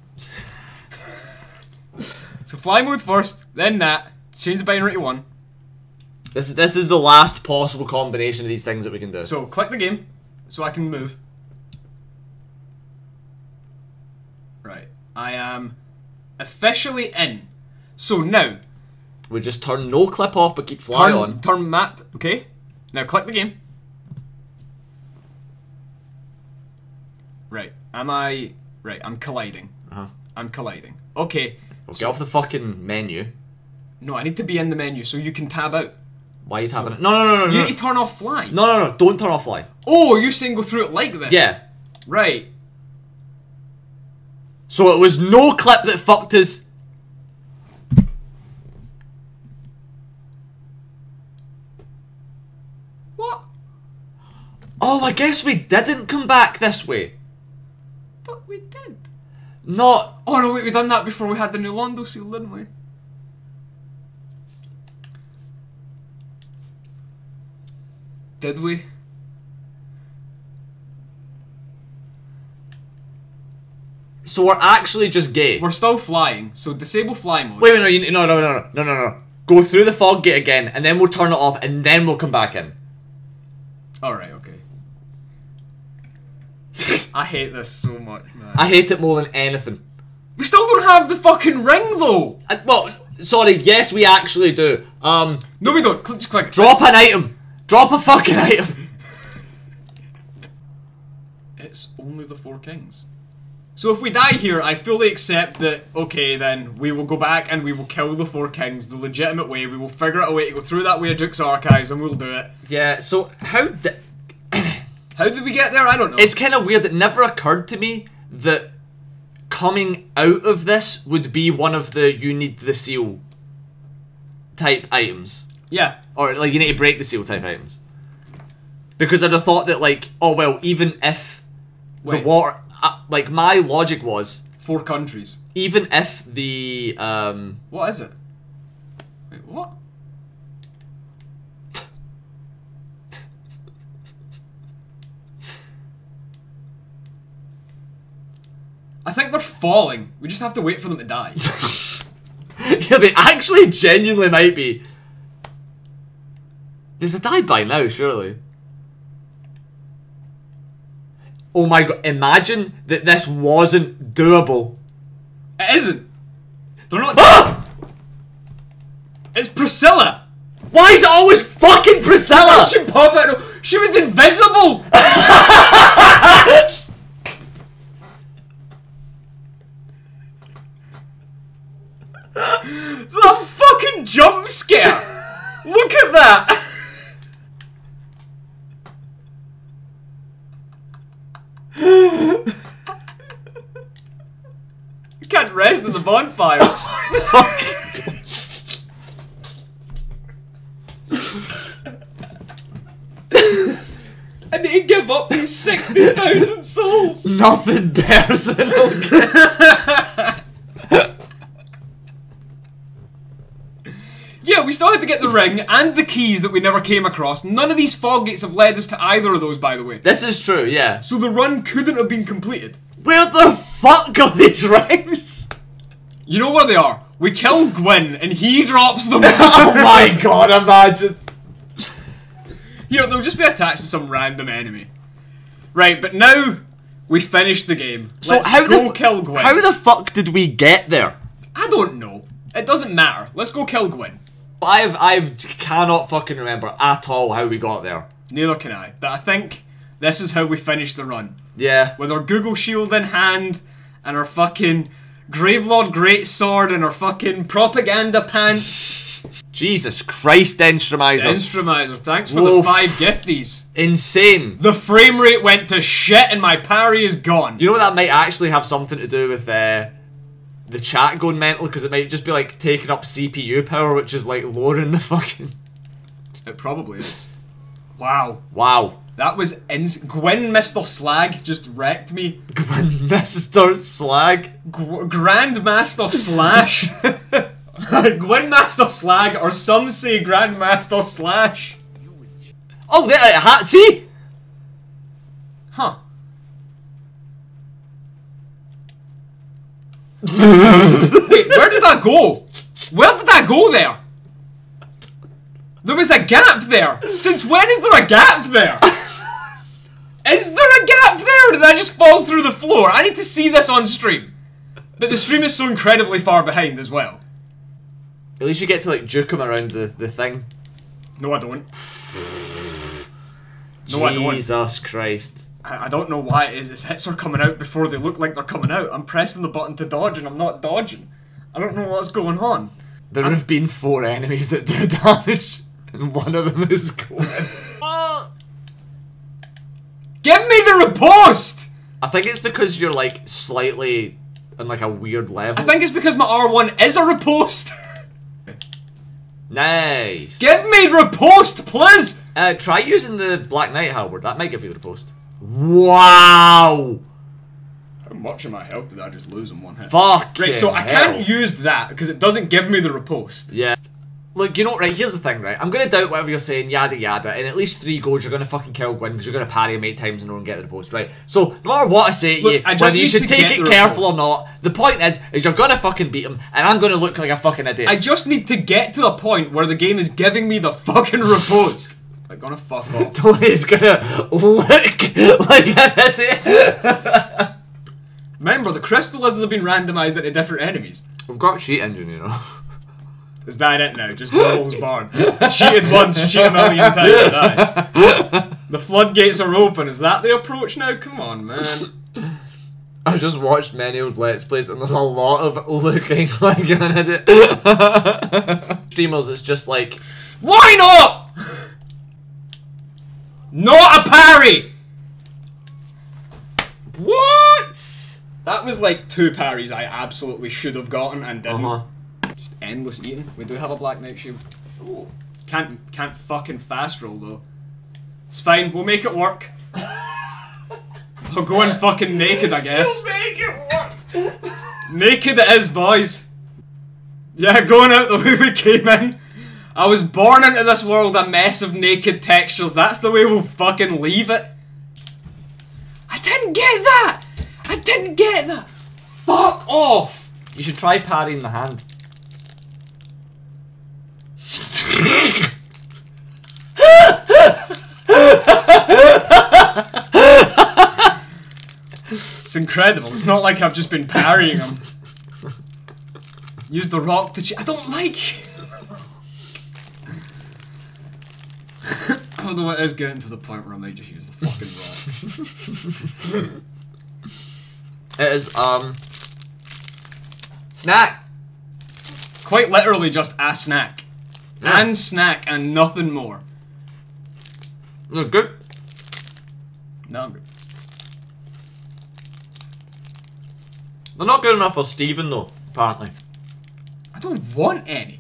So fly mode first, then that, change the binary to one. This, this is the last possible combination of these things that we can do. So click the game, so I can move. Right, I am officially in. So now... we just turn no clip off, but keep fly turn, on. Turn map, okay. Now click the game. Right, am I... Right, I'm colliding. Uh-huh. I'm colliding. Okay. Well, so, get off the fucking menu. No, I need to be in the menu so you can tab out. Why are you tabbing so, it? No, no, no, no, no. You need to turn off fly. No, no, no, don't turn off fly. Oh, you're saying go through it like this? Yeah. Right. So it was no clip that fucked us... Oh, I guess we didn't come back this way. But we did. Not... Oh no, wait, we done that before we had the New Londo seal, didn't we? Did we? So we're actually just gay. We're still flying, so disable fly mode. Wait, wait, no, you, no, no, no, no, no, no, no. Go through the fog gate again, and then we'll turn it off, and then we'll come back in. Alright, okay. I hate this so much, man. I hate it more than anything. We still don't have the fucking ring, though! I, well, sorry, yes, we actually do. Um, no, we don't. Just click. Drop an item! Drop a fucking item! It's only the Four Kings. So if we die here, I fully accept that, okay, then, we will go back and we will kill the Four Kings the legitimate way. We will figure out a way to go through that way of Duke's Archives and we'll do it. Yeah, so how did... How did we get there? I don't know. It's kind of weird. It never occurred to me that coming out of this would be one of the you need the seal type items. Yeah. Or like you need to break the seal type items. Because I'd have thought that like, oh well, even if Wait. the water, uh, like my logic was. Four countries. Even if the, um. What is it? Wait, what? I think they're falling. We just have to wait for them to die. Yeah, they actually genuinely might be. There's a die by now, surely. Oh my god, imagine that this wasn't doable. It isn't. They're not- ah! It's Priscilla! Why is it always fucking Priscilla? She pop out. She was invisible! That fucking jump scare! Look at that! You can't rest in the bonfire. I need to give up these sixty thousand souls! Nothing personal. we still had to get the ring and the keys that we never came across. None of these fog gates have led us to either of those, by the way. This is true, yeah. So the run couldn't have been completed. Where the fuck are these rings? You know where they are. We kill Gwyn and he drops them. Oh my god, imagine. Here, they'll just be attached to some random enemy. Right, but now we finished the game. So Let's how go the kill Gwyn. How the fuck did we get there? I don't know. It doesn't matter. Let's go kill Gwyn. I've I've cannot fucking remember at all how we got there. Neither can I. But I think this is how we finished the run. Yeah. With our Google Shield in hand and our fucking Gravelord Greatsword and our fucking propaganda pants. Jesus Christ, Denstramizer. Denstramizer, thanks for Oof. the five gifties. Insane. The frame rate went to shit and my parry is gone. You know that might actually have something to do with uh, the chat going mental, because it might just be like taking up C P U power, which is like lowering the fucking... It probably is. Wow. Wow. That was ins- Gwyn Mister Slag just wrecked me. Gwyn Mister Slag? Gw Grandmaster Slash. Gwynmaster Slag, or some say Grandmaster Slash. Oh, there, uh, ha see? Huh. Wait, where did that go? Where did that go there? There was a gap there. Since when is there a gap there? Is there a gap there, or did I just fall through the floor? I need to see this on stream. But the stream is so incredibly far behind as well. At least you get to like juke him around the, the thing. No, I don't. No, I don't. Jesus Christ. I, I don't know why it is. His hits are coming out before they look like they're coming out. I'm pressing the button to dodge and I'm not dodging. I don't know what's going on. There I'm... have been four enemies that do damage, and one of them is Gwyn. Oh. Give me the riposte! I think it's because you're like slightly on like a weird level. I think it's because my R one is a riposte. Nice. Give me riposte, please! Uh, try using the Black Knight halberd. That might give you the riposte. Wow! How much of my health did I just lose in one hit? Fuck! Right, so hell. I can't use that because it doesn't give me the riposte. Yeah. Look, you know, right, here's the thing, right? I'm gonna doubt whatever you're saying, yada yada. In at least three goes, you're gonna fucking kill Gwyn because you're gonna parry him eight times in a row and get the riposte, right? So, no matter what I say to Look, you, I whether you should take it careful riposte. or not, the point is, is you're gonna fucking beat him and I'm gonna look like a fucking idiot. I just need to get to the point where the game is giving me the fucking riposte. Like, gonna fuck off. Tony's gonna look like an idiot. Remember, the crystal lizards have been randomized into different enemies. We've got Cheat Engine, you know. Is that it now? Just no holes barred. Cheated once, cheat a million times. Die. The floodgates are open. Is that the approach now? Come on, man. I've just watched many old Let's Plays and there's a lot of looking like an idiot. Streamers, it's just like, why not? Not a parry! What? That was like two parries I absolutely should have gotten and didn't. Uh-huh. Endless eating. We do have a Black Knight shield. Ooh. Can't can't fucking fast roll though. It's fine. We'll make it work. I'll go in fucking naked, I guess. We'll make it work. Naked it is, boys. Yeah, going out the way we came in. I was born into this world a mess of naked textures. That's the way we'll fucking leave it. I didn't get that. I didn't get that. Fuck off. You should try parrying the hand. It's incredible. It's not like I've just been parrying him. Use the rock to cheat. I don't like. Although it is getting to the point where I might just use the fucking rock. It is um snack. Quite literally just a snack. Yeah. And snack and nothing more. They're good. No, I'm good. They're not good enough for Steven though, apparently. I don't want any.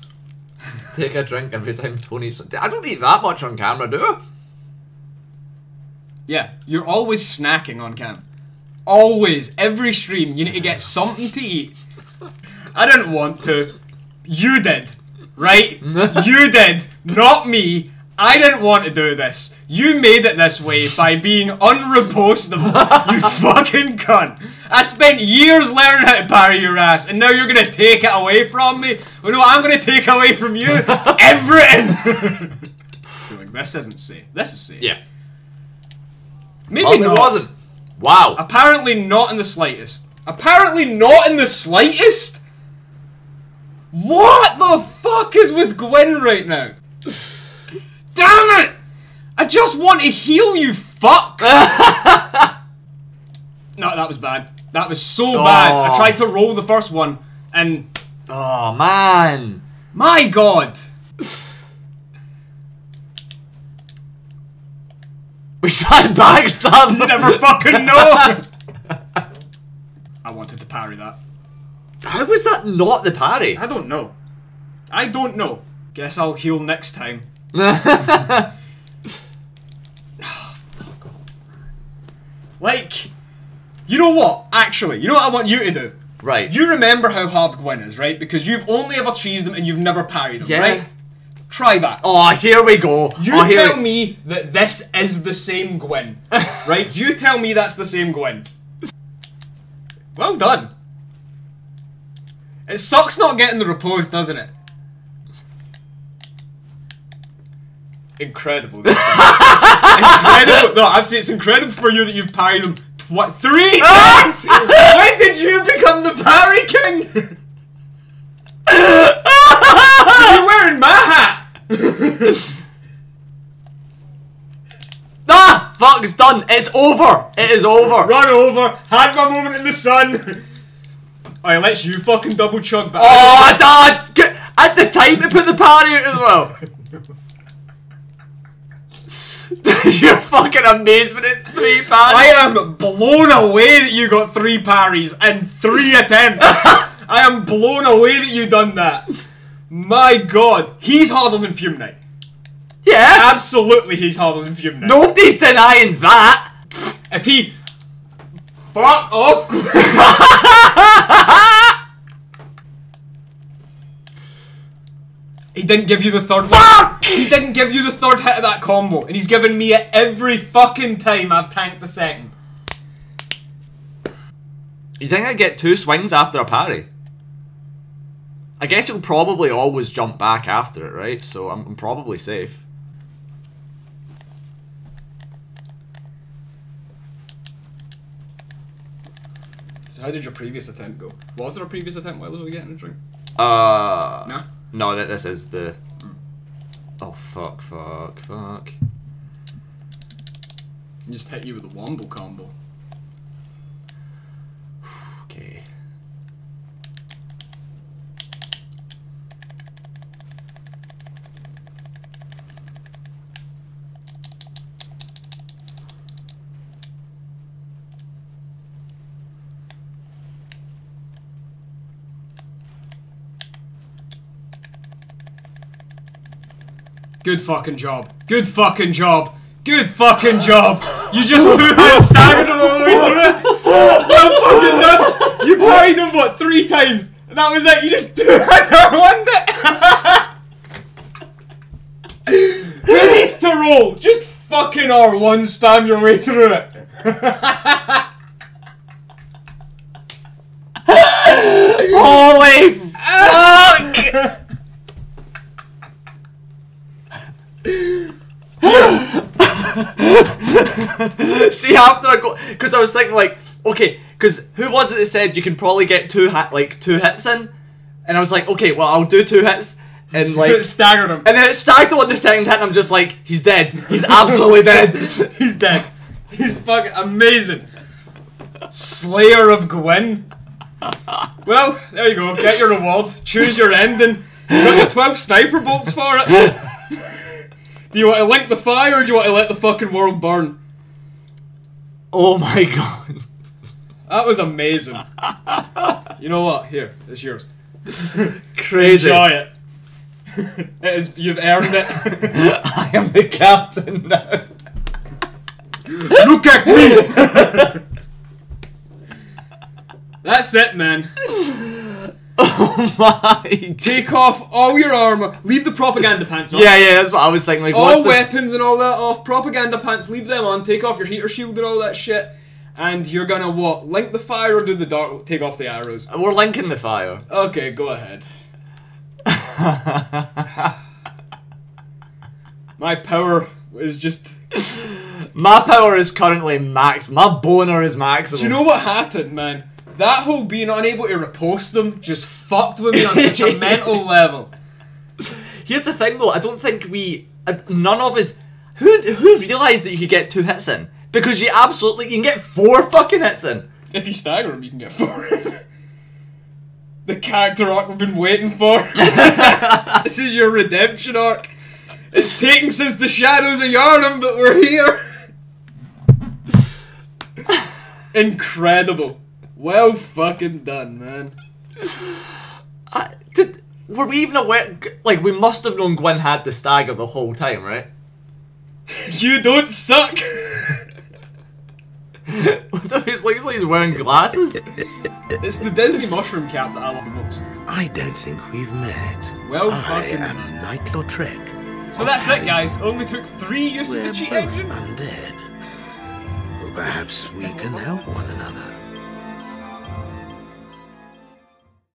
Take a drink every time Tony eats. I don't eat that much on camera, do I? Yeah, you're always snacking on camera. Always. Every stream you need to get something to eat. I didn't want to. You did. right? You did, not me. I didn't want to do this. You made it this way by being unrepostable, you fucking cunt. I spent years learning how to parry your ass, and now you're going to take it away from me? Well, no, I'm going to take away from you everything. So, like, this isn't safe. This is safe. Yeah. Maybe well, not. It wasn't. Wow. Apparently not in the slightest. Apparently not in the slightest? What the fuck is with Gwyn right now? Damn it! I just want to heal you, fuck! No, that was bad. That was so oh. bad. I tried to roll the first one, and... Oh, man. My God. We tried backstab. You never fucking know. I wanted to parry that. How was that not the parry? I don't know. I don't know. Guess I'll heal next time. Oh, fuck off. Like, you know what? Actually, you know what I want you to do? Right. You remember how hard Gwyn is, right? Because you've only ever cheesed them and you've never parried them, yeah. right? Try that. Oh, here we go. You oh, here tell we... me that this is the same Gwyn, right? You tell me that's the same Gwyn. Well done. It sucks not getting the repose, doesn't it? Incredible. Incredible. No, I've said it's incredible for you that you've parried them tw three times. When did you become the parry king? You're wearing my hat. Ah, fuck, it's done. It's over. It is over. Run over. Had my moment in the sun. Alright, let's you fucking double chug back. Oh, Dad! At the time to put the parry out as well. Your fucking amazement at three parries. I am blown away that you got three parries in three attempts. I am blown away that you done that. My God, he's harder than Fume Knight. Yeah, absolutely, he's harder than Fume Knight. Nobody's denying that. If he fuck off. He didn't give you the third fuck! One. He didn't give you the third hit of that combo, and he's given me it every fucking time I've tanked the second. You think I get two swings after a parry? I guess he'll probably always jump back after it, right? So I'm, I'm probably safe. So how did your previous attempt go? Was there a previous attempt? Why were we getting a drink? Uh. No. No, that this is the. Oh fuck! Fuck! Fuck! I just hit you with a womble combo. Okay. Good fucking job. Good fucking job. Good fucking job. You just took it, staggered them all the way through it. Well fucking done. You parried them, what, three times? And that was it. You just took R one it. Who needs to roll? Just fucking R one spam your way through it. Holy fuck! See, after I go, because I was thinking like, okay, because who was it that said you can probably get two hit, like two hits in, and I was like, okay, well I'll do two hits, and like it staggered him, and then it staggered on the second hit, and I'm just like, he's dead, he's absolutely dead, he's dead, he's fucking amazing, Slayer of Gwyn. Well, there you go, get your reward, choose your ending. You got your twelve sniper bolts for it. Do you want to link the fire, or do you want to let the fucking world burn? Oh my God. That was amazing. You know what? Here, it's yours. Crazy. Enjoy it. It is, you've earned it. I am the captain now. Look at me! That's it, man. Oh my! Take off all your armor. Leave the propaganda pants on. Yeah, yeah, that's what I was thinking. Like, all weapons and all that off. Propaganda pants, leave them on. Take off your heater shield and all that shit. And you're gonna what? Link the fire or do the dark? Take off the arrows. We're linking the fire. Okay, go ahead. My power is just... My power is currently maxed. My boner is maximum. Do you know what happened, man? That whole being unable to riposte them just fucked with me on such a mental level. Here's the thing, though. I don't think we... Uh, none of us... Who who realised that you could get two hits in? Because you absolutely... You can get four fucking hits in. If you stagger them, you can get four. The character arc we've been waiting for. This is your redemption arc. It's taken since the shadows of Yharnam, but we're here. Incredible. Well fucking done, man. I, did, were we even aware... Like, we must have known Gwyn had the stagger the whole time, right? You don't suck! It's like, it's like he's wearing glasses. It's the Disney mushroom cap that I love the most. I don't think we've met. Well I fucking... I am Knight Lautrec. So that's it, guys. Only took three uses of Cheat Engine. We're both undead. Well, perhaps we can help one another.